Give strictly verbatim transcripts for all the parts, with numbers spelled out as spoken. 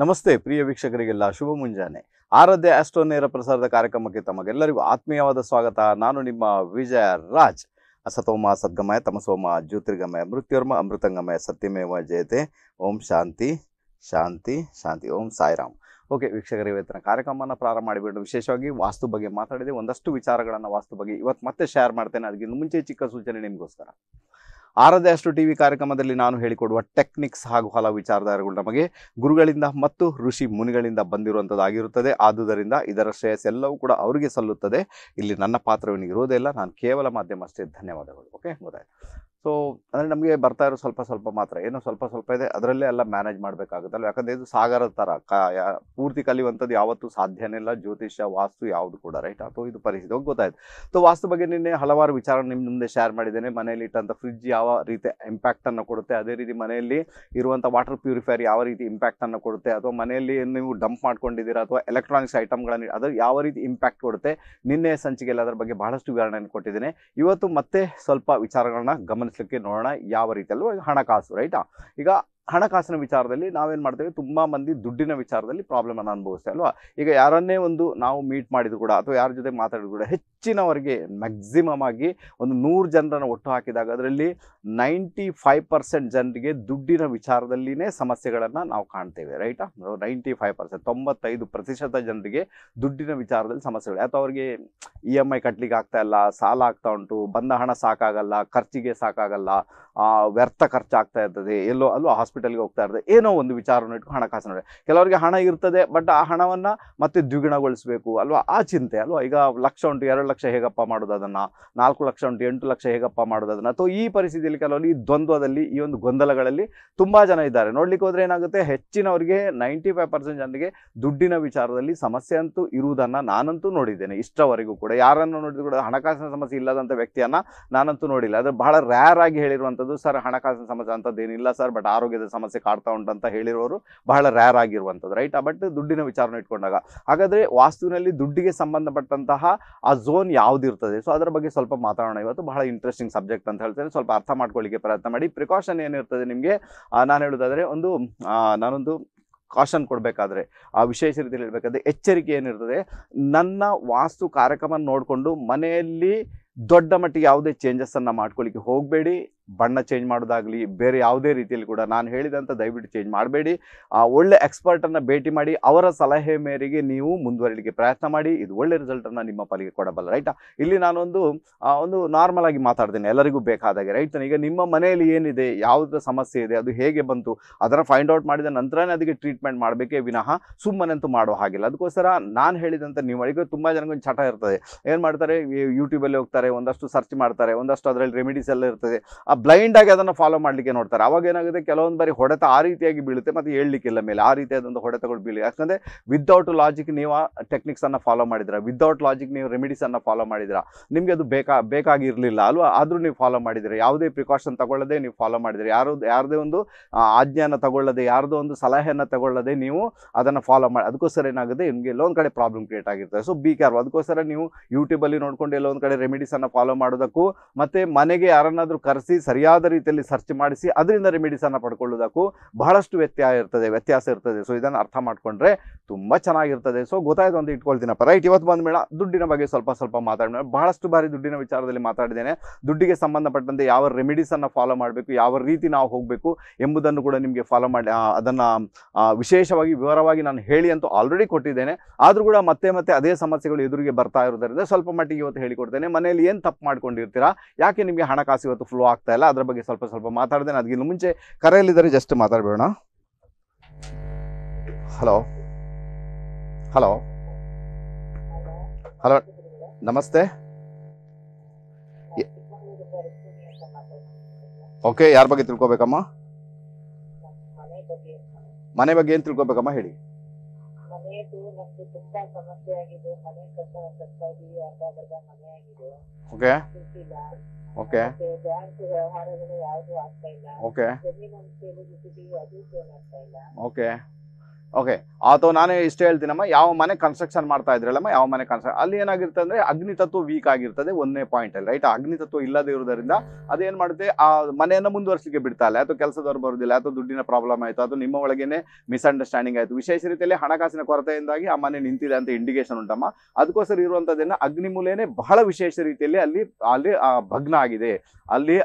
ನಮಸ್ತೆ ಪ್ರಿಯ ವೀಕ್ಷಕರಿಗೆಲ್ಲ ಶುಭ ಮುಂಜಾನೆ. ಆರಾಧ್ಯ ಆಸ್ಟ್ರೋ ನೇರ ಪ್ರಸಾರದ ಕಾರ್ಯಕ್ರಮಕ್ಕೆ ತಮಗೆಲ್ಲರಿಗೂ ಆತ್ಮೀಯವಾದ ಸ್ವಾಗತ. ನಾನು ನಿಮ್ಮ ವಿಜಯ ರಾಜ್. ಅಸತೋಮ ಸದ್ಗಮಯ, ತಮಸೋಮ ಜ್ಯೋತಿರ್ಗಮಯ, ಮೃತ್ಯುರ್ಮ ಅಮೃತಂಗಮಯ, ಸತ್ಯಮೇವ ಜಯತೆ. ಓಂ ಶಾಂತಿ ಶಾಂತಿ ಶಾಂತಿ. ಓಂ ಸಾಯಿರಾಮ್. ಓಕೆ ವೀಕ್ಷಕರೇ, ಇವತ್ತಿನ ಕಾರ್ಯಕ್ರಮವನ್ನು ಪ್ರಾರಂಭ ಮಾಡಿಬಿಟ್ಟು ವಿಶೇಷವಾಗಿ ವಾಸ್ತು ಬಗ್ಗೆ ಮಾತಾಡಿದೆ. ಒಂದಷ್ಟು ವಿಚಾರಗಳನ್ನು ವಾಸ್ತು ಬಗ್ಗೆ ಇವತ್ತು ಮತ್ತೆ ಶೇರ್ ಮಾಡ್ತೇನೆ. ಅದಕ್ಕಿಂತ ಮುಂಚೆ ಚಿಕ್ಕ ಸೂಚನೆ ನಿಮಗೋಸ್ಕರ. ಆರಾಧ್ಯ ಆಸ್ಟ್ರೋ ಟಿವಿ ಕಾರ್ಯಕ್ರಮದಲ್ಲಿ ನಾನು ಹೇಳಿಕೊಡುವ ಟೆಕ್ನಿಕ್ಸ್ ಹಾಗೂ ಹಲವು ವಿಚಾರಧಾರೆಗಳು ನಮಗೆ ಗುರುಗಳಿಂದ ಮತ್ತು ಋಷಿ ಮುನಿಗಳಿಂದ ಬಂದಿರುವಂಥದ್ದಾಗಿರುತ್ತದೆ. ಆದುದರಿಂದ ಇದರ ಶ್ರೇಯಸ್ ಎಲ್ಲವೂ ಕೂಡ ಅವರಿಗೆ ಸಲ್ಲುತ್ತದೆ. ಇಲ್ಲಿ ನನ್ನ ಪಾತ್ರವೇನಿರೋದೇ ಇಲ್ಲ, ನಾನು ಕೇವಲ ಮಾಧ್ಯಮ ಅಷ್ಟೇ. ಧನ್ಯವಾದಗಳು. ಓಕೆ, ಗೊತ್ತಾಯ್ತು. ಸೊ ಅಂದರೆ ನಮಗೆ ಬರ್ತಾ ಇರೋ ಸ್ವಲ್ಪ ಸ್ವಲ್ಪ ಮಾತ್ರ ಏನೋ ಸ್ವಲ್ಪ ಸ್ವಲ್ಪ ಇದೆ, ಅದರಲ್ಲೇ ಎಲ್ಲ ಮ್ಯಾನೇಜ್ ಮಾಡಬೇಕಾಗುತ್ತಲ್ಲ. ಯಾಕಂದರೆ ಇದು ಸಾಗರದ ಥರ, ಕ ಪೂರ್ತಿ ಕಲಿಯುವಂಥದ್ದು ಯಾವತ್ತೂ ಸಾಧ್ಯನೇ ಇಲ್ಲ. ಜ್ಯೋತಿಷ್ಯ ವಾಸ್ತು ಯಾವುದು ಕೂಡ, ರೈಟ್? ಅಥವಾ ಇದು ಪರಿಸ್ಥಿತಿ ಹೋಗಿ ಗೊತ್ತಾಯಿತು. ಸೊ ವಾಸ್ತು ಬಗ್ಗೆ ನಿನ್ನೆ ಹಲವಾರು ವಿಚಾರ ನಿಮ್ಮ ಮುಂದೆ ಶೇರ್ ಮಾಡಿದ್ದೇನೆ. ಮನೆಯಲ್ಲಿ ಇಟ್ಟಂಥ ಫ್ರಿಡ್ಜ್ ಯಾವ ರೀತಿ ಇಂಪ್ಯಾಕ್ಟನ್ನು ಕೊಡುತ್ತೆ, ಅದೇ ರೀತಿ ಮನೆಯಲ್ಲಿ ಇರುವಂಥ ವಾಟರ್ ಪ್ಯೂರಿಫೈರ್ ಯಾವ ರೀತಿ ಇಂಪ್ಯಾಕ್ಟನ್ನು ಕೊಡುತ್ತೆ, ಅಥವಾ ಮನೆಯಲ್ಲಿ ನೀವು ಡಂಪ್ ಮಾಡ್ಕೊಂಡಿದ್ದೀರಾ ಅಥವಾ ಎಲೆಕ್ಟ್ರಾನಿಕ್ಸ್ ಐಟಮ್ಗಳನ್ನು ಅದು ಯಾವ ರೀತಿ ಇಂಪ್ಯಾಕ್ಟ್ ಕೊಡುತ್ತೆ. ನಿನ್ನೆ ಸಂಚಿಕೆಯಲ್ಲಿ ಅದರ ಬಗ್ಗೆ ಬಹಳಷ್ಟು ವಿವರಣೆಯನ್ನು ಕೊಟ್ಟಿದ್ದೇನೆ. ಇವತ್ತು ಮತ್ತೆ ಸ್ವಲ್ಪ ವಿಚಾರಗಳನ್ನ ಗಮನ ನೋಡೋಣ. ಯಾವ ರೀತಿ ಅಲ್ವಾ, ಈಗ ಹಣಕಾಸು, ರೈಟಾ? ಈಗ ಹಣಕಾಸಿನ ವಿಚಾರದಲ್ಲಿ ನಾವೇನು ಮಾಡ್ತೇವೆ, ತುಂಬ ಮಂದಿ ದುಡ್ಡಿನ ವಿಚಾರದಲ್ಲಿ ಪ್ರಾಬ್ಲಮನ್ನು ಅನುಭವಿಸ್ತೇವೆ ಅಲ್ವಾ. ಈಗ ಯಾರನ್ನೇ ಒಂದು ನಾವು ಮೀಟ್ ಮಾಡಿದ್ರು ಕೂಡ ಅಥವಾ ಯಾರ ಜೊತೆ ಮಾತಾಡಿದ್ರು ಕೂಡ, ಹೆಚ್ಚಿನವರಿಗೆ ಮ್ಯಾಕ್ಸಿಮಮ್ ಆಗಿ ಒಂದು ನೂರು ಜನರನ್ನು ಒಟ್ಟು ಹಾಕಿದಾಗ ಅದರಲ್ಲಿ ನೈಂಟಿ ಫೈವ್ ಪರ್ಸೆಂಟ್ ಜನರಿಗೆ ದುಡ್ಡಿನ ವಿಚಾರದಲ್ಲಿನೇ ಸಮಸ್ಯೆಗಳನ್ನು ನಾವು ಕಾಣ್ತೇವೆ, ರೈಟಾ? ನೈಂಟಿ ಫೈವ್ ಪರ್ಸೆಂಟ್ ತೊಂಬತ್ತೈದು ಪ್ರತಿಶತ ಜನರಿಗೆ ದುಡ್ಡಿನ ವಿಚಾರದಲ್ಲಿ ಸಮಸ್ಯೆಗಳು. ಅಥವಾ ಅವರಿಗೆ ಇ ಎಮ್ ಐ ಕಟ್ಟಲಿಕ್ಕೆ ಆಗ್ತಾ ಇಲ್ಲ, ಸಾಲ ಆಗ್ತಾ ಉಂಟು, ಬಂದ ಹಣ ಸಾಕಾಗಲ್ಲ, ಖರ್ಚಿಗೆ ಸಾಕಾಗಲ್ಲ, ವ್ಯರ್ಥ ಖರ್ಚಾಗ್ತಾ ಇರ್ತದೆ, ಎಲ್ಲೋ ಅಲ್ಲೋ ಹಾಸ್ಪಿಟಲ್ಗೆ ಹೋಗ್ತಾ ಇರ್ತದೆ, ಏನೋ ಒಂದು ವಿಚಾರವನ್ನು ಇಟ್ಕೊಂಡು ಹಣಕಾಸು ನೋಡಿ. ಕೆಲವರಿಗೆ ಹಣ ಇರ್ತದೆ, ಬಟ್ ಆ ಹಣವನ್ನು ಮತ್ತೆ ದ್ವಿಗುಣಗೊಳಿಸಬೇಕು ಅಲ್ವಾ, ಆ ಚಿಂತೆ ಅಲ್ವಾ. ಈಗ ಲಕ್ಷ ಉಂಟು, ಎರಡು ಲಕ್ಷ ಹೇಗಪ್ಪ ಮಾಡೋದು ಅದನ್ನು, ನಾಲ್ಕು ಲಕ್ಷ ಉಂಟು, ಎಂಟು ಲಕ್ಷ ಹೇಗಪ್ಪ ಮಾಡೋದು ಅದನ್ನು. ಅಥವಾ ಈ ಪರಿಸ್ಥಿತಿಯಲ್ಲಿ ಕೆಲವರಲ್ಲಿ ಈ ದ್ವಂದ್ವದಲ್ಲಿ, ಈ ಒಂದು ಗೊಂದಲಗಳಲ್ಲಿ ತುಂಬ ಜನ ಇದ್ದಾರೆ. ನೋಡ್ಲಿಕ್ಕೆ ಹೋದರೆ ಏನಾಗುತ್ತೆ, ಹೆಚ್ಚಿನವರಿಗೆ ನೈಂಟಿ ಫೈವ್ ಪರ್ಸೆಂಟ್ ಜನರಿಗೆ ದುಡ್ಡಿನ ವಿಚಾರದಲ್ಲಿ ಸಮಸ್ಯೆ ಅಂತೂ ಇರುವುದನ್ನು ನಾನಂತೂ ನೋಡಿದ್ದೇನೆ. ಇಷ್ಟವರೆಗೂ ಕೂಡ ಯಾರನ್ನು ನೋಡಿದ್ರು ಕೂಡ ಹಣಕಾಸಿನ ಸಮಸ್ಯೆ ಇಲ್ಲದಂಥ ವ್ಯಕ್ತಿಯನ್ನು ನಾನಂತೂ ನೋಡಿಲ್ಲ. ಆದರೆ ಬಹಳ ರೇರ್ ಆಗಿ ಹೇಳಿರುವಂಥದ್ದು, ಸರ್ ಹಣಕಾಸಿನ ಸಮಸ್ಯೆ ಅಂತದ್ದೇನಿಲ್ಲ ಸರ್, ಬಟ್ ಆರೋಗ್ಯದ ಸಮಸ್ಯೆ ಕಾಡ್ತಾ ಉಂಟಂತ ಹೇಳಿರೋರು ಬಹಳ ರೇರ್ ಆಗಿರುವಂಥದ್ದು, ರೈಟ್? ಬಟ್ ದುಡ್ಡಿನ ವಿಚಾರನ ಇಟ್ಕೊಂಡಾಗ ಹಾಗಾದರೆ ವಾಸ್ತುವಿನಲ್ಲಿ ದುಡ್ಡಿಗೆ ಸಂಬಂಧಪಟ್ಟಂತಹ ಆ ಝೋನ್ ಯಾವುದಿರ್ತದೆ, ಸೊ ಅದರ ಬಗ್ಗೆ ಸ್ವಲ್ಪ ಮಾತಾಡೋಣ. ಇವತ್ತು ಬಹಳ ಇಂಟ್ರೆಸ್ಟಿಂಗ್ ಸಬ್ಜೆಕ್ಟ್ ಅಂತ ಹೇಳ್ತೇನೆ, ಸ್ವಲ್ಪ ಅರ್ಥ ಮಾಡ್ಕೊಳ್ಳಿಕ್ಕೆ ಪ್ರಯತ್ನ ಮಾಡಿ. ಪ್ರಿಕಾಷನ್ ಏನಿರ್ತದೆ ನಿಮಗೆ ನಾನು ಹೇಳೋದಾದರೆ, ಒಂದು ನಾನೊಂದು ಕಾಷನ್ ಕೊಡಬೇಕಾದ್ರೆ, ಆ ವಿಶೇಷ ರೀತಿಯಲ್ಲಿ ಹೇಳಬೇಕಾದ್ರೆ ಎಚ್ಚರಿಕೆ ಏನಿರ್ತದೆ, ನನ್ನ ವಾಸ್ತು ಕಾರ್ಯಕ್ರಮ ನೋಡಿಕೊಂಡು ಮನೆಯಲ್ಲಿ ದೊಡ್ಡ ಮಟ್ಟಿಗೆ ಯಾವುದೇ ಚೇಂಜಸ್ಸನ್ನು ಮಾಡ್ಕೊಳ್ಳಿಕ್ಕೆ ಹೋಗಬೇಡಿ. ಬಣ್ಣ ಚೇಂಜ್ ಮಾಡೋದಾಗಲಿ ಬೇರೆ ಯಾವುದೇ ರೀತಿಯಲ್ಲಿ ಕೂಡ ನಾನು ಹೇಳಿದಂಥ ದಯವಿಟ್ಟು ಚೇಂಜ್ ಮಾಡಬೇಡಿ. ಆ ಒಳ್ಳೆ ಎಕ್ಸ್ಪರ್ಟನ್ನು ಭೇಟಿ ಮಾಡಿ, ಅವರ ಸಲಹೆ ಮೇರೆಗೆ ನೀವು ಮುಂದುವರಿಲಿಕ್ಕೆ ಪ್ರಯತ್ನ ಮಾಡಿ. ಇದು ಒಳ್ಳೆ ರಿಸಲ್ಟನ್ನು ನಿಮ್ಮ ಪಾಲಿಗೆ ಕೊಡಬಲ್ಲ, ರೈಟಾ? ಇಲ್ಲಿ ನಾನೊಂದು ಒಂದು ನಾರ್ಮಲ್ ಆಗಿ ಮಾತಾಡ್ತೇನೆ, ಎಲ್ಲರಿಗೂ ಬೇಕಾದಾಗೆ, ರೈಟ್? ಈಗ ನಿಮ್ಮ ಮನೆಯಲ್ಲಿ ಏನಿದೆ, ಯಾವುದರ ಸಮಸ್ಯೆ ಇದೆ, ಅದು ಹೇಗೆ ಬಂತು, ಅದನ್ನು ಫೈಂಡ್ ಔಟ್ ಮಾಡಿದ ನಂತರನೇ ಅದಕ್ಕೆ ಟ್ರೀಟ್ಮೆಂಟ್ ಮಾಡಬೇಕೇ ವಿನಃ ಸುಮ್ಮನೆಂತೂ ಮಾಡೋ ಹಾಗಿಲ್ಲ. ಅದಕ್ಕೋಸ್ಕರ ನಾನು ಹೇಳಿದಂಥ ನೀವು ಈಗ ತುಂಬ ಜನಗೊಂದು ಚಟ ಇರ್ತದೆ, ಏನು ಮಾಡ್ತಾರೆ, ಯೂಟ್ಯೂಬಲ್ಲಿ ಹೋಗ್ತಾರೆ, ಒಂದಷ್ಟು ಸರ್ಚ್ ಮಾಡ್ತಾರೆ, ಒಂದಷ್ಟು ಅದರಲ್ಲಿ ರೆಮಿಡೀಸ್ ಎಲ್ಲ ಇರ್ತದೆ, ಆ ಬ್ಲೈಂಡ್ ಆಗಿ ಅದನ್ನು ಫಾಲೋ ಮಾಡಲಿಕ್ಕೆ ನೋಡ್ತಾರೆ. ಅವಾಗ ಏನಾಗುತ್ತೆ, ಕೆಲವೊಂದು ಬಾರಿ ಹೊಡೆತ ಆ ರೀತಿಯಾಗಿ ಬೀಳುತ್ತೆ, ಮತ್ತು ಹೇಳಲಿಕ್ಕಿಲ್ಲ ಮೇಲೆ ಆ ರೀತಿಯಾದಂಥ ಹೊಡೆತಗಳು ಬೀಳಿ. ಯಾಕಂದರೆ ವಿದೌಟ್ ಲಾಜಿಕ್ ನೀವು ಆ ಟೆಕ್ನಿಕ್ಸನ್ನು ಫಾಲೋ ಮಾಡಿದ್ರ, ವಿದೌಟ್ ಲಾಜಿಕ್ ನೀವು ರೆಮಿಡೀಸನ್ನು ಫಾಲೋ ಮಾಡಿದ್ರ, ನಿಮಗೆ ಅದು ಬೇಕಾ ಬೇಕಾಗಿರಲಿಲ್ಲ ಅಲ್ವಾ, ಆದರೂ ನೀವು ಫಾಲೋ ಮಾಡಿದರೆ, ಯಾವುದೇ ಪ್ರಿಕಾಷನ್ ತಗೊಳ್ಳದೆ ನೀವು ಫಾಲೋ ಮಾಡಿದರೆ, ಯಾರು ಯಾರದೇ ಒಂದು ಆಜ್ಞೆಯನ್ನು ತಗೊಳ್ಳದೆ, ಯಾರದೋ ಒಂದು ಸಲಹೆಯನ್ನು ತಗೊಳ್ಳದೆ ನೀವು ಅದನ್ನು ಫಾಲೋ ಮಾಡಿ, ಅದಕ್ಕೋಸ್ಕರ ಏನಾಗುತ್ತೆ ನಿಮಗೆ ಲೋನ್ ಕಡೆ ಪ್ರಾಬ್ಲಮ್ ಕ್ರಿಯೇಟ್ ಆಗಿರ್ತದೆ. So be careful. ಅದಕ್ಕೋಸ್ಕರ ನೀವು ಯೂಟ್ಯೂಬಲ್ಲಿ ನೋಡಿಕೊಂಡು ಎಲ್ಲೊಂದು ಕಡೆ ರೆಮಿಡೀಸನ್ನು ಫಾಲೋ ಮಾಡೋದಕ್ಕೂ, ಮತ್ತು ಮನೆಗೆ ಯಾರನ್ನಾದರೂ ಕರೆಸಿ ಸರಿಯಾದ ರೀತಿಯಲ್ಲಿ ಸರ್ಚ್ ಮಾಡಿಸಿ ಅದರಿಂದ ರೆಮಿಡೀಸನ್ನು ಪಡ್ಕೊಳ್ಳೋದಕ್ಕೂ ಬಹಳಷ್ಟು ವ್ಯತ್ಯಾಸ ಇರ್ತದೆ ವ್ಯತ್ಯಾಸ ಇರ್ತದೆ ಸೊ ಇದನ್ನು ಅರ್ಥ ಮಾಡಿಕೊಂಡ್ರೆ ತುಂಬ ಚೆನ್ನಾಗಿರ್ತದೆ. ಸೊ ಗೊತ್ತಾಯಿತು ಅಂತ ಇಟ್ಕೊಳ್ತೀನಪ್ಪ, ರೈಟ್? ಇವತ್ತು ಬಂದ ಮೇಳ ದುಡ್ಡಿನ ಬಗ್ಗೆ ಸ್ವಲ್ಪ ಸ್ವಲ್ಪ ಮಾತಾಡಿದ, ಬಹಳಷ್ಟು ಬಾರಿ ದುಡ್ಡಿನ ವಿಚಾರದಲ್ಲಿ ಮಾತಾಡಿದ್ದೇನೆ. ದುಡ್ಡಿಗೆ ಸಂಬಂಧಪಟ್ಟಂತೆ ಯಾವ ರೆಮಿಡೀಸನ್ನು ಫಾಲೋ ಮಾಡಬೇಕು, ಯಾವ ರೀತಿ ನಾವು ಹೋಗಬೇಕು ಎಂಬುದನ್ನು ಕೂಡ ನಿಮಗೆ ಫಾಲೋ ಮಾಡಿ ಅದನ್ನು ವಿಶೇಷವಾಗಿ ವಿವರವಾಗಿ ನಾನು ಹೇಳಿ ಅಂತೂ ಆಲ್ರೆಡಿ ಕೊಟ್ಟಿದ್ದೇನೆ. ಆದರೂ ಕೂಡ ಮತ್ತೆ ಮತ್ತೆ ಅದೇ ಸಮಸ್ಯೆಗಳು ಎದುರಿಗೆ ಬರ್ತಾ ಇರೋದರಿಂದ ಸ್ವಲ್ಪ ಮಟ್ಟಿಗೆ ಇವತ್ತು ಹೇಳಿಕೊಡ್ತೇನೆ. ಮನೆಯಲ್ಲಿ ಏನು ತಪ್ಪು ಮಾಡ್ಕೊಂಡಿರ್ತೀರಾ, ಯಾಕೆ ನಿಮಗೆ ಹಣಕಾಸು ಇವತ್ತು ಫ್ಲೋ ಆಗ್ತಾ ಇಲ್ಲ, ಅದರ ಬಗ್ಗೆ ಸ್ವಲ್ಪ ಸ್ವಲ್ಪ ಮಾತಾಡಿದೆ. ಅದಕ್ಕಿಂತ ಮುಂಚೆ ಕರೆಯಲ್ಲಿದ್ದರೆ ಜಸ್ಟ್ ಮಾತಾಡಬೇಡ. ಹಲೋ ಹಲೋ ಹಲೋ ನಮಸ್ತೆ. ಓಕೆ, ಯಾರ ಬಗ್ಗೆ ತಿಳ್ಕೊಬೇಕಮ್ಮ? ಮನೆ ಬಗ್ಗೆ ಏನು ತಿಳ್ಕೊಬೇಕಮ್ಮ, ಹೇಳಿ. Okay okay okay okay okay ಆತೋ ನಾನು ಇಷ್ಟೇ ಹೇಳ್ತೀನಮ್ಮ, ಯಾವ ಮನೆ ಕನ್ಸ್ಟ್ರಕ್ಷನ್ ಮಾಡ್ತಾ ಇದ್ರಲ್ಲಮ್ಮ, ಯಾವ ಮನೆ ಕನ್ಸ್ಟ್ರಕ್ಷನ್ ಅಲ್ಲಿ ಏನಾಗಿರುತ್ತೆ ಅಂದರೆ ಅಗ್ನಿ ತತ್ವ ವೀಕ್ ಆಗಿರ್ತದೆ ಒಂದನೇ ಪಾಯಿಂಟಲ್ಲಿ, ರೈಟ್? ಅಗ್ನಿ ತತ್ವ ಇಲ್ಲದೇ ಇರೋದರಿಂದ ಅದೇನು ಮಾಡುತ್ತೆ, ಆ ಮನೆಯನ್ನು ಮುಂದುವರಿಸಲಿಕ್ಕೆ ಬಿಡ್ತಾ ಇಲ್ಲ. ಅಥವಾ ಕೆಲಸದವ್ರು ಬರೋದಿಲ್ಲ, ಅಥವಾ ದುಡ್ಡಿನ ಪ್ರಾಬ್ಲಮ್ ಆಯಿತು, ಅಥವಾ ನಿಮ್ಮ ಒಳಗೇನೆ ಮಿಸ್ಅಂಡರ್ಸ್ಟ್ಯಾಂಡಿಂಗ್ ಆಯಿತು, ವಿಶೇಷ ರೀತಿಯಲ್ಲಿ ಹಣಕಾಸಿನ ಕೊರತೆಯಿಂದಾಗಿ ಆ ಮನೆ ನಿಂತಿದೆ ಅಂತ ಇಂಡಿಕೇಶನ್ ಉಂಟಮ್ಮ. ಅದಕ್ಕೋಸ್ಕರ ಇರುವಂಥದ್ದನ್ನು ಅಗ್ನಿಮೂಲೇನೆ ಬಹಳ ವಿಶೇಷ ರೀತಿಯಲ್ಲಿ ಅಲ್ಲಿ ಅಲ್ಲಿ ಭಗ್ನ ಆಗಿದೆ, ಅಲ್ಲಿ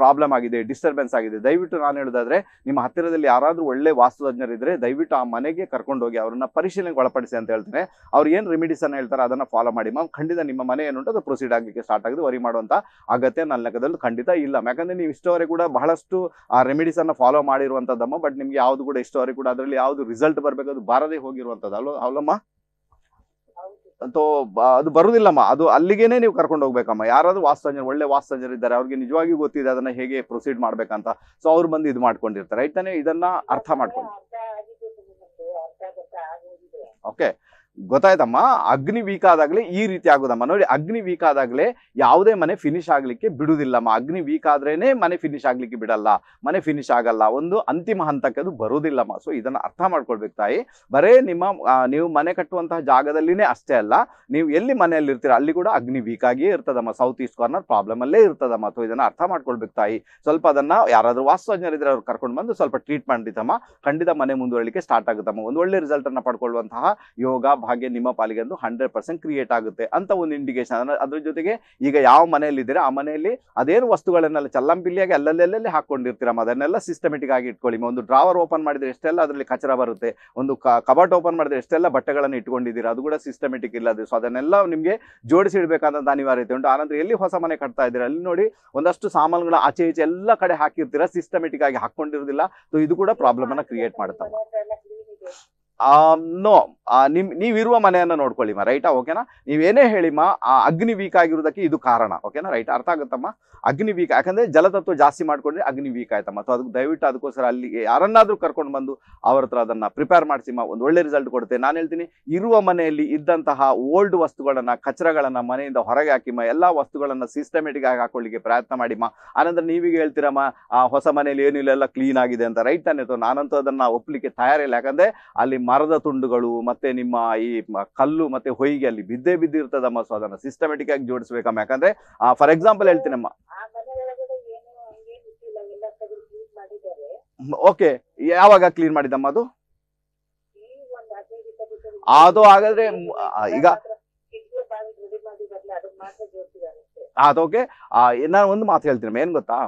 ಪ್ರಾಬ್ಲಮ್ ಆಗಿದೆ, ಡಿಸ್ಟರ್ಬೆನ್ಸ್ ಆಗಿದೆ. ದಯವಿಟ್ಟು ನಾನು ಹೇಳೋದಾದರೆ ನಿಮ್ಮ ಹತ್ತಿರದಲ್ಲಿ ಯಾರಾದರೂ ಒಳ್ಳೆ ವಾಸ್ತುತಜ್ಞರಿದ್ದರೆ ದಯವಿಟ್ಟು ಆ ಮನೆ ಕರ್ಕೊಂಡು ಹೋಗಿ ಅವರನ್ನ ಪರಿಶೀಲನೆಗೆ ಒಳಪಡಿಸಿ ಅಂತ ಹೇಳ್ತೇನೆ. ಅವ್ರು ಏನು ರೆಮಿಡೀಸ್ ಅನ್ನ ಹೇಳ್ತಾರೆ ಅದನ್ನ ಫಾಲೋ ಮಾಡಿ ಮ್ಯಾಮ್, ಖಂಡಿತ ನಿಮ್ಮ ಮನೆ ಏನುಂಟು ಅದು ಪ್ರೊಸೀಡ್ ಆಗಲಿಕ್ಕೆ ಸ್ಟಾರ್ಟ್ ಆಗಿದೆ. ವರಿ ಮಾಡುವಂತ ಅಗತ್ಯ ನನ್ನ ಲೆಕ್ಕದಲ್ಲಿ ಖಂಡಿತ ಇಲ್ಲ. ಯಾಕಂದ್ರೆ ನೀವು ಇಷ್ಟವರೆಗೆ ಕೂಡ ಬಹಳಷ್ಟು ಆ ರೆಮಿಡೀಸ್ ಅನ್ನ ಫಾಲೋ ಮಾಡಿರುವಂತದ್ದಮ್ಮ, ಬಟ್ ನಿಮ್ಗೆ ಯಾವ್ದು ಕೂಡ ಇಷ್ಟವರೆಗೆ ಕೂಡ ಅದರಲ್ಲಿ ಯಾವ್ದು ರಿಸಲ್ಟ್ ಬರಬೇಕು ಅದು ಬಾರದೇ ಹೋಗಿರುವಂತದ್ದು ಅಲ್ಲ ಅವಲಮ್ಮ, ಅದು ಬರುವುದಿಲ್ಲಮ್ಮ. ಅದು ಅಲ್ಲಿಗೇನೆ ನೀವು ಕರ್ಕೊಂಡು ಹೋಗ್ಬೇಕಮ್ಮ. ಯಾರಾದ್ರೂ ವಾಸ್ತುತಜ್ಞರು ಒಳ್ಳೆ ವಾಸ್ತುತಜ್ಞರು ಇದ್ದಾರೆ, ಅವ್ರಿಗೆ ನಿಜವಾಗಿ ಗೊತ್ತಿದೆ ಅದನ್ನ ಹೇಗೆ ಪ್ರೊಸೀಡ್ ಮಾಡ್ಬೇಕಂತ, ಸೊ ಅವ್ರು ಬಂದು ಇದು ಮಾಡ್ಕೊಂಡಿರ್ತಾರೆ, ರೈಟ್ ತಾನೆ? ಇದನ್ನ ಅರ್ಥ ಮಾಡ್ಕೊಂಡು ಓಕೆ ಗೊತ್ತಾಯ್ತಮ್ಮ. ಅಗ್ನಿ ವೀಕ್ ಆದಾಗಲೇ ಈ ರೀತಿ ಆಗೋದಮ್ಮ. ನೋಡಿ, ಅಗ್ನಿ ವೀಕ್ ಆದಾಗಲೇ ಯಾವುದೇ ಮನೆ ಫಿನಿಶ್ ಆಗಲಿಕ್ಕೆ ಬಿಡುವುದಿಲ್ಲಮ್ಮ. ಅಗ್ನಿ ವೀಕ್ ಆದ್ರೇನೆ ಮನೆ ಫಿನಿಶ್ ಆಗಲಿಕ್ಕೆ ಬಿಡಲ್ಲ, ಮನೆ ಫಿನಿಶ್ ಆಗಲ್ಲ, ಒಂದು ಅಂತಿಮ ಹಂತಕ್ಕೆ ಅದು ಬರೋದಿಲ್ಲಮ್ಮ. ಸೊ ಇದನ್ನು ಅರ್ಥ ಮಾಡ್ಕೊಳ್ಬೇಕು ತಾಯಿ. ಬರೇ ನಿಮ್ಮ ನೀವು ಮನೆ ಕಟ್ಟುವಂತಹ ಜಾಗದಲ್ಲಿನೇ ಅಷ್ಟೇ ಅಲ್ಲ, ನೀವು ಎಲ್ಲಿ ಮನೆಯಲ್ಲಿ ಇರ್ತೀರ ಅಲ್ಲಿ ಕೂಡ ಅಗ್ನಿ ವೀಕ್ ಆಗಿಯೇ ಇರ್ತದಮ್ಮ. ಸೌತ್ ಈಸ್ಟ್ ಕಾರ್ನರ್ ಪ್ರಾಬ್ಲಮಲ್ಲೇ ಇರ್ತದಮ್ಮ. ಸೊ ಇದನ್ನು ಅರ್ಥ ಮಾಡ್ಕೊಳ್ಬೇಕು ತಾಯಿ. ಸ್ವಲ್ಪ ಅದನ್ನು ಯಾರಾದರೂ ವಾಸ್ತುತಜ್ಞರಿದ್ರೆ ಅವ್ರು ಕರ್ಕೊಂಡು ಬಂದು ಸ್ವಲ್ಪ ಟ್ರೀಟ್ಮೆಂಟ್ ಇತ್ತಮ್ಮ, ಖಂಡಿತ ಮನೆ ಮುಂದುವರಲಿಕ್ಕೆ ಸ್ಟಾರ್ಟ್ ಆಗುತ್ತಮ್ಮ. ಒಂದು ಒಳ್ಳೆ ರಿಸಲ್ಟನ್ನು ಪಡ್ಕೊಳ್ಳುವಂತಹ ಯೋಗ ಹಾಗೆ ನಿಮ್ಮ ಪಾಲಿಗೆ ಒಂದು ಹಂಡ್ರೆಡ್ ಪರ್ಸೆಂಟ್ ಕ್ರಿಯೇಟ್ ಆಗುತ್ತೆ ಅಂತ ಒಂದು ಇಂಡಿಕೇಶನ್. ಅದ್ರ ಜೊತೆಗೆ ಈಗ ಯಾವ ಮನೆಯಲ್ಲಿ ಇದ್ದೀರಾ ಆ ಮನೆಯಲ್ಲಿ ಅದೇನು ವಸ್ತುಗಳನ್ನೆಲ್ಲ ಚಲ್ಲಂಪಿಲ್ಲಿಯಾಗಿ ಅಲ್ಲಲ್ಲೆಲ್ಲೇ ಹಾಕೊಂಡಿರ್ತೀರಮ್ಮ, ಅದನ್ನೆಲ್ಲ ಸಿಸ್ಟಮೆಟಿಕ್ ಆಗಿ ಇಟ್ಕೊಳ್ಳಿ. ಒಂದು ಡ್ರಾವರ್ ಓಪನ್ ಮಾಡಿದ್ರೆ ಎಷ್ಟೆಲ್ಲ ಅದರಲ್ಲಿ ಕಚರ ಬರುತ್ತೆ, ಒಂದು ಕಬಾಟ್ ಓಪನ್ ಮಾಡಿದ್ರೆ ಎಷ್ಟೆಲ್ಲ ಬಟ್ಟೆಗಳನ್ನು ಇಟ್ಕೊಂಡಿದ್ದೀರಾ ಅದು ಕೂಡ ಸಿಸ್ಟಮೆಟಿಕ್ ಇಲ್ಲದೆ, ಸೊ ಅದನ್ನೆಲ್ಲ ನಿಮಗೆ ಜೋಡಿಸಿ ಇಡಬೇಕಾದಂಥ ಅನಿವಾರ್ಯತೆ ಉಂಟು. ಆನಂತರ ಎಲ್ಲಿ ಹೊಸ ಮನೆ ಕಟ್ತಾ ಇದ್ದೀರಾ ಅಲ್ಲಿ ನೋಡಿ ಒಂದಷ್ಟು ಸಾಮಾನುಗಳ ಆಚೆ ಈಚೆ ಎಲ್ಲ ಕಡೆ ಹಾಕಿರ್ತೀರಾ, ಸಿಸ್ಟಮೆಟಿಕ್ ಆಗಿ ಹಾಕೊಂಡಿರೋದಿಲ್ಲ. ಸೊ ಇದು ಕೂಡ ಪ್ರಾಬ್ಲಮ್ ಅನ್ನ ಕ್ರಿಯೇಟ್ ಮಾಡುತ್ತೆ. ನೋ ನಿಮ್ ನೀವಿರುವ ಮನೆಯನ್ನು ನೋಡ್ಕೊಳ್ಳಿಮ್ಮ, ರೈಟಾ? ಓಕೆನಾ? ನೀವೇನೇ ಹೇಳಿಮ್ಮ, ಆ ಅಗ್ನಿ ವೀಕ್ ಆಗಿರೋದಕ್ಕೆ ಇದು ಕಾರಣ. ಓಕೆನಾ? ರೈಟ್, ಅರ್ಥ ಆಗುತ್ತಮ್ಮ. ಅಗ್ನಿ ವೀಕ್ ಯಾಕಂದರೆ ಜಲತತ್ವ ಜಾಸ್ತಿ ಮಾಡ್ಕೊಂಡ್ರೆ ಅಗ್ನಿ ವೀಕ್ ಆಯ್ತಮ್ಮ. ಸೊ ಅದಕ್ಕೆ ದಯವಿಟ್ಟು ಅದಕ್ಕೋಸ್ಕರ ಅಲ್ಲಿಗೆ ಯಾರನ್ನಾದರೂ ಕರ್ಕೊಂಡು ಬಂದು ಅವ್ರ ಹತ್ರ ಅದನ್ನು ಪ್ರಿಪೇರ್ ಮಾಡಿಸಿಮ್ಮ, ಒಂದು ಒಳ್ಳೆ ರಿಸಲ್ಟ್ ಕೊಡುತ್ತೆ. ನಾನು ಹೇಳ್ತೀನಿ, ಇರುವ ಮನೆಯಲ್ಲಿ ಇದ್ದಂತಹ ಓಲ್ಡ್ ವಸ್ತುಗಳನ್ನು ಕಚರಗಳನ್ನು ಮನೆಯಿಂದ ಹೊರಗೆ ಹಾಕಿಮ್ಮ, ಎಲ್ಲ ವಸ್ತುಗಳನ್ನು ಸಿಸ್ಟಮೆಟಿಕ್ ಆಗಿ ಹಾಕೊಳ್ಳಿಕ್ಕೆ ಪ್ರಯತ್ನ ಮಾಡಿಮ್ಮ. ಆನಂತರ ನೀವೀಗ ಹೇಳ್ತೀರಮ್ಮ ಆ ಹೊಸ ಮನೆಯಲ್ಲಿ ಏನಿಲ್ಲ ಎಲ್ಲ ಕ್ಲೀನ್ ಆಗಿದೆ ಅಂತ, ರೈಟ್ ತಾನೆ? ಸೊ ನಾನಂತೂ ಅದನ್ನು ಒಪ್ಪಲಿಕ್ಕೆ ತಯಾರಿಲ್ಲ. ಯಾಕಂದರೆ ಅಲ್ಲಿ ಮರದ ತುಂಡುಗಳು ಮತ್ತೆ ನಿಮ್ಮ ಈ ಕಲ್ಲು ಮತ್ತೆ ಹೊಯ್ಗೆ ಅಲ್ಲಿ ಬಿದ್ದೇ ಬಿದ್ದಿರ್ತದಮ್ಮ. ಸೊ ಅದನ್ನ ಸಿಸ್ಟಮೆಟಿಕ್ ಆಗಿ ಜೋಡಿಸ್ಬೇಕಮ್ಮ. ಯಾಕಂದ್ರೆ ಫಾರ್ ಎಕ್ಸಾಂಪಲ್ ಹೇಳ್ತೀನಮ್ಮ, ಓಕೆ ಯಾವಾಗ ಕ್ಲೀನ್ ಮಾಡಿದಮ್ಮ ಅದು ಅದು ಹಾಗಾದ್ರೆ ಈಗ ಅದೋಕೆ ನಾನು ಒಂದು ಮಾತು ಹೇಳ್ತೀನಿ, ಏನ್ ಗೊತ್ತಾ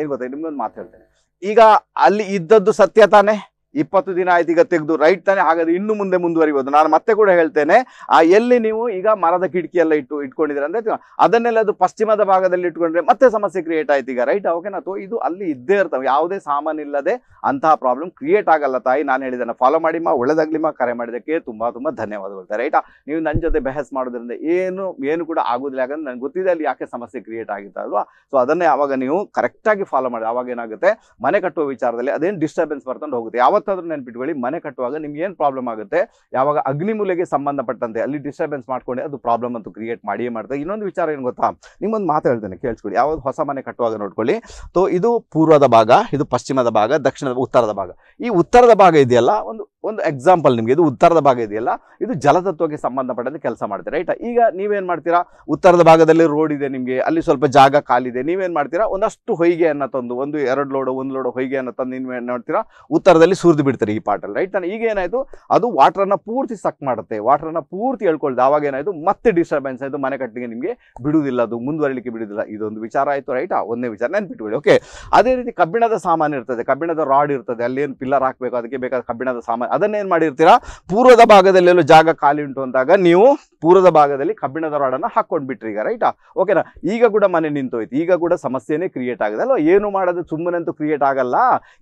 ಏನ್ ಗೊತ್ತಾ ನಿಮ್ಗೊಂದು ಮಾತು ಹೇಳ್ತೇನೆ. ಈಗ ಅಲ್ಲಿ ಇದ್ದದ್ದು ಸತ್ಯ ತಾನೆ, ಇಪ್ಪತ್ತು ದಿನ ಆಯ್ತು ಈಗ ತೆಗೆದು, ರೈಟ್ ತಾನೆ? ಹಾಗಾದ್ರೆ ಇನ್ನು ಮುಂದೆ ಮುಂದುವರಿಬೋದು. ನಾನು ಮತ್ತೆ ಕೂಡ ಹೇಳ್ತೇನೆ, ಆ ಎಲ್ಲಿ ನೀವು ಈಗ ಮರದ ಕಿಟಕಿ ಎಲ್ಲ ಇಟ್ಟು ಇಟ್ಕೊಂಡಿದ್ದೀರ ಅಂದ್ರೆ ಅದನ್ನೆಲ್ಲ ಅದು ಪಶ್ಚಿಮದ ಭಾಗದಲ್ಲಿ ಇಟ್ಕೊಂಡ್ರೆ ಮತ್ತೆ ಸಮಸ್ಯೆ ಕ್ರಿಯೇಟ್ ಆಯ್ತು ಈಗ, ರೈಟ್? ಓಕೆನಾ? ಸೊ ಇದು ಅಲ್ಲಿ ಇದ್ದೇ ಇರ್ತವೆ, ಯಾವುದೇ ಸಾಮಾನು ಇಲ್ಲದೆ ಅಂತಹ ಪ್ರಾಬ್ಲಮ್ ಕ್ರಿಯೇಟ್ ಆಗಲ್ಲ ತಾಯಿ. ನಾನು ಹೇಳಿದ್ದೇನೆ ಫಾಲೋ ಮಾಡಿಮ್ಮ. ಒಳ್ಳೆದಾಗ್ಲಿಮ್ಮ. ಕರೆ ಮಾಡಿದ್ದಕ್ಕೆ ತುಂಬಾ ತುಂಬಾ ಧನ್ಯವಾದಗಳು, ರೈಟಾ? ನೀವು ನನ್ನ ಜೊತೆ ಬಹಸ್ ಮಾಡೋದ್ರಿಂದ ಏನು ಏನು ಕೂಡ ಆಗೋದಿಲ್ಲ, ಯಾಕಂದ್ರೆ ನನಗೆ ಗೊತ್ತಿದೆ ಅಲ್ಲಿ ಯಾಕೆ ಸಮಸ್ಯೆ ಕ್ರಿಯೇಟ್ ಆಗುತ್ತೆ ಅಲ್ವಾ. ಸೊ ಅದನ್ನೇ ಯಾವಾಗ ನೀವು ಕರೆಕ್ಟಾಗಿ ಫಾಲೋ ಮಾಡಿ, ಅವಾಗ ಏನಾಗುತ್ತೆ ಮನೆ ಕಟ್ಟುವ ವಿಚಾರದಲ್ಲಿ ಅದೇನು ಡಿಸ್ಟರ್ಬೆನ್ಸ್ ಬರ್ಕೊಂಡು ಹೋಗುತ್ತೆ. ಯಾವತ್ತು ಅದನ್ನ ನೆನ್ಪಿಟ್ಕೊಳ್ಳಿ, ಮನೆ ಕಟ್ಟುವಾಗ ನಿಮ್ಗೆ ಏನು ಪ್ರಾಬ್ಲಮ್ ಆಗುತ್ತೆ, ಯಾವಾಗ ಅಗ್ನಿಮೂಲೆಗೆ ಸಂಬಂಧಪಟ್ಟಂತೆ ಅಲ್ಲಿ ಡಿಸ್ಟರ್ಬೆನ್ಸ್ ಮಾಡ್ಕೊಂಡು ಅದು ಪ್ರಾಬ್ಲಮ್ ಅಂತೂ ಕ್ರಿಯೇಟ್ ಮಾಡಿಯೇ ಮಾಡ್ತಾರೆ. ಇನ್ನೊಂದು ವಿಚಾರ ಏನು ಗೊತ್ತಾ, ನಿಮ್ಗೊಂದು ಮಾತು ಹೇಳ್ತೇನೆ ಕೇಳಿಸ್ಕೊಳ್ಳಿ. ಯಾವಾಗ ಹೊಸ ಮನೆ ಕಟ್ಟುವಾಗ ನೋಡ್ಕೊಳ್ಳಿ, ತೋ ಇದು ಪೂರ್ವದ ಭಾಗ, ಇದು ಪಶ್ಚಿಮದ ಭಾಗ, ದಕ್ಷಿಣದ ಉತ್ತರದ ಭಾಗ. ಈ ಉತ್ತರದ ಭಾಗ ಇದೆಯಲ್ಲ, ಒಂದು ಒಂದು ಎಕ್ಸಾಂಪಲ್ ನಿಮಗೆ, ಇದು ಉತ್ತರದ ಭಾಗ ಇದೆಯಲ್ಲ, ಇದು ಜಲತತ್ವಕ್ಕೆ ಸಂಬಂಧಪಟ್ಟಂತೆ ಕೆಲಸ ಮಾಡ್ತೀರಾ, ರೈಟ್? ಈಗ ನೀವೇನು ಮಾಡ್ತೀರಾ, ಉತ್ತರದ ಭಾಗದಲ್ಲಿ ರೋಡ್ ಇದೆ ನಿಮಗೆ, ಅಲ್ಲಿ ಸ್ವಲ್ಪ ಜಾಗ ಕಾಲಿದೆ, ನೀವೇನು ಮಾಡ್ತೀರಾ ಒಂದಷ್ಟು ಹೊಯ್ಗೆಯನ್ನು ತಂದು, ಒಂದು ಎರಡು ಲೋಡು ಒಂದು ಲೋಡು ಹೊಯ್ಗೆಯನ್ನು ತಂದು ನೀವೇನು ಮಾಡ್ತೀರಾ ಉತ್ತರದಲ್ಲಿ ಸುರಿದು ಬಿಡ್ತಾರೆ ಈ ಪಾಟಲ್ಲಿ, ರೈಟ್ ತಾನೆ? ಈಗ ಏನಾಯಿತು, ಅದು ವಾಟ್ರನ್ನು ಪೂರ್ತಿ ಸಕ್ ಮಾಡುತ್ತೆ, ವಾಟ್ರನ್ನು ಪೂರ್ತಿ ಹೇಳ್ಕೊಳ್ದು, ಆವಾಗ ಏನಾಯಿತು ಮತ್ತೆ ಡಿಸ್ಟರ್ಬೆನ್ಸ್ ಆಯಿತು, ಮನೆ ಕಟ್ಟಿಗೆ ನಿಮಗೆ ಬಿಡುವುದಿಲ್ಲ, ಅದು ಮುಂದುವರಿಲಿಕ್ಕೆ ಬಿಡುವುದಿಲ್ಲ. ಇದೊಂದು ವಿಚಾರ ಆಯಿತು, ರೈಟ್? ಒಂದೇ ವಿಚಾರ ನೆನ್ಪಿಟ್ಕೊಳ್ಳಿ, ಓಕೆ? ಅದೇ ರೀತಿ ಕಬ್ಬಿಣದ ಸಾಮಾನು ಇರ್ತದೆ, ಕಬ್ಬಿಣದ ರಾಡ್ ಇರ್ತದೆ, ಅಲ್ಲಿ ಏನು ಪಿಲ್ಲರ್ ಹಾಕಬೇಕು ಅದಕ್ಕೆ ಬೇಕಾದ ಕಬ್ಬಿಣದ ಸಾಮಾನು, ಅದನ್ನೇನು ಮಾಡಿರ್ತೀರಾ, ಪೂರ್ವದ ಭಾಗದಲ್ಲೆಲ್ಲೂ ಜಾಗ ಖಾಲಿ ಉಂಟು ಅಂದಾಗ ನೀವು ಪೂರ್ವದ ಭಾಗದಲ್ಲಿ ಕಬ್ಬಿಣದ ರಾಡನ್ನು ಹಾಕೊಂಡು ಬಿಟ್ರಿ ಈಗ, ರೈಟಾ? ಓಕೆನಾ? ಈಗ ಕೂಡ ಮನೆ ನಿಂತೋಯ್ತು, ಈಗ ಕೂಡ ಸಮಸ್ಯೆನೇ ಕ್ರಿಯೇಟ್ ಆಗಿದೆ ಅಲ್ವಾ. ಏನು ಮಾಡೋದು, ಸುಮ್ಮನೆಂತೂ ಕ್ರಿಯೇಟ್ ಆಗಲ್ಲ,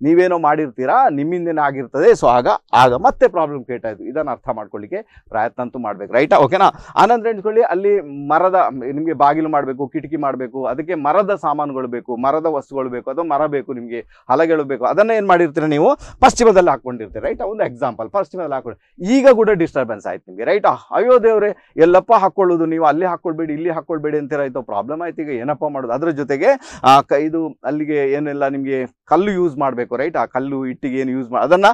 ನೀವೇನೋ ಮಾಡಿರ್ತೀರಾ, ನಿಮ್ಮಿಂದ ಆಗಿರ್ತದೆ. ಸೊ ಆಗ ಆಗ ಮತ್ತೆ ಪ್ರಾಬ್ಲಮ್ ಕ್ರಿಯೇಟ್ ಆಯಿತು. ಇದನ್ನು ಅರ್ಥ ಮಾಡ್ಕೊಳ್ಳಿಕ್ಕೆ ಪ್ರಯತ್ನ ಅಂತೂ ಮಾಡಬೇಕು, ರೈಟಾ? ಓಕೆನಾ? ಆನಂತರ ಎಣಿಸ್ಕೊಳ್ಳಿ, ಅಲ್ಲಿ ಮರದ ನಿಮಗೆ ಬಾಗಿಲು ಮಾಡಬೇಕು, ಕಿಟಕಿ ಮಾಡಬೇಕು, ಅದಕ್ಕೆ ಮರದ ಸಾಮಾನುಗಳು ಬೇಕು, ಮರದ ವಸ್ತುಗಳು ಬೇಕು, ಅಥವಾ ಮರ ಬೇಕು ನಿಮಗೆ, ಹಲಗೆಗಳು ಬೇಕು, ಅದನ್ನು ಏನು ಮಾಡಿರ್ತೀರ ನೀವು ಪಶ್ಚಿಮದಲ್ಲಿ ಹಾಕ್ಕೊಂಡಿರ್ತೀರ, ರೈಟಾ? ಒಂದು ಎಕ್ಸಾಂಪಲ್ ಪಶ್ಚಿಮದಲ್ಲಿ ಹಾಕೊಂಡು ಈಗ ಕೂಡ ಡಿಸ್ಟರ್ಬೆನ್ಸ್ ಆಯ್ತು ನಿಮಗೆ, ರೈಟಾ? ಅಯ್ಯೋ ದೇವ್ರೆ, ಎಲ್ಲಪ್ಪ ಹಾಕ್ಕೊಳ್ಳೋದು, ನೀವು ಅಲ್ಲಿ ಹಾಕ್ಕೊಳ್ಬೇಡಿ ಇಲ್ಲಿ ಹಾಕ್ಕೊಳ್ಬೇಡಿ ಅಂತೀರ, ಆಯಿತು ಪ್ರಾಬ್ಲಮ್ ಆಯ್ತು, ಈಗ ಏನಪ್ಪ ಮಾಡೋದು. ಅದರ ಜೊತೆಗೆ ಇದು ಅಲ್ಲಿಗೆ ಏನೆಲ್ಲ ನಿಮಗೆ ಕಲ್ಲು ಯೂಸ್ ಮಾಡಬೇಕು ರೈಟ್. ಆ ಕಲ್ಲು ಇಟ್ಟಿಗೆ ಏನು ಯೂಸ್ ಮಾಡಿ ಅದನ್ನ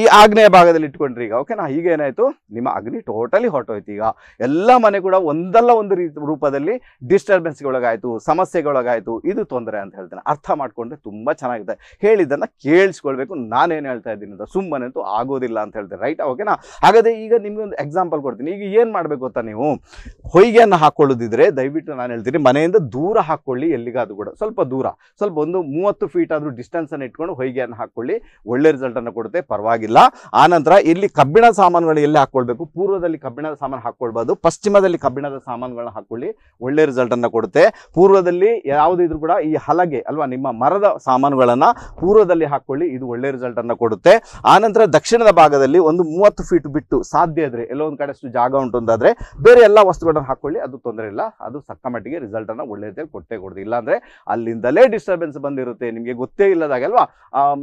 ಈ ಆಗ್ನೇಯ ಭಾಗದಲ್ಲಿ ಇಟ್ಕೊಂಡ್ರಿ ಈಗ ಓಕೆನಾ. ಈಗ ಏನಾಯ್ತು ನಿಮ್ಮ ಅಗ್ನಿ ಟೋಟಲಿ ಹೊರಟೋಯ್ತು. ಈಗ ಎಲ್ಲ ಮನೆ ಕೂಡ ಒಂದಲ್ಲ ಒಂದು ರೂಪದಲ್ಲಿ ಡಿಸ್ಟರ್ಬೆನ್ಸ್ಗೆ ಒಳಗಾಯಿತು, ಸಮಸ್ಯೆಗೆ ಒಳಗಾಯಿತು. ಇದು ತೊಂದರೆ ಅಂತ ಹೇಳ್ತೇನೆ. ಅರ್ಥ ಮಾಡಿಕೊಂಡ್ರೆ ತುಂಬ ಚೆನ್ನಾಗಿದೆ. ಹೇಳಿದ್ದನ್ನು ಕೇಳಿಸ್ಕೊಳ್ಬೇಕು. ನಾನೇನು ಹೇಳ್ತಾ ಇದ್ದೀನಿ ಅಂತ ಸುಮ್ಮನೆ ಅಂತೂ ಆಗೋದಿಲ್ಲ ಅಂತ ಹೇಳ್ತೇನೆ ರೈಟ್ ಓಕೆನಾ. ಹಾಗಾದರೆ ಈಗ ನಿಮಗೆ ಒಂದು ಎಕ್ಸಾಂಪಲ್ ಕೊಡ್ತೀನಿ. ಈಗ ಏನು ಮಾಡಬೇಕು ಅಂತ ನೀವು ಹೊಯ್ಗೆಯನ್ನು ಹಾಕ್ಕೊಳ್ಳೋದಿದ್ರೆ ದಯವಿಟ್ಟು ನಾನು ಹೇಳ್ತೀನಿ ಮನೆಯಿಂದ ದೂರ ಹಾಕ್ಕೊಳ್ಳಿ. ಎಲ್ಲಿಗಾದರೂ ಕೂಡ ಸ್ವಲ್ಪ ದೂರ, ಸ್ವಲ್ಪ ಒಂದು ಮೂವತ್ತು ಫೀಟ್ ಆದರೂ ಡಿಸ್ಟೆನ್ಸನ್ನು ಇಟ್ಕೊಂಡು ಹೊಯ್ಗೆಯನ್ನು ಹಾಕ್ಕೊಳ್ಳಿ. ಒಳ್ಳೆ ರಿಸಲ್ಟನ್ನು ಕೊಡುತ್ತೆ, ಪರವಾಗಿಲ್ಲ. ಆನಂತರ ಇಲ್ಲಿ ಕಬ್ಬಿಣ ಸಾಮಾನುಗಳು ಎಲ್ಲಿ ಹಾಕ್ಕೊಳ್ಬೇಕು, ಪೂರ್ವದಲ್ಲಿ ಕಬ್ಬಿಣದ ಸಾಮಾನು ಹಾಕ್ಕೊಳ್ಬೋದು, ಪಶ್ಚಿಮದಲ್ಲಿ ಕಬ್ಬಿಣದ ಸಾಮಾನುಗಳನ್ನ ಹಾಕ್ಕೊಳ್ಳಿ. ಒಳ್ಳೆ ರಿಸಲ್ಟನ್ನು ಕೊಡುತ್ತೆ. ಪೂರ್ವದಲ್ಲಿ ಯಾವುದಿದ್ರು ಕೂಡ ಈ ಹಲಗೆ ಅಲ್ವಾ ನಿಮ್ಮ ಮರದ ಸಾಮಾನುಗಳನ್ನು ಪೂರ್ವದಲ್ಲಿ ಹಾಕ್ಕೊಳ್ಳಿ. ಇದು ಒಳ್ಳೆ ರಿಸಲ್ಟನ್ನು ಕೊಡುತ್ತೆ. ಆನಂತರ ದಕ್ಷಿಣದ ಭಾಗದಲ್ಲಿ ಒಂದು ಮೂವತ್ತು ಫೀಟ್ ಬಿಟ್ಟು ಸಾಧ್ಯ ಇದ್ರೆ ಎಲ್ಲೊಂದು ಕಡೆಷ್ಟು ಜಾಗ ಉಂಟು ಅಂತಾದರೆ ಬೇರೆ ಎಲ್ಲ ವಸ್ತುಗಳನ್ನು ಹಾಕ್ಕೊಳ್ಳಿ. ಅದು ತೊಂದರೆ ಇಲ್ಲ. ಅದು ಸಕ್ಕ ಮಟ್ಟಿಗೆ ರಿಸಲ್ಟನ್ನು ಒಳ್ಳೆಯದೇ ಕೊಟ್ಟೆ ಕೊಡುತ್ತೆ. ಇಲ್ಲಾಂದರೆ ಅಲ್ಲಿಂದಲೇ ಡಿಸ್ಟರ್ಬೆನ್ಸ್ ಬಂದಿರುತ್ತೆ, ನಿಮಗೆ ಗೊತ್ತೇ ಇಲ್ಲದಾಗ ಅಲ್ವಾ.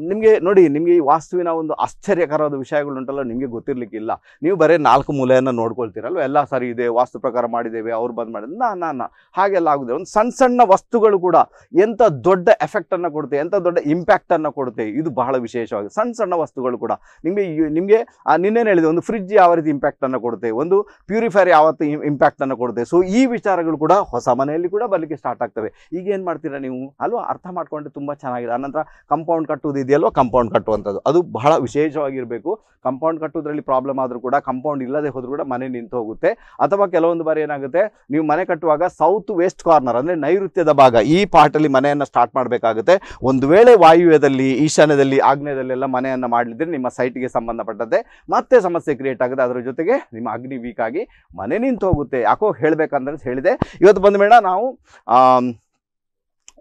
ನಿಮಗೆ ನೋಡಿ ನಿಮಗೆ ಈ ವಾಸ್ತುವಿನ ಒಂದು ಆಶ್ಚರ್ಯಕರವಾದ ವಿಷಯಗಳುಂಟಲ್ಲ, ನಿಮಗೆ ಗೊತ್ತಿರಲಿಕ್ಕಿಲ್ಲ. ನೀವು ಬರೀ ನಾಲ್ಕು ಮೂಲೆಯನ್ನು ನೋಡ್ಕೊಳ್ತೀರಲ್ವ, ಎಲ್ಲ ಸರಿ ಇದೆ, ವಾಸ್ತು ಪ್ರಕಾರ ಮಾಡಿದ್ದೇವೆ, ಅವ್ರು ಬಂದು ಮಾಡಿದ ನಾ ನಾ ನಾ ಹಾಗೆಲ್ಲ ಆಗಿದೆ. ಒಂದು ಸಣ್ಣ ಸಣ್ಣ ವಸ್ತುಗಳು ಕೂಡ ಎಂಥ ದೊಡ್ಡ ಎಫೆಕ್ಟನ್ನು ಕೊಡುತ್ತೆ, ಎಂಥ ದೊಡ್ಡ ಇಂಪ್ಯಾಕ್ಟನ್ನು ಕೊಡುತ್ತೆ. ಇದು ಬಹಳ ವಿಶೇಷವಾಗಿದೆ. ಸಣ್ಣ ಸಣ್ಣ ವಸ್ತುಗಳು ಕೂಡ ನಿಮಗೆ ನಿಮಗೆ ನಿನ್ನೇನು ಹೇಳಿದೆ, ಒಂದು ಫ್ರಿಡ್ಜ್ ಯಾವ ರೀತಿ ಇಂಪ್ಯಾಕ್ಟನ್ನು ಕೊಡುತ್ತೆ, ಒಂದು ಪ್ಯೂರಿಫೈರ್ ಯಾವತ್ತು ಇಂಪ್ಯಾಕ್ಟನ್ನು ಕೊಡುತ್ತೆ. ಸೊ ಈ ವಿಚಾರಗಳು ಕೂಡ ಹೊಸ ಮನೆಯಲ್ಲಿ ಕೂಡ ಬರಲಿಕ್ಕೆ ಸ್ಟಾರ್ಟ್ ಆಗ್ತವೆ. ಈಗ ಏನು ಮಾಡ್ತೀರಾ ನೀವು ಅಲ್ವಾ, ಅರ್ಥ ಮಾಡ್ಕೊಂಡ್ರೆ ತುಂಬ ಚೆನ್ನಾಗಿದೆ. ಆನಂತರ ಕಂಪೌಂಡ್ ಕಟ್ಟೋದು ಇದೆಯಲ್ವ, ಕಂಪೌಂಡ್ ಕಟ್ಟುವಂಥದ್ದು ಅದು ಬಹಳ ವಿಶೇಷವಾಗಿರಬೇಕು. ಕಂಪೌಂಡ್ ಕಟ್ಟೋದ್ರಲ್ಲಿ ಪ್ರಾಬ್ಲಮ್ ಆದರೂ ಕೂಡ ಕಂಪೌಂಡ್ ಇಲ್ಲದೆ ಹೋದರೂ ಕೂಡ ಮನೆ ನಿಂತು ಹೋಗುತ್ತೆ. ಅಥವಾ ಕೆಲವೊಂದು ಬಾರಿ ಏನಾಗುತ್ತೆ, ನೀವು ಮನೆ ಕಟ್ಟುವಾಗ ಸೌತ್ ವೆಸ್ಟ್ ಕಾರ್ನರ್ ಅಂದರೆ ನೈಋತ್ಯದ ಭಾಗ ಈ ಪಾರ್ಟಲ್ಲಿ ಮನೆಯನ್ನು ಸ್ಟಾರ್ಟ್ ಮಾಡಬೇಕಾಗುತ್ತೆ. ಒಂದು ವೇಳೆ ವಾಯುವ್ಯದಲ್ಲಿ, ಈಶಾನ್ಯದಲ್ಲಿ, ಆಗ್ನೇಯದಲ್ಲೆಲ್ಲ ಮನೆಯನ್ನು ಮಾಡಲಿದ್ರೆ ನಿಮ್ಮ ಸೈಟ್ಗೆ ಸಂಬಂಧಪಟ್ಟಂತೆ ಮತ್ತೆ ಸಮಸ್ಯೆ ಕ್ರಿಯೇಟ್ ಆಗುತ್ತೆ. ಅದರ ಜೊತೆಗೆ ನಿಮ್ಮ ಅಗ್ನಿ ವೀಕ್ ಆಗಿ ಮನೆ ನಿಂತು ಹೋಗುತ್ತೆ. ಯಾಕೋ ಹೇಳಬೇಕಂದ್ರೆ ಹೇಳಿದೆ. ಇವತ್ತು ಬಂದ ಮೇಡ ನಾವು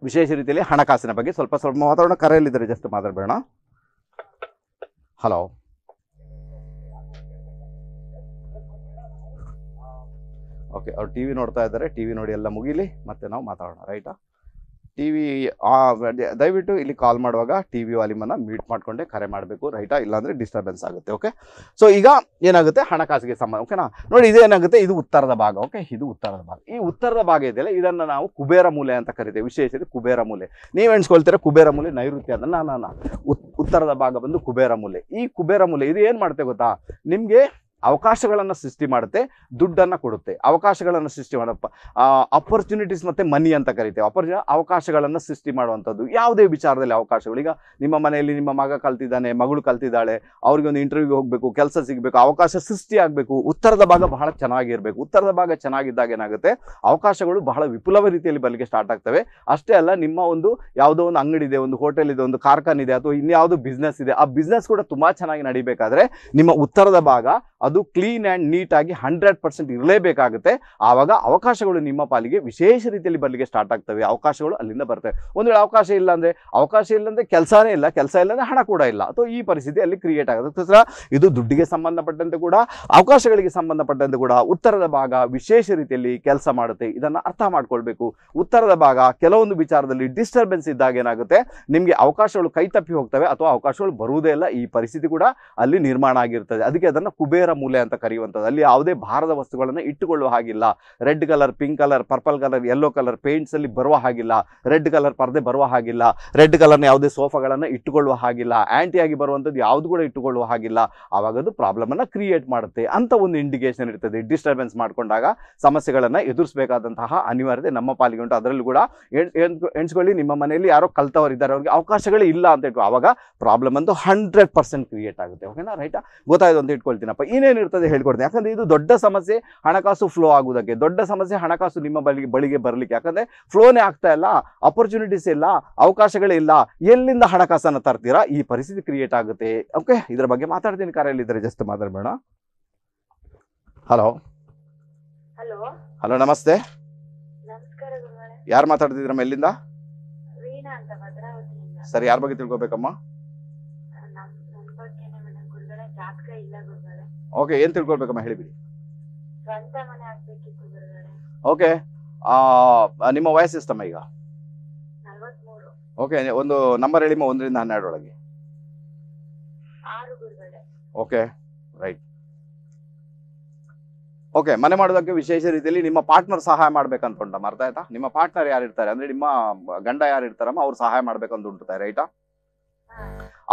ವಿಶೇಷ ರೀತಿಯಲ್ಲಿ ಹಣಕಾಸಿನ ಬಗ್ಗೆ ಸ್ವಲ್ಪ ಸ್ವಲ್ಪ ಮಾತಾಡೋಣ. ಕರೆಯಲ್ಲಿದ್ದರೆ ಜಸ್ಟ್ ಮಾತಾಡಬೇಡ. ಹಲೋ ಓಕೆ, ಅವ್ರು ಟಿ ವಿ ನೋಡ್ತಾ ಇದ್ದಾರೆ. ಟಿ ವಿ ನೋಡಿ ಎಲ್ಲ ಮುಗಿಲಿ, ಮತ್ತೆ ನಾವು ಮಾತಾಡೋಣ ರೈಟಾ. ಟಿ ವಿ ದಯವಿಟ್ಟು ಇಲ್ಲಿ ಕಾಲ್ ಮಾಡುವಾಗ ಟಿ ವಿ ವಾಲ್ಯೂಮನ್ನು ಮ್ಯೂಟ್ ಮಾಡಿಕೊಂಡೆ ಕರೆ ಮಾಡಬೇಕು ರೈಟಾ, ಇಲ್ಲಾಂದರೆ ಡಿಸ್ಟರ್ಬೆನ್ಸ್ ಆಗುತ್ತೆ ಓಕೆ. ಸೊ ಈಗ ಏನಾಗುತ್ತೆ ಹಣಕಾಸಿಗೆ ಸಂಬಂಧ ಓಕೆನಾ. ನೋಡಿ ಇದೇನಾಗುತ್ತೆ, ಇದು ಉತ್ತರದ ಭಾಗ ಓಕೆ, ಇದು ಉತ್ತರದ ಭಾಗ. ಈ ಉತ್ತರದ ಭಾಗ ಇದೆಯಲ್ಲ, ಇದನ್ನು ನಾವು ಕುಬೇರ ಮೂಲೆ ಅಂತ ಕರಿತೇವೆ. ವಿಶೇಷ ಕುಬೇರ ಮೂಲೆ ನೀವು ಎಣಿಸ್ಕೊಳ್ತೀರಾ, ಕುಬೇರ ಮೂಲೆ ನೈಋತ್ಯ ಅದನ್ನು ನಾನು ಉತ್ತರದ ಭಾಗ ಬಂದು ಕುಬೇರ ಮೂಲೆ. ಈ ಕುಬೇರ ಮೂಲೆ ಇದು ಏನು ಮಾಡುತ್ತೆ ಗೊತ್ತಾ, ನಿಮಗೆ ಅವಕಾಶಗಳನ್ನು ಸೃಷ್ಟಿ ಮಾಡುತ್ತೆ, ದುಡ್ಡನ್ನು ಕೊಡುತ್ತೆ. ಅವಕಾಶಗಳನ್ನು ಸೃಷ್ಟಿ ಮಾಡಪ್ಪ ಅಪರ್ಚುನಿಟೀಸ್ ಮತ್ತು ಮನಿ ಅಂತ ಕರಿತೇವೆ. ಅಪರ್ಚು ಅವಕಾಶಗಳನ್ನು ಸೃಷ್ಟಿ ಮಾಡುವಂಥದ್ದು ಯಾವುದೇ ವಿಚಾರದಲ್ಲಿ ಅವಕಾಶಗಳು. ಈಗ ನಿಮ್ಮ ಮನೆಯಲ್ಲಿ ನಿಮ್ಮ ಮಗ ಕಲ್ತಿದ್ದಾನೆ, ಮಗಳು ಕಲ್ತಿದ್ದಾಳೆ, ಅವ್ರಿಗೆ ಒಂದು ಇಂಟರ್ವ್ಯೂಗೆ ಹೋಗಬೇಕು, ಕೆಲಸ ಸಿಗಬೇಕು, ಅವಕಾಶ ಸೃಷ್ಟಿ ಆಗಬೇಕು. ಉತ್ತರದ ಭಾಗ ಬಹಳ ಚೆನ್ನಾಗಿರಬೇಕು. ಉತ್ತರದ ಭಾಗ ಚೆನ್ನಾಗಿದ್ದಾಗ ಏನಾಗುತ್ತೆ, ಅವಕಾಶಗಳು ಬಹಳ ವಿಪುಲವ ರೀತಿಯಲ್ಲಿ ಬಲಿಗೆ ಸ್ಟಾರ್ಟ್ ಆಗ್ತವೆ. ಅಷ್ಟೇ ಅಲ್ಲ, ನಿಮ್ಮ ಒಂದು ಯಾವುದೋ ಒಂದು ಅಂಗಡಿ ಇದೆ, ಒಂದು ಹೋಟೆಲ್ ಇದೆ, ಒಂದು ಕಾರ್ಖಾನೆ ಇದೆ, ಅಥವಾ ಇನ್ಯಾವುದೋ ಬಿಸ್ನೆಸ್ ಇದೆ, ಆ ಬಿಸ್ನೆಸ್ ಕೂಡ ತುಂಬ ಚೆನ್ನಾಗಿ ನಡಿಬೇಕಾದ್ರೆ ನಿಮ್ಮ ಉತ್ತರದ ಭಾಗ ಅದು ಕ್ಲೀನ್ ಆ್ಯಂಡ್ ನೀಟಾಗಿ ಹಂಡ್ರೆಡ್ ಪರ್ಸೆಂಟ್ ಇರಲೇಬೇಕಾಗುತ್ತೆ. ಆವಾಗ ಅವಕಾಶಗಳು ನಿಮ್ಮ ಪಾಲಿಗೆ ವಿಶೇಷ ರೀತಿಯಲ್ಲಿ ಬರಲಿಕ್ಕೆ ಸ್ಟಾರ್ಟ್ ಆಗ್ತವೆ. ಅವಕಾಶಗಳು ಅಲ್ಲಿಂದ ಬರ್ತವೆ. ಒಂದು ವೇಳೆ ಅವಕಾಶ ಇಲ್ಲ ಅಂದರೆ ಅವಕಾಶ ಇಲ್ಲಂದರೆ ಕೆಲಸನೇ ಇಲ್ಲ, ಕೆಲಸ ಇಲ್ಲಂದರೆ ಹಣ ಕೂಡ ಇಲ್ಲ. ಅಥವಾ ಈ ಪರಿಸ್ಥಿತಿ ಅಲ್ಲಿ ಕ್ರಿಯೇಟ್ ಆಗುತ್ತೆ. ಸರ ಇದು ದುಡ್ಡಿಗೆ ಸಂಬಂಧಪಟ್ಟಂತೆ ಕೂಡ, ಅವಕಾಶಗಳಿಗೆ ಸಂಬಂಧಪಟ್ಟಂತೆ ಕೂಡ ಉತ್ತರದ ಭಾಗ ವಿಶೇಷ ರೀತಿಯಲ್ಲಿ ಕೆಲಸ ಮಾಡುತ್ತೆ. ಇದನ್ನು ಅರ್ಥ ಮಾಡ್ಕೊಳ್ಬೇಕು. ಉತ್ತರದ ಭಾಗ ಕೆಲವೊಂದು ವಿಚಾರದಲ್ಲಿ ಡಿಸ್ಟರ್ಬೆನ್ಸ್ ಇದ್ದಾಗ ಏನಾಗುತ್ತೆ, ನಿಮಗೆ ಅವಕಾಶಗಳು ಕೈ ತಪ್ಪಿ ಹೋಗ್ತವೆ ಅಥವಾ ಅವಕಾಶಗಳು ಬರುವುದೇ ಇಲ್ಲ. ಈ ಪರಿಸ್ಥಿತಿ ಕೂಡ ಅಲ್ಲಿ ನಿರ್ಮಾಣ ಆಗಿರ್ತದೆ. ಅದಕ್ಕೆ ಅದನ್ನು ಕುಬೇರ ಮೂಲೆ ಅಂತ ಕರೆಯುವಂಥದ್ದು. ಅಲ್ಲಿ ಯಾವುದೇ ಭಾರದ ವಸ್ತುಗಳನ್ನು ಇಟ್ಟುಕೊಳ್ಳುವ ಹಾಗಿಲ್ಲ. Red colour, pink colour, purple colour, yellow colour paints ಅಲ್ಲಿ ಬರುವ ಹಾಗಿಲ್ಲ. ರೆಡ್ ಕಲರ್ ಪರದೆ ಬರುವ ಹಾಗಿಲ್ಲ. ರೆಡ್ ಕಲರ್ನ ಯಾವುದೇ ಸೋಫಾಗಳನ್ನು ಇಟ್ಟುಕೊಳ್ಳುವ ಹಾಗಿಲ್ಲ. ಆಂಟಿಯಾಗಿ ಬರುವಂಥದ್ದು ಯಾವುದು ಕೂಡ ಇಟ್ಟುಕೊಳ್ಳುವ ಹಾಗಿಲ್ಲ. ಆವಾಗ ಅದು ಪ್ರಾಬ್ಲಮನ್ನು ಕ್ರಿಯೇಟ್ ಮಾಡುತ್ತೆ ಅಂತ ಒಂದು ಇಂಡಿಕೇಶನ್ ಇರ್ತದೆ. ಡಿಸ್ಟರ್ಬೆನ್ಸ್ ಮಾಡಿಕೊಂಡಾಗ ಸಮಸ್ಯೆಗಳನ್ನು ಎದುರಿಸಬೇಕಾದಂತಹ ಅನಿವಾರ್ಯತೆ ನಮ್ಮ ಪಾಲಿಗೆ ಉಂಟು. ಅದರಲ್ಲೂ ಕೂಡ ಎಣಿಸ್ಕೊಳ್ಳಿ, ನಿಮ್ಮ ಮನೆಯಲ್ಲಿ ಯಾರೋ ಕಲ್ತವರಿದ್ದಾರೆ, ಅವ್ರಿಗೆ ಅವಕಾಶಗಳೇ ಇಲ್ಲ ಅಂತ ಇಟ್ಕೊ, ಆವಾಗ ಪ್ರಾಬ್ಲಮ್ ಅಂತೂ ಹಂಡ್ರೆಡ್ ಪರ್ಸೆಂಟ್ ಕ್ರಿಯೇಟ್ ಆಗುತ್ತೆ ಓಕೆನಾ ರೈಟಾ. ಗೊತ್ತಾಯ್ತು ಅಂತ ಇಟ್ಕೊಳ್ತೀನಪ್ಪ. ಏನಿರ್ತದೆ ಹೇಳ್ಕೊಡ್ತೀನಿ. ಯಾಕಂದರೆ ಇದು ದೊಡ್ಡ ಸಮಸ್ಯೆ ಹಣಕಾಸು ಫ್ಲೋ ಆಗೋದಕ್ಕೆ, ದೊಡ್ಡ ಸಮಸ್ಯೆ ಹಣಕಾಸು ನಿಮ್ಮ ಬಳಿಗೆ ಬಳಿಗೆ ಬರಲಿಕ್ಕೆ. ಯಾಕಂದರೆ ಫ್ಲೋನೇ ಆಗ್ತಾ ಇಲ್ಲ, ಅಪರ್ಚುನಿಟೀಸ್ ಇಲ್ಲ, ಅವಕಾಶಗಳೇ ಇಲ್ಲ. ಎಲ್ಲಿಂದ ಹಣಕಾಸನ್ನು ತರ್ತೀರಾ? ಈ ಪರಿಸ್ಥಿತಿ ಕ್ರಿಯೇಟ್ ಆಗುತ್ತೆ ಓಕೆ. ಇದರ ಬಗ್ಗೆ ಮಾತಾಡ್ತೀನಿ. ಕಾರ್ಯಲ್ಲಿದ್ದರೆ ಜಸ್ಟ್ ಮಾತಾಡಬೇಡ. ಹಲೋ ಹಲೋ ಹಲೋ ನಮಸ್ತೆ, ಯಾರು ಮಾತಾಡ್ತಿದ್ರಮ್ಮ? ಎಲ್ಲಿಂದ? ಸರಿ, ಯಾರ ಬಗ್ಗೆ ತಿಳ್ಕೊಬೇಕಮ್ಮ? ಓಕೆ, ಏನ್ ತಿಳ್ಕೊಳ್ಬೇಕಮ್ಮ ಹೇಳಿಬಿಡಿ. ಓಕೆ, ನಿಮ್ಮ ವಯಸ್ಸು ಎಷ್ಟಮ್ಮ ಈಗ? ಓಕೆ, ಒಂದು ನಂಬರ್ ಹೇಳಿಮ್ಮ, ಒಂದರಿಂದ ಹನ್ನೆರಡರೊಳಗೆ. Okay right. ಓಕೆ, ಮನೆ ಮಾಡೋದಕ್ಕೆ ವಿಶೇಷ ರೀತಿಯಲ್ಲಿ ನಿಮ್ಮ ಪಾರ್ಟ್ನರ್ ಸಹಾಯ ಮಾಡ್ಬೇಕಂತ ಉಂಟಮ್ಮ, ಅರ್ಥ ಆಯ್ತಾ? ನಿಮ್ಮ ಪಾರ್ಟ್ನರ್ ಯಾರು ಇರ್ತಾರೆ ಅಂದ್ರೆ ನಿಮ್ಮ ಗಂಡ ಯಾರು ಇರ್ತಾರಮ್ಮ, ಅವ್ರು ಸಹಾಯ ಮಾಡ್ಬೇಕಂತ ಉಂಟು ರೈಟಾ.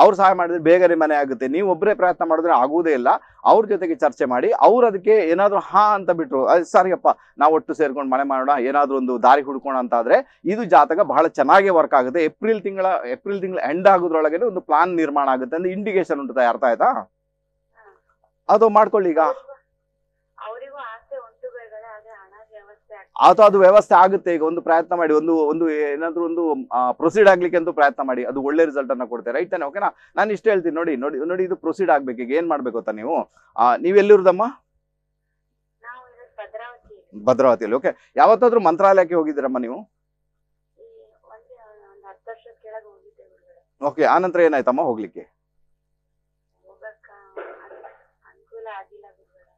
ಅವ್ರು ಸಹಾಯ ಮಾಡಿದ್ರೆ ಬೇಗನೆ ಮನೆ ಆಗುತ್ತೆ. ನೀವು ಒಬ್ಬರೇ ಪ್ರಯತ್ನ ಮಾಡಿದ್ರೆ ಆಗುವುದೇ ಇಲ್ಲ. ಅವ್ರ ಜೊತೆಗೆ ಚರ್ಚೆ ಮಾಡಿ ಅವ್ರು ಅದಕ್ಕೆ ಏನಾದರೂ ಹಾ ಅಂತ ಬಿಟ್ಟರು, ಸರಿಯಪ್ಪ ನಾವು ಒಟ್ಟು ಸೇರ್ಕೊಂಡು ಮನೆ ಮಾಡೋಣ, ಏನಾದರೂ ಒಂದು ದಾರಿ ಹುಡ್ಕೋಣ ಅಂತ ಆದರೆ ಇದು ಜಾತಕ ಬಹಳ ಚೆನ್ನಾಗಿ ವರ್ಕ್ ಆಗುತ್ತೆ. ಏಪ್ರಿಲ್ ತಿಂಗಳ ಏಪ್ರಿಲ್ ತಿಂಗಳ ಎಂಡ್ ಆಗೋದ್ರೊಳಗೆ ಒಂದು ಪ್ಲಾನ್ ನಿರ್ಮಾಣ ಆಗುತ್ತೆ ಅಂದ್ರೆ ಇಂಡಿಕೇಶನ್ ಉಂಟು. ಅರ್ಥ ಆಯ್ತಾ? ಅದು ಮಾಡ್ಕೊಳ್ಳಿ. ಈಗ ಅಥವಾ ಅದು ವ್ಯವಸ್ಥೆ ಆಗುತ್ತೆ. ಈಗ ಒಂದು ಪ್ರಯತ್ನ ಮಾಡಿ, ಒಂದು ಒಂದು ಏನಾದ್ರೂ ಒಂದು ಪ್ರೊಸೀಡ್ ಆಗ್ಲಿಕ್ಕೆ ಅಂತೂ ಪ್ರಯತ್ನ ಮಾಡಿ, ಅದು ಒಳ್ಳೆ ರಿಸಲ್ಟ್ ಅನ್ನ ಕೊಡ್ತಾರೆ. ರೈಟ್ ತಾನೆ? ಓಕೆನಾ? ನಾನು ಇಷ್ಟ ಹೇಳ್ತೀನಿ. ನೋಡಿ ನೋಡಿ ನೋಡಿ ಇದು ಪ್ರೊಸೀಡ್ ಆಗ್ಬೇಕು. ಈಗ ಏನ್ ಮಾಡ್ಬೇಕು ಅಂತ ನೀವು ನೀವೆಲ್ಲಿರುದಮ್ಮ? ಭದ್ರಾವತಿಯಲ್ಲಿ. ಓಕೆ. ಯಾವತ್ತಾದ್ರೂ ಮಂತ್ರಾಲಯಕ್ಕೆ ಹೋಗಿದ್ದೀರಮ್ಮ ನೀವು? ಓಕೆ. ಆನಂತರ ಏನಾಯ್ತಮ್ಮ ಹೋಗ್ಲಿಕ್ಕೆ?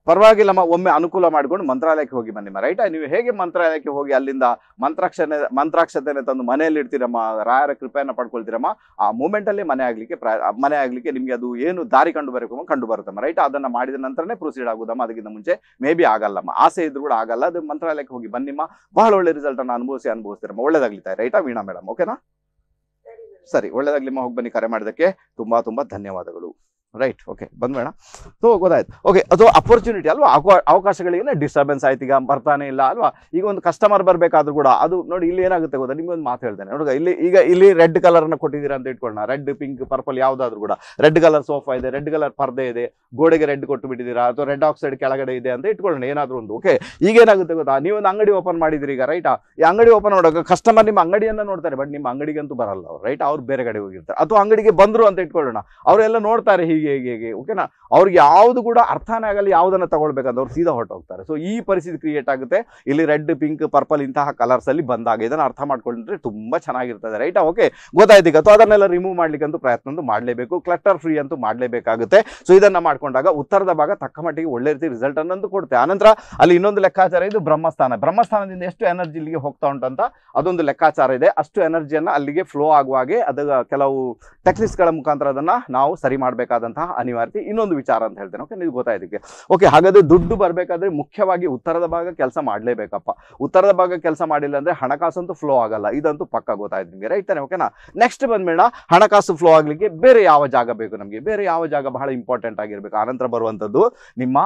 ಪರವಾಗಿಲ್ಲಮ್ಮ, ಒಮ್ಮೆ ಅನುಕೂಲ ಮಾಡ್ಕೊಂಡು ಮಂತ್ರಾಲಯಕ್ಕೆ ಹೋಗಿ ಬನ್ನಿಮ್ಮ. ರೈಟ್? ನೀವು ಹೇಗೆ ಮಂತ್ರಾಲಯಕ್ಕೆ ಹೋಗಿ ಅಲ್ಲಿಂದ ಮಂತ್ರಾಕ್ಷನೆ ಮಂತ್ರಾಕ್ಷತೆನೆ ತಂದು ಮನೆಯಲ್ಲಿ ಇಡ್ತೀರಮ್ಮ, ರಾಯರ ಕೃಪೆಯನ್ನು ಪಡ್ಕೊಳ್ತೀರಮ್ಮ, ಆ ಮೂಮೆಂಟಲ್ಲಿ ಮನೆ ಆಗಲಿಕ್ಕೆ ಪ್ರ ಮನೆ ಆಗಲಿಕ್ಕೆ ನಿಮಗೆ ಅದು ಏನು ದಾರಿ ಕಂಡು ಬರಬೇಕು ಕಂಡು ಬರುತ್ತಮ್ಮ. ರೈಟ್? ಅದನ್ನು ಮಾಡಿದ ನಂತರನೇ ಪ್ರೊಸೀಡ್ ಆಗುದಮ್ಮ. ಅದಕ್ಕಿಂತ ಮುಂಚೆ ಮೇ ಬಿ ಆಗಲ್ಲಮ್ಮ. ಆಸೆ ಇದ್ರು ಕೂಡ ಆಗಲ್ಲ. ಅದು ಮಂತ್ರಾಲಯಕ್ಕೆ ಹೋಗಿ ಬನ್ನಿಮ್ಮ, ಬಹಳ ಒಳ್ಳೆ ರಿಸಲ್ಟನ್ನು ಅನುಭವಿಸಿ ಅನುಭವಿಸ್ತೀರಮ್ಮ. ಒಳ್ಳೇದಾಗ್ಲಿತಾ? ರೈಟಾ ವೀಣಾ ಮೇಡಮ್? ಓಕೆನಾ? ಸರಿ, ಒಳ್ಳೇದಾಗ್ಲಿಮ್ಮ. ಹೋಗಿ ಬನ್ನಿ. ಕರೆ ಮಾಡೋದಕ್ಕೆ ತುಂಬ ತುಂಬ ಧನ್ಯವಾದಗಳು. ರೈಟ್? ಓಕೆ, ಬಂದ್ ಬೇಡ. ಸೊ ಗೊತ್ತಾಯ್ತು. ಓಕೆ, ಅದು ಅಪರ್ಚುನಿಟಿ ಅಲ್ವಾ? ಅವಕಾಶಗಳಿಗೆ ಡಿಸ್ಟರ್ಬೆನ್ಸ್ ಆಯ್ತು, ಈಗ ಬರ್ತಾನೆ ಇಲ್ಲ ಅಲ್ವಾ? ಈಗ ಒಂದು ಕಸ್ಟಮರ್ ಬರಬೇಕಾದ್ರೂ ಕೂಡ ಅದು ನೋಡಿ ಇಲ್ಲಿ ಏನಾಗುತ್ತೆ ಗೊತ್ತಾ? ನಿಮ್ಗೆ ಒಂದು ಮಾತು ಹೇಳ್ತೇನೆ ನೋಡಿ. ಇಲ್ಲಿ ಈಗ ಇಲ್ಲಿ ರೆಡ್ ಕಲರ್ನ ಕೊಟ್ಟಿದ್ದೀರಾ ಅಂತ ಇಟ್ಕೊಳ್ಳೋಣ, ರೆಡ್ ಪಿಂಕ್ ಪರ್ಪಲ್ ಯಾವುದಾದ್ರೂ ಕೂಡ. ರೆಡ್ ಕಲರ್ ಸೋಫಾ ಇದೆ, ರೆಡ್ ಕಲರ್ ಪರ್ದೆ ಇದೆ, ಗೋಡೆಗೆ ರೆಡ್ ಕೊಟ್ಟು ಬಿಟ್ಟಿದ್ದೀರಾ, ಅಥವಾ ರೆಡ್ ಆಕ್ಸೈಡ್ ಕೆಳಗಡೆ ಇದೆ ಅಂತ ಇಟ್ಕೊಳ್ಳೋಣ ಏನಾದರೂ ಒಂದು. ಓಕೆ, ಈಗ ಏನಾಗುತ್ತೆ ಗೊತ್ತಾ? ನೀವು ಒಂದು ಅಂಗಡಿ ಓಪನ್ ಮಾಡಿದ್ರಿ ಈಗ. ರೈಟಾ? ಈ ಅಂಗಡಿ ಓಪನ್ ಮಾಡೋಕೆ ಕಸ್ಟಮರ್ ನಿಮ್ಮ ಅಂಗಡಿಯನ್ನು ನೋಡ್ತಾರೆ, ಬಟ್ ನಿಮ್ಮ ಅಂಗಡಿಗಂತೂ ಬರಲ್ಲ ಅವ್ರು. ರೈಟ್? ಅವ್ರು ಬೇರೆ ಕಡೆ ಹೋಗಿರ್ತಾರೆ, ಅಥವಾ ಅಂಗಡಿಗೆ ಬಂದರು ಅಂತ ಇಟ್ಕೊಳ್ಳೋಣ, ಅವರೆಲ್ಲ ನೋಡ್ತಾರೆ ಹೀಗೆ ಹೇಗೆ ಹೇಗೆ. ಓಕೆನಾ? ಅವ್ರಿಗೆ ಯಾವುದು ಕೂಡ ಅರ್ಥನೇ ಆಗಲ್ಲ, ಯಾವುದನ್ನ ತಗೊಳ್ಬೇಕಂದ್ರೆ ಅವ್ರು ಸೀದಾ ಹೊರಟೋಗ್ತಾರೆ. ಸೊ ಈ ಪರಿಸ್ಥಿತಿ ಕ್ರಿಯೇಟ್ ಆಗುತ್ತೆ. ಇಲ್ಲಿ ರೆಡ್ ಪಿಂಕ್ ಪರ್ಪಲ್ ಇಂತಹ ಕಲರ್ಸ್ ಅಲ್ಲಿ ಬಂದಾಗ ಇದನ್ನು ಅರ್ಥ ಮಾಡ್ಕೊಂಡ್ರೆ ತುಂಬಾ ಚೆನ್ನಾಗಿರ್ತದೆ. ರೈಟಾ? ಓಕೆ, ಗೊತ್ತಾಯ್ತು. ಈಗ ಅದನ್ನೆಲ್ಲ ರಿಮೂವ್ ಮಾಡ್ಲಿಕ್ಕಂತೂ ಪ್ರಯತ್ನ ಮಾಡಲೇಬೇಕು, ಕ್ಲಟರ್ ಫ್ರೀ ಅಂತೂ ಮಾಡಲೇಬೇಕಾಗುತ್ತೆ. ಸೊ ಇದನ್ನ ಮಾಡ್ಕೊಂಡಾಗ ಉತ್ತರದ ಭಾಗ ತಕ್ಕ ಮಟ್ಟಿಗೆ ಒಳ್ಳೆ ರೀತಿ ರಿಸಲ್ಟ್ ಅನ್ನಂತೂ ಕೊಡುತ್ತೆ. ಆನಂತರ ಅಲ್ಲಿ ಇನ್ನೊಂದು ಲೆಕ್ಕಾಚಾರ ಇದು ಬ್ರಹ್ಮಸ್ಥಾನ. ಬ್ರಹ್ಮಸ್ಥಾನದಿಂದ ಎಷ್ಟು ಎನರ್ಜಿ ಇಲ್ಲಿಗೆ ಹೋಗ್ತಾ ಉಂಟಂತ ಅದೊಂದು ಲೆಕ್ಕಾಚಾರ ಇದೆ. ಅಷ್ಟು ಎನರ್ಜಿಯನ್ನು ಅಲ್ಲಿಗೆ ಫ್ಲೋ ಆಗುವಾಗೆ ಅದು ಕೆಲವು ಟೆಕ್ನಿಕ್ಸ್ ಗಳ ಮುಖಾಂತರ ಅದನ್ನ ನಾವು ಸರಿ ಮಾಡಬೇಕು ಂತಹ ಅನಿವಾರ್ಯತೆ ಇನ್ನೊಂದು ವಿಚಾರ ಅಂತ ಹೇಳ್ತೇನೆ. ಓಕೆ, ನೀವು ಗೊತ್ತಾಯ್ತಕ್ಕೆ. ಓಕೆ, ಹಾಗಾದ್ರೆ ದುಡ್ಡು ಬರಬೇಕಾದ್ರೆ ಮುಖ್ಯವಾಗಿ ಉತ್ತರದ ಭಾಗ ಕೆಲಸ ಮಾಡಲೇಬೇಕಪ್ಪ. ಉತ್ತರದ ಭಾಗ ಕೆಲಸ ಮಾಡಿಲ್ಲ ಅಂದ್ರೆ ಹಣಕಾಸಂತೂ ಫ್ಲೋ ಆಗಲ್ಲ, ಇದಂತೂ ಪಕ್ಕ ಗೊತ್ತಾಯ್ತು ನಿಮಗೆ. ರೈಟ್ ತಾನೆ? ಓಕೆನಾ? ನೆಕ್ಸ್ಟ್ ಬಂದ್ಮೇಡ ಹಣಕಾಸು ಫ್ಲೋ ಆಗಲಿಕ್ಕೆ ಬೇರೆ ಯಾವ ಜಾಗ ಬೇಕು ನಮಗೆ? ಬೇರೆ ಯಾವ ಜಾಗ ಬಹಳ ಇಂಪಾರ್ಟೆಂಟ್ ಆಗಿರ್ಬೇಕು. ಆನಂತರ ಬರುವಂಥದ್ದು ನಿಮ್ಮ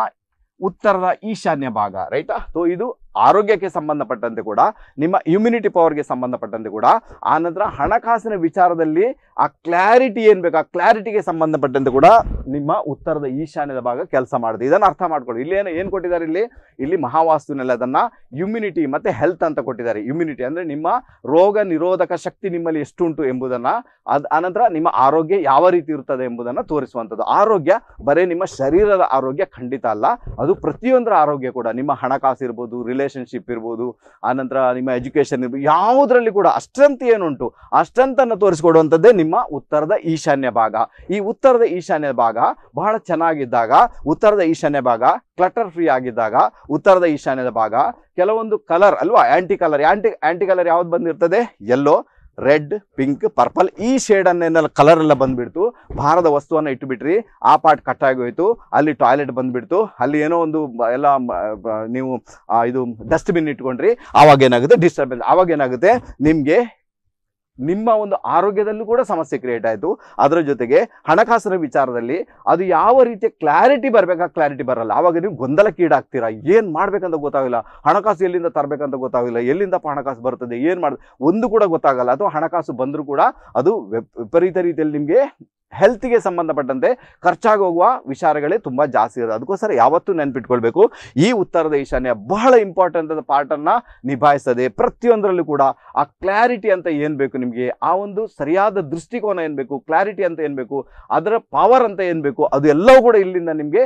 ಉತ್ತರದ ಈಶಾನ್ಯ ಭಾಗ. ರೈಟಾ? ಸೊ ಇದು ಆರೋಗ್ಯಕ್ಕೆ ಸಂಬಂಧಪಟ್ಟಂತೆ ಕೂಡ, ನಿಮ್ಮ ಇಮ್ಯುನಿಟಿ ಪವರ್ಗೆ ಸಂಬಂಧಪಟ್ಟಂತೆ ಕೂಡ, ಆನಂತರ ಹಣಕಾಸಿನ ವಿಚಾರದಲ್ಲಿ ಆ ಕ್ಲಾರಿಟಿ ಏನು ಬೇಕು ಆ ಕ್ಲಾರಿಟಿಗೆ ಸಂಬಂಧಪಟ್ಟಂತೆ ಕೂಡ ನಿಮ್ಮ ಉತ್ತರದ ಈಶಾನ್ಯದ ಭಾಗ ಕೆಲಸ ಮಾಡಿದೆ. ಇದನ್ನು ಅರ್ಥ ಮಾಡ್ಕೊಳ್ಳಿ. ಇಲ್ಲಿ ಏನು ಏನು ಕೊಟ್ಟಿದ್ದಾರೆ ಇಲ್ಲಿ ಇಲ್ಲಿ ಮಹಾವಾಸ್ತುನಲ್ಲಿ ಅದನ್ನು ಇಮ್ಯುನಿಟಿ ಮತ್ತು ಹೆಲ್ತ್ ಅಂತ ಕೊಟ್ಟಿದ್ದಾರೆ. ಇಮ್ಯುನಿಟಿ ಅಂದರೆ ನಿಮ್ಮ ರೋಗ ನಿರೋಧಕ ಶಕ್ತಿ ನಿಮ್ಮಲ್ಲಿ ಎಷ್ಟುಂಟು ಎಂಬುದನ್ನು, ಅದು ಆನಂತರ ನಿಮ್ಮ ಆರೋಗ್ಯ ಯಾವ ರೀತಿ ಇರ್ತದೆ ಎಂಬುದನ್ನು ತೋರಿಸುವಂಥದ್ದು. ಆರೋಗ್ಯ ಬರೀ ನಿಮ್ಮ ಶರೀರದ ಆರೋಗ್ಯ ಖಂಡಿತ ಅಲ್ಲ, ಅದು ಪ್ರತಿಯೊಂದರ ಆರೋಗ್ಯ ಕೂಡ. ನಿಮ್ಮ ಹಣಕಾಸು ಇರ್ಬೋದು, ರಿಲೇಷನ್ಶಿಪ್ ಇರ್ಬೋದು, ಆನಂತರ ನಿಮ್ಮ ಎಜುಕೇಶನ್ ಇರ್ಬೋದು, ಯಾವುದರಲ್ಲಿ ಕೂಡ ಅಷ್ಟಂತ ಏನುಂಟು ಅಷ್ಟಂತನ್ನು ತೋರಿಸಿಕೊಡುವಂಥದ್ದೇ ನಿಮ್ಮ ಉತ್ತರದ ಈಶಾನ್ಯ ಭಾಗ. ಈ ಉತ್ತರದ ಈಶಾನ್ಯ ಭಾಗ ಬಹಳ ಚೆನ್ನಾಗಿದ್ದಾಗ, ಉತ್ತರದ ಈಶಾನ್ಯ ಭಾಗ ಕ್ಲಟರ್ ಫ್ರೀ ಆಗಿದ್ದಾಗ, ಉತ್ತರದ ಈಶಾನ್ಯದ ಭಾಗ ಕೆಲವೊಂದು ಕಲರ್ ಅಲ್ವಾ, anti colour anti anti colour ಯಾವ್ದು ಬಂದಿರ್ತದೆ? ಎಲ್ಲೋ, ರೆಡ್, ಪಿಂಕ್, ಪರ್ಪಲ್ ಈ ಶೇಡನ್ನೆಲ್ಲ ಕಲರೆಲ್ಲ ಬಂದುಬಿಡ್ತು, ಭಾರದ ವಸ್ತುವನ್ನು ಇಟ್ಟುಬಿಟ್ರಿ, ಆ ಪಾರ್ಟ್ ಕಟ್ಟಾಗೋಯ್ತು, ಅಲ್ಲಿ ಟಾಯ್ಲೆಟ್ ಬಂದುಬಿಡ್ತು, ಅಲ್ಲಿ ಏನೋ ಒಂದು ಎಲ್ಲ ನೀವು ಇದು ಡಸ್ಟ್ಬಿನ್ ಇಟ್ಕೊಂಡ್ರಿ, ಆವಾಗ ಏನಾಗುತ್ತೆ? ಡಿಸ್ಟರ್ಬೆನ್ಸ್. ಆವಾಗ ಏನಾಗುತ್ತೆ? ನಿಮಗೆ ನಿಮ್ಮ ಒಂದು ಆರೋಗ್ಯದಲ್ಲೂ ಕೂಡ ಸಮಸ್ಯೆ ಕ್ರಿಯೇಟ್ ಆಯಿತು. ಅದರ ಜೊತೆಗೆ ಹಣಕಾಸಿನ ವಿಚಾರದಲ್ಲಿ ಅದು ಯಾವ ರೀತಿಯ ಕ್ಲಾರಿಟಿ ಬರಬೇಕು ಆ ಕ್ಲಾರಿಟಿ ಬರಲ್ಲ. ಆವಾಗ ನೀವು ಗೊಂದಲಕ್ಕೀಡಾಗ್ತೀರಾ, ಏನು ಮಾಡಬೇಕಂತ ಗೊತ್ತಾಗಿಲ್ಲ, ಹಣಕಾಸು ಎಲ್ಲಿಂದ ತರಬೇಕಂತ ಗೊತ್ತಾಗಿಲ್ಲ, ಎಲ್ಲಿಂದಪ್ಪ ಹಣಕಾಸು ಬರ್ತದೆ, ಏನು ಮಾಡೋದು ಒಂದು ಕೂಡ ಗೊತ್ತಾಗಲ್ಲ. ಅಥವಾ ಹಣಕಾಸು ಬಂದರೂ ಕೂಡ ಅದು ವಿಪರೀತ ರೀತಿಯಲ್ಲಿ ನಿಮಗೆ ಹೆಲ್ತ್ಗೆ ಸಂಬಂಧಪಟ್ಟಂತೆ ಖರ್ಚಾಗೋಗುವ ವಿಚಾರಗಳೇ ತುಂಬ ಜಾಸ್ತಿ ಇರೋದು. ಅದಕ್ಕೋಸ್ಕರ ಯಾವತ್ತೂ ನೆನ್ಪಿಟ್ಕೊಳ್ಬೇಕು, ಈ ಉತ್ತರದ ಈಶಾನ್ಯ ಬಹಳ ಇಂಪಾರ್ಟೆಂಟ್ ಆದ ಪಾರ್ಟನ್ನು ನಿಭಾಯಿಸ್ತದೆ. ಪ್ರತಿಯೊಂದರಲ್ಲೂ ಕೂಡ ಆ ಕ್ಲಾರಿಟಿ ಅಂತ ಏನು ಬೇಕು ನಿಮಗೆ, ಆ ಒಂದು ಸರಿಯಾದ ದೃಷ್ಟಿಕೋನ ಏನು ಬೇಕು, ಕ್ಲಾರಿಟಿ ಅಂತ ಏನು ಬೇಕು, ಅದರ ಪವರ್ ಅಂತ ಏನು ಬೇಕು, ಅದು ಎಲ್ಲವೂ ಕೂಡ ಇಲ್ಲಿಂದ ನಿಮಗೆ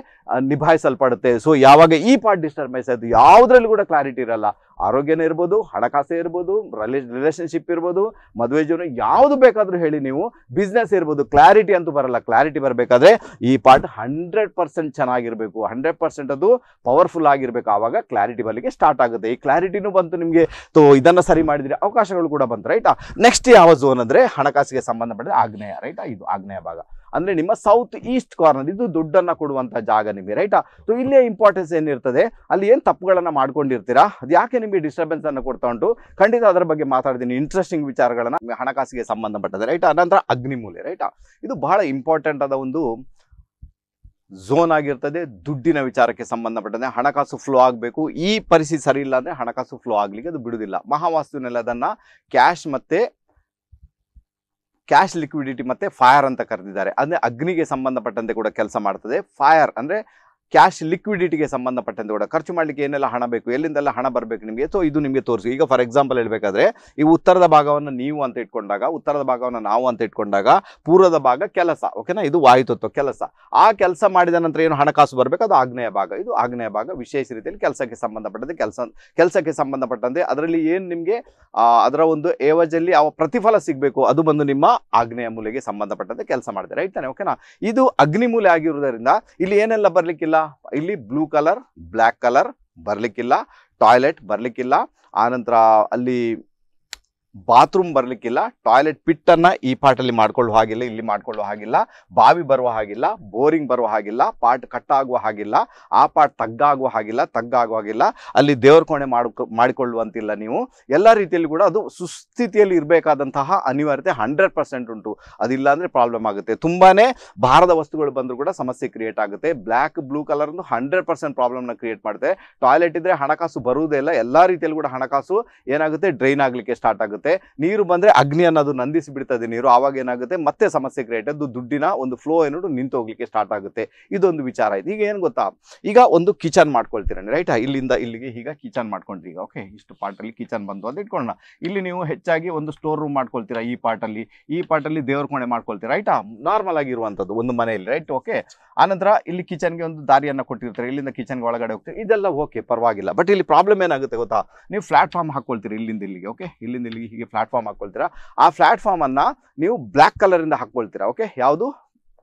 ನಿಭಾಯಿಸಲ್ಪಡುತ್ತೆ. ಸೊ ಯಾವಾಗ ಈ ಪಾರ್ಟ್ ಡಿಸ್ಟರ್ಬೆನ್ಸ್ ಆಯಿತು, ಯಾವುದರಲ್ಲೂ ಕೂಡ ಕ್ಲಾರಿಟಿ ಇರಲ್ಲ, ಆರೋಗ್ಯನೇ ಇರ್ಬೋದು, ಹಣಕಾಸೇ ಇರ್ಬೋದು, ರಿಲೇ ರಿಲೇಷನ್ಶಿಪ್ ಇರ್ಬೋದು, ಮದುವೆ ಜೀವನ ಯಾವುದು ಬೇಕಾದರೂ ಹೇಳಿ ನೀವು, ಬಿಸ್ನೆಸ್ ಇರ್ಬೋದು, ಕ್ಲಾರಿಟಿ ಅಂತೂ ಬರಲ್ಲ. ಕ್ಲಾರಿಟಿ ಬರಬೇಕಾದ್ರೆ ಈ ಪಾರ್ಟ್ ಹಂಡ್ರೆಡ್ ಪರ್ಸೆಂಟ್ ಚೆನ್ನಾಗಿರಬೇಕು, ಹಂಡ್ರೆಡ್ ಪರ್ಸೆಂಟ್ ಅದು ಪವರ್ಫುಲ್ ಆಗಿರಬೇಕು. ಆವಾಗ ಕ್ಲಾರಿಟಿ ಬರಲಿಕ್ಕೆ ಸ್ಟಾರ್ಟ್ ಆಗುತ್ತೆ. ಈ ಕ್ಲಾರಿಟಿನೂ ಬಂತು ನಿಮಗೆ, ತೋ ಇದನ್ನು ಸರಿ ಮಾಡಿದರೆ ಅವಕಾಶಗಳು ಕೂಡ ಬಂತು. ರೈಟಾ? ನೆಕ್ಸ್ಟ್ ಯಾವ ಝೋನ್ ಅಂದರೆ ಹಣಕಾಸಿಗೆ ಸಂಬಂಧಪಟ್ಟ ಆಗ್ನೇಯ. ರೈಟಾ? ಇದು ಆಗ್ನೇಯ ಭಾಗ. ಅಂದ್ರೆ ನಿಮ್ಮ ಸೌತ್ ಈಸ್ಟ್ ಕಾರ್ನರ್ ಇದು ದುಡ್ಡನ್ನ ಕೊಡುವಂತ ಜಾಗ ನಿಮಗೆ ರೈಟ್. ಸೋ ಇಲ್ಲಿ ಇಂಪಾರ್ಟೆನ್ಸ್ ಏನಿರ್ತದೆ ಅಲ್ಲಿ ಏನು ತಪ್ಪುಗಳನ್ನು ಮಾಡ್ಕೊಂಡಿರ್ತೀರಾ ಅದು ಯಾಕೆ ನಿಮಗೆ ಡಿಸ್ಟರ್ಬೆನ್ಸ್ ಅನ್ನು ಕೊಡ್ತಾ ಉಂಟು ಖಂಡಿತ ಅದರ ಬಗ್ಗೆ ಮಾತಾಡ್ತೀನಿ ಇಂಟ್ರೆಸ್ಟಿಂಗ್ ವಿಚಾರಗಳನ್ನು ಹಣಕಾಸಿಗೆ ಸಂಬಂಧಪಟ್ಟದ ರೈಟ್. ಅನಂತರ ಅಗ್ನಿಮೂಲೆ ರೈಟ್ ಇದು ಬಹಳ ಇಂಪಾರ್ಟೆಂಟ್ ಆದ ಒಂದು ಝೋನ್ ಆಗಿರ್ತದೆ ದುಡ್ಡಿನ ವಿಚಾರಕ್ಕೆ ಸಂಬಂಧಪಟ್ಟಂತೆ ಹಣಕಾಸು ಫ್ಲೋ ಆಗಬೇಕು ಈ ಪರಿಸ್ಥಿತಿ ಸರಿ ಇಲ್ಲ ಅಂದರೆ ಹಣಕಾಸು ಫ್ಲೋ ಆಗಲಿಕ್ಕೆ ಅದು ಬಿಡುವುದಿಲ್ಲ. ಮಹಾವಾಸ್ತುವಿನಲ್ಲಿ ಅದನ್ನು ಕ್ಯಾಶ್ ಮತ್ತು ಕ್ಯಾಶ್ ಲಿಕ್ವಿಡಿಟಿ ಮತ್ತು ಫೈರ್ ಅಂತ ಕರೆದಿದ್ದಾರೆ ಅಂದರೆ ಅಗ್ನಿಗೆ ಸಂಬಂಧಪಟ್ಟಂತೆ ಕೂಡ ಕೆಲಸ ಮಾಡ್ತದೆ ಫೈರ್ ಅಂದರೆ ಕ್ಯಾಶ್ ಲಿಕ್ವಿಡಿಟಿಗೆ ಸಂಬಂಧಪಟ್ಟಂತೆ ಕೂಡ ಖರ್ಚು ಮಾಡಲಿಕ್ಕೆ ಏನೆಲ್ಲ ಹಣ ಬೇಕು ಎಲ್ಲಿಂದೆಲ್ಲ ಹಣ ಬರಬೇಕು ನಿಮಗೆ ಸೊ ಇದು ನಿಮಗೆ ತೋರಿಸಿ. ಈಗ ಫಾರ್ ಎಕ್ಸಾಂಪಲ್ ಹೇಳಬೇಕಾದ್ರೆ ಈ ಉತ್ತರದ ಭಾಗವನ್ನು ನೀವು ಅಂತ ಇಟ್ಕೊಂಡಾಗ ಉತ್ತರದ ಭಾಗವನ್ನು ನಾವು ಅಂತ ಇಟ್ಕೊಂಡಾಗ ಪೂರ್ವದ ಭಾಗ ಕೆಲಸ ಓಕೆನಾ ಇದು ವಾಯುತತ್ವ ಕೆಲಸ ಆ ಕೆಲಸ ಮಾಡಿದ ನಂತರ ಏನು ಹಣಕಾಸು ಬರಬೇಕು ಅದು ಆಗ್ನೇಯ ಭಾಗ ಇದು ಆಗ್ನೇಯ ಭಾಗ ವಿಶೇಷ ರೀತಿಯಲ್ಲಿ ಕೆಲಸಕ್ಕೆ ಸಂಬಂಧಪಟ್ಟಂತೆ ಕೆಲಸ ಕೆಲಸಕ್ಕೆ ಸಂಬಂಧಪಟ್ಟಂತೆ ಅದರಲ್ಲಿ ಏನು ನಿಮಗೆ ಅದರ ಒಂದು ಏವಜಲ್ಲಿ ಆ ಪ್ರತಿಫಲ ಸಿಗಬೇಕು ಅದು ಬಂದು ನಿಮ್ಮ ಆಗ್ನೇಯ ಮೂಲೆಗೆ ಸಂಬಂಧಪಟ್ಟಂತೆ ಕೆಲಸ ಮಾಡಿದೆ ರೈಟ್ ತಾನೆ ಓಕೆನಾ. ಇದು ಅಗ್ನಿಮೂಲೆ ಆಗಿರುವುದರಿಂದ ಇಲ್ಲಿ ಏನೆಲ್ಲ ಬರಲಿಕ್ಕಿಲ್ಲ ಇಲ್ಲಿ ಬ್ಲೂ ಕಲರ್ ಬ್ಲ್ಯಾಕ್ ಕಲರ್ ಬರ್ಲಿಕ್ಕಿಲ್ಲ ಟಾಯ್ಲೆಟ್ ಬರ್ಲಿಕ್ಕಿಲ್ಲ ಆನಂತರ ಅಲ್ಲಿ ಬಾತ್ರೂಮ್ ಬರ್ಲಿಕ್ಕಿಲ್ಲ ಟಾಯ್ಲೆಟ್ ಪಿಟ್ ಅನ್ನ ಈ ಪಾರ್ಟ್ ಅಲ್ಲಿ ಮಾಡ್ಕೊಳ್ಳೋ ಹಾಗಿಲ್ಲ ಇಲ್ಲಿ ಮಾಡ್ಕೊಳ್ಳೋ ಹಾಗಿಲ್ಲ ಬಾವಿ ಬರುವ ಹಾಗಿಲ್ಲ ಬೋರಿಂಗ್ ಬರುವ ಹಾಗಿಲ್ಲ ಪಾರ್ಟ್ ಕಟ್ ಆಗುವ ಹಾಗಿಲ್ಲ ಆ ಪಾರ್ಟ್ ತಗ್ಗ ಆಗುವ ಹಾಗಿಲ್ಲ ತಗ್ಗ ಆಗುವ ಹಾಗಿಲ್ಲ ಅಲ್ಲಿ ದೇವ್ರ ಕೋಣೆ ಮಾಡಿಕೊಳ್ಳುವಂತಿಲ್ಲ ನೀವು ಎಲ್ಲ ರೀತಿಯಲ್ಲಿ ಕೂಡ ಅದು ಸುಸ್ಥಿತಿಯಲ್ಲಿ ಇರಬೇಕಾದಂತಹ ಅನಿವಾರ್ಯತೆ ಹಂಡ್ರೆಡ್ ಪರ್ಸೆಂಟ್ ಉಂಟು ಅದಿಲ್ಲ ಅಂದರೆ ಪ್ರಾಬ್ಲಮ್ ಆಗುತ್ತೆ. ತುಂಬಾನೇ ಭಾರದ ವಸ್ತುಗಳು ಬಂದರೂ ಕೂಡ ಸಮಸ್ಯೆ ಕ್ರಿಯೇಟ್ ಆಗುತ್ತೆ. ಬ್ಲ್ಯಾಕ್ ಬ್ಲೂ ಕಲರ್ ಒಂದು ಹಂಡ್ರೆಡ್ ಪರ್ಸೆಂಟ್ ಪ್ರಾಬ್ಲಮ್ನ ಕ್ರಿಯೇಟ್ ಮಾಡುತ್ತೆ. ಟಾಯ್ಲೆಟ್ ಇದ್ರೆ ಹಣಕಾಸು ಬರುವುದೇ ಇಲ್ಲ, ಎಲ್ಲ ರೀತಿಯಲ್ಲಿ ಕೂಡ ಹಣಕಾಸು ಏನಾಗುತ್ತೆ ಡ್ರೈನ್ ಆಗಲಿಕ್ಕೆ ಸ್ಟಾರ್ಟ್ ಆಗುತ್ತೆ. ನೀರು ಬಂದ್ರೆ ಅಗ್ನಿ ಅನ್ನೋದು ನಂದಿಸಿ ಬಿಡ್ತದೆ ನೀರು, ಆವಾಗ ಏನಾಗುತ್ತೆ ಮತ್ತೆ ಸಮಸ್ಯೆ ಕ್ರಿಯೇಟ್ ಅದು ದುಡ್ಡಿನ ಒಂದು ಫ್ಲೋ ಏನೋ ನಿಂತು ಹೋಗ್ಲಿಕ್ಕೆ ಸ್ಟಾರ್ಟ್ ಆಗುತ್ತೆ. ಇದೊಂದು ವಿಚಾರ ಆಯ್ತು. ಈಗ ಏನ್ ಗೊತ್ತಾ, ಈಗ ಒಂದು ಕಿಚನ್ ಮಾಡ್ಕೊಳ್ತೀರ ರೈಟ್, ಇಲ್ಲಿಂದ ಇಲ್ಲಿಗೆ ಈಗ ಕಿಚನ್ ಮಾಡ್ಕೊಂಡ್ರಿ. ಈಗ ಓಕೆ ಇಷ್ಟು ಪಾರ್ಟ್ ಅಲ್ಲಿ ಕಿಚನ್ ಬಂತು ಅಂತ ಇಟ್ಕೊಳ್ಳೋಣ. ಇಲ್ಲಿ ನೀವು ಹೆಚ್ಚಾಗಿ ಒಂದು ಸ್ಟೋರ್ ರೂಮ್ ಮಾಡ್ಕೊಳ್ತೀರಾ, ಈ ಪಾರ್ಟ್ ಅಲ್ಲಿ ಈ ಪಾರ್ಟ್ ಅಲ್ಲಿ ದೇವ್ರ ಕೋಣೆ ಮಾಡ್ಕೊಳ್ತೀರಾ ರೈಟ್, ನಾರ್ಮಲ್ ಆಗಿರುವಂತದ್ದು ಒಂದು ಮನೆಯಲ್ಲಿ ರೈಟ್. ಓಕೆ, ಆನಂತರ ಇಲ್ಲಿ ಕಿಚನ್ಗೆ ಒಂದು ದಾರಿಯನ್ನ ಕೊಟ್ಟಿರ್ತಾರೆ, ಇಲ್ಲಿಂದ ಕಿಚನ್ ಒಳಗಡೆ ಹೋಗ್ತಾರೆ, ಇದೆಲ್ಲ ಓಕೆ ಪರವಾಗಿಲ್ಲ. ಬಟ್ ಇಲ್ಲಿ ಪ್ರಾಬ್ಲಮ್ ಏನಾಗುತ್ತೆ ಗೊತ್ತಾ, ನೀವು ಪ್ಲಾಟ್ಫಾರ್ಮ್ ಹಾಕೊಳ್ತೀರಿ ಇಲ್ಲಿಂದ ಇಲ್ಲಿಗೆ, ಓಕೆ ಇಲ್ಲಿಂದ ಇಲ್ಲಿಗೆ ಹೀಗೆ ಪ್ಲಾಟ್ಫಾರ್ಮ್ ಹಾಕೊಳ್ತೀರಾ. ಆ ಪ್ಲಾಟ್ಫಾರ್ಮ್ ಅನ್ನ ನೀವು ಬ್ಲ್ಯಾಕ್ ಕಲರ್ ಇಂದ ಹಾಕೊಳ್ತೀರಾ, ಓಕೆ ಯಾವುದು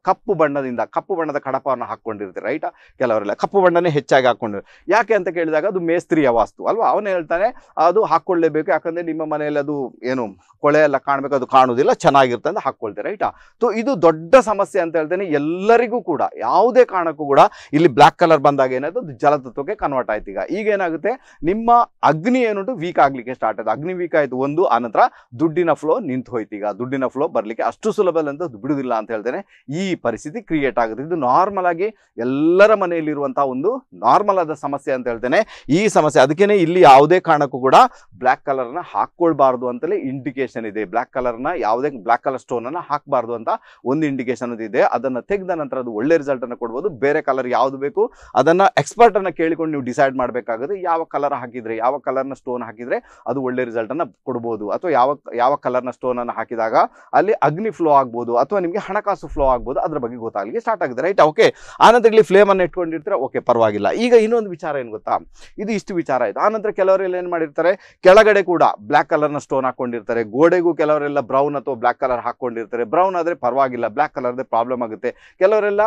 ಕಪ್ಪು ಬಣ್ಣದಿಂದ ಕಪ್ಪು ಬಣ್ಣದ ಕಡಪವನ್ನು ಹಾಕೊಂಡಿರ್ತೀರಿ ರೈಟ್. ಕೆಲವರೆಲ್ಲ ಕಪ್ಪು ಬಣ್ಣನೇ ಹೆಚ್ಚಾಗಿ ಹಾಕೊಂಡಿರು, ಯಾಕೆ ಅಂತ ಕೇಳಿದಾಗ ಅದು ಮೇಸ್ತ್ರಿಯ ವಾಸ್ತು ಅಲ್ವಾ, ಅವನು ಹೇಳ್ತಾನೆ ಅದು ಹಾಕ್ಕೊಳ್ಳೇಬೇಕು, ಯಾಕಂದರೆ ನಿಮ್ಮ ಮನೆಯಲ್ಲಿ ಅದು ಏನು ಕೊಳೆ ಎಲ್ಲ ಕಾಣಬೇಕು, ಅದು ಕಾಣುವುದಿಲ್ಲ, ಚೆನ್ನಾಗಿರುತ್ತೆ ಅಂತ ಹಾಕ್ಕೊಳ್ತೀರಿ ರೈಟಾ. ಸೊ ಇದು ದೊಡ್ಡ ಸಮಸ್ಯೆ ಅಂತ ಹೇಳ್ತೇನೆ ಎಲ್ಲರಿಗೂ ಕೂಡ, ಯಾವುದೇ ಕಾರಣಕ್ಕೂ ಕೂಡ. ಇಲ್ಲಿ ಬ್ಲ್ಯಾಕ್ ಕಲರ್ ಬಂದಾಗ ಏನಾಯ್ತು, ಅದು ಜಲತತ್ವಕ್ಕೆ ಕನ್ವರ್ಟ್ ಆಯ್ತು. ಈಗ ಈಗ ಏನಾಗುತ್ತೆ, ನಿಮ್ಮ ಅಗ್ನಿ ಏನುಂಟು ವೀಕ್ ಆಗಲಿಕ್ಕೆ ಸ್ಟಾರ್ಟ್ ಆಯ್ತು, ಅಗ್ನಿ ವೀಕ್ ಆಯಿತು ಒಂದು. ಆನಂತರ ದುಡ್ಡಿನ ಫ್ಲೋ ನಿಂತು ಹೋಯ್ತು. ಈಗ ದುಡ್ಡಿನ ಫ್ಲೋ ಬರಲಿಕ್ಕೆ ಅಷ್ಟು ಸುಲಭ ಅಂತ ಬಿಡುವುದಿಲ್ಲ ಅಂತ ಹೇಳ್ತೇನೆ. ಈ ಈ ಪರಿಸ್ಥಿತಿ ಕ್ರಿಯೇಟ್ ಆಗುತ್ತೆ. ಇದು ನಾರ್ಮಲ್ ಆಗಿ ಎಲ್ಲರ ಮನೆಯಲ್ಲಿರುವಂತಹ ಒಂದು ನಾರ್ಮಲ್ ಆದ ಸಮಸ್ಯೆ ಅಂತ ಹೇಳ್ತೇನೆ ಈ ಸಮಸ್ಯೆ. ಅದಕ್ಕೇನೆ ಇಲ್ಲಿ ಯಾವುದೇ ಕಾರಣಕ್ಕೂ ಕೂಡ ಬ್ಲ್ಯಾಕ್ ಕಲರ್ನ ಹಾಕೊಳ್ಬಾರ್ದು ಅಂತಲೇ ಇಂಡಿಕೇಶನ್ ಇದೆ. ಬ್ಲ್ಯಾಕ್ ಕಲರ್ನ ಯಾವುದೇ ಬ್ಲ್ಯಾಕ್ ಕಲರ್ ಸ್ಟೋನ್ ಅನ್ನ ಹಾಕಬಾರ್ದು ಅಂತ ಒಂದು ಇಂಡಿಕೇಶನ್ ಇದೆ. ಅದನ್ನ ತೆಗೆದ ನಂತರ ಅದು ಒಳ್ಳೆ ರಿಸಲ್ಟ್ ಅನ್ನು ಕೊಡ್ಬೋದು. ಬೇರೆ ಕಲರ್ ಯಾವ್ದು ಬೇಕು ಅದನ್ನ ಎಕ್ಸ್ಪರ್ಟ್ ಅನ್ನ ಕೇಳಿಕೊಂಡು ನೀವು ಡಿಸೈಡ್ ಮಾಡಬೇಕಾಗುತ್ತೆ. ಯಾವ ಕಲರ್ ಹಾಕಿದ್ರೆ, ಯಾವ ಕಲರ್ನ ಸ್ಟೋನ್ ಹಾಕಿದ್ರೆ ಅದು ಒಳ್ಳೆ ರಿಸಲ್ಟ್ ಅನ್ನ ಕೊಡ್ಬೋದು, ಅಥವಾ ಯಾವ ಯಾವ ಕಲರ್ನ ಸ್ಟೋನ್ ಅನ್ನ ಹಾಕಿದಾಗ ಅಲ್ಲಿ ಅಗ್ನಿ ಫ್ಲೋ ಆಗ್ಬೋದು, ಅಥವಾ ನಿಮಗೆ ಹಣಕಾಸು ಫ್ಲೋ ಆಗ್ಬೋದು. ಅದರ ಬಗ್ಗೆ ಗೊತ್ತಾಗಲಿಕ್ಕೆ ಸ್ಟಾರ್ಟ್ ಆಗಿದೆ ರೈಟ್. ಓಕೆ, ಆನಂತರ ಇಲ್ಲಿ ಫ್ಲೇಮ್ ಅನ್ನು ಇಟ್ಕೊಂಡಿರ್ತಾರೆ, ಓಕೆ ಪರವಾಗಿಲ್ಲ. ಈಗ ಇನ್ನೊಂದು ವಿಚಾರ ಏನು ಗೊತ್ತಾ, ಇದು ಇಷ್ಟು ವಿಚಾರ ಆಯಿತು. ಆನಂತರ ಕೆಲವರೆಲ್ಲ ಏನು ಮಾಡಿರ್ತಾರೆ, ಕೆಳಗಡೆ ಕೂಡ ಬ್ಲ್ಯಾಕ್ ಕಲರ್ನ ಸ್ಟೋನ್ ಹಾಕೊಂಡಿರ್ತಾರೆ, ಗೋಡೆಗೂ ಕೆಲವರೆಲ್ಲ ಬ್ರೌನ್ ಅಥವಾ ಬ್ಲ್ಯಾಕ್ ಕಲರ್ ಹಾಕೊಂಡಿರ್ತಾರೆ. ಬ್ರೌನ್ ಆದರೆ ಪರವಾಗಿಲ್ಲ, ಬ್ಲ್ಯಾಕ್ ಕಲರ್ದೇ ಪ್ರಾಬ್ಲಮ್ ಆಗುತ್ತೆ. ಕೆಲವರೆಲ್ಲ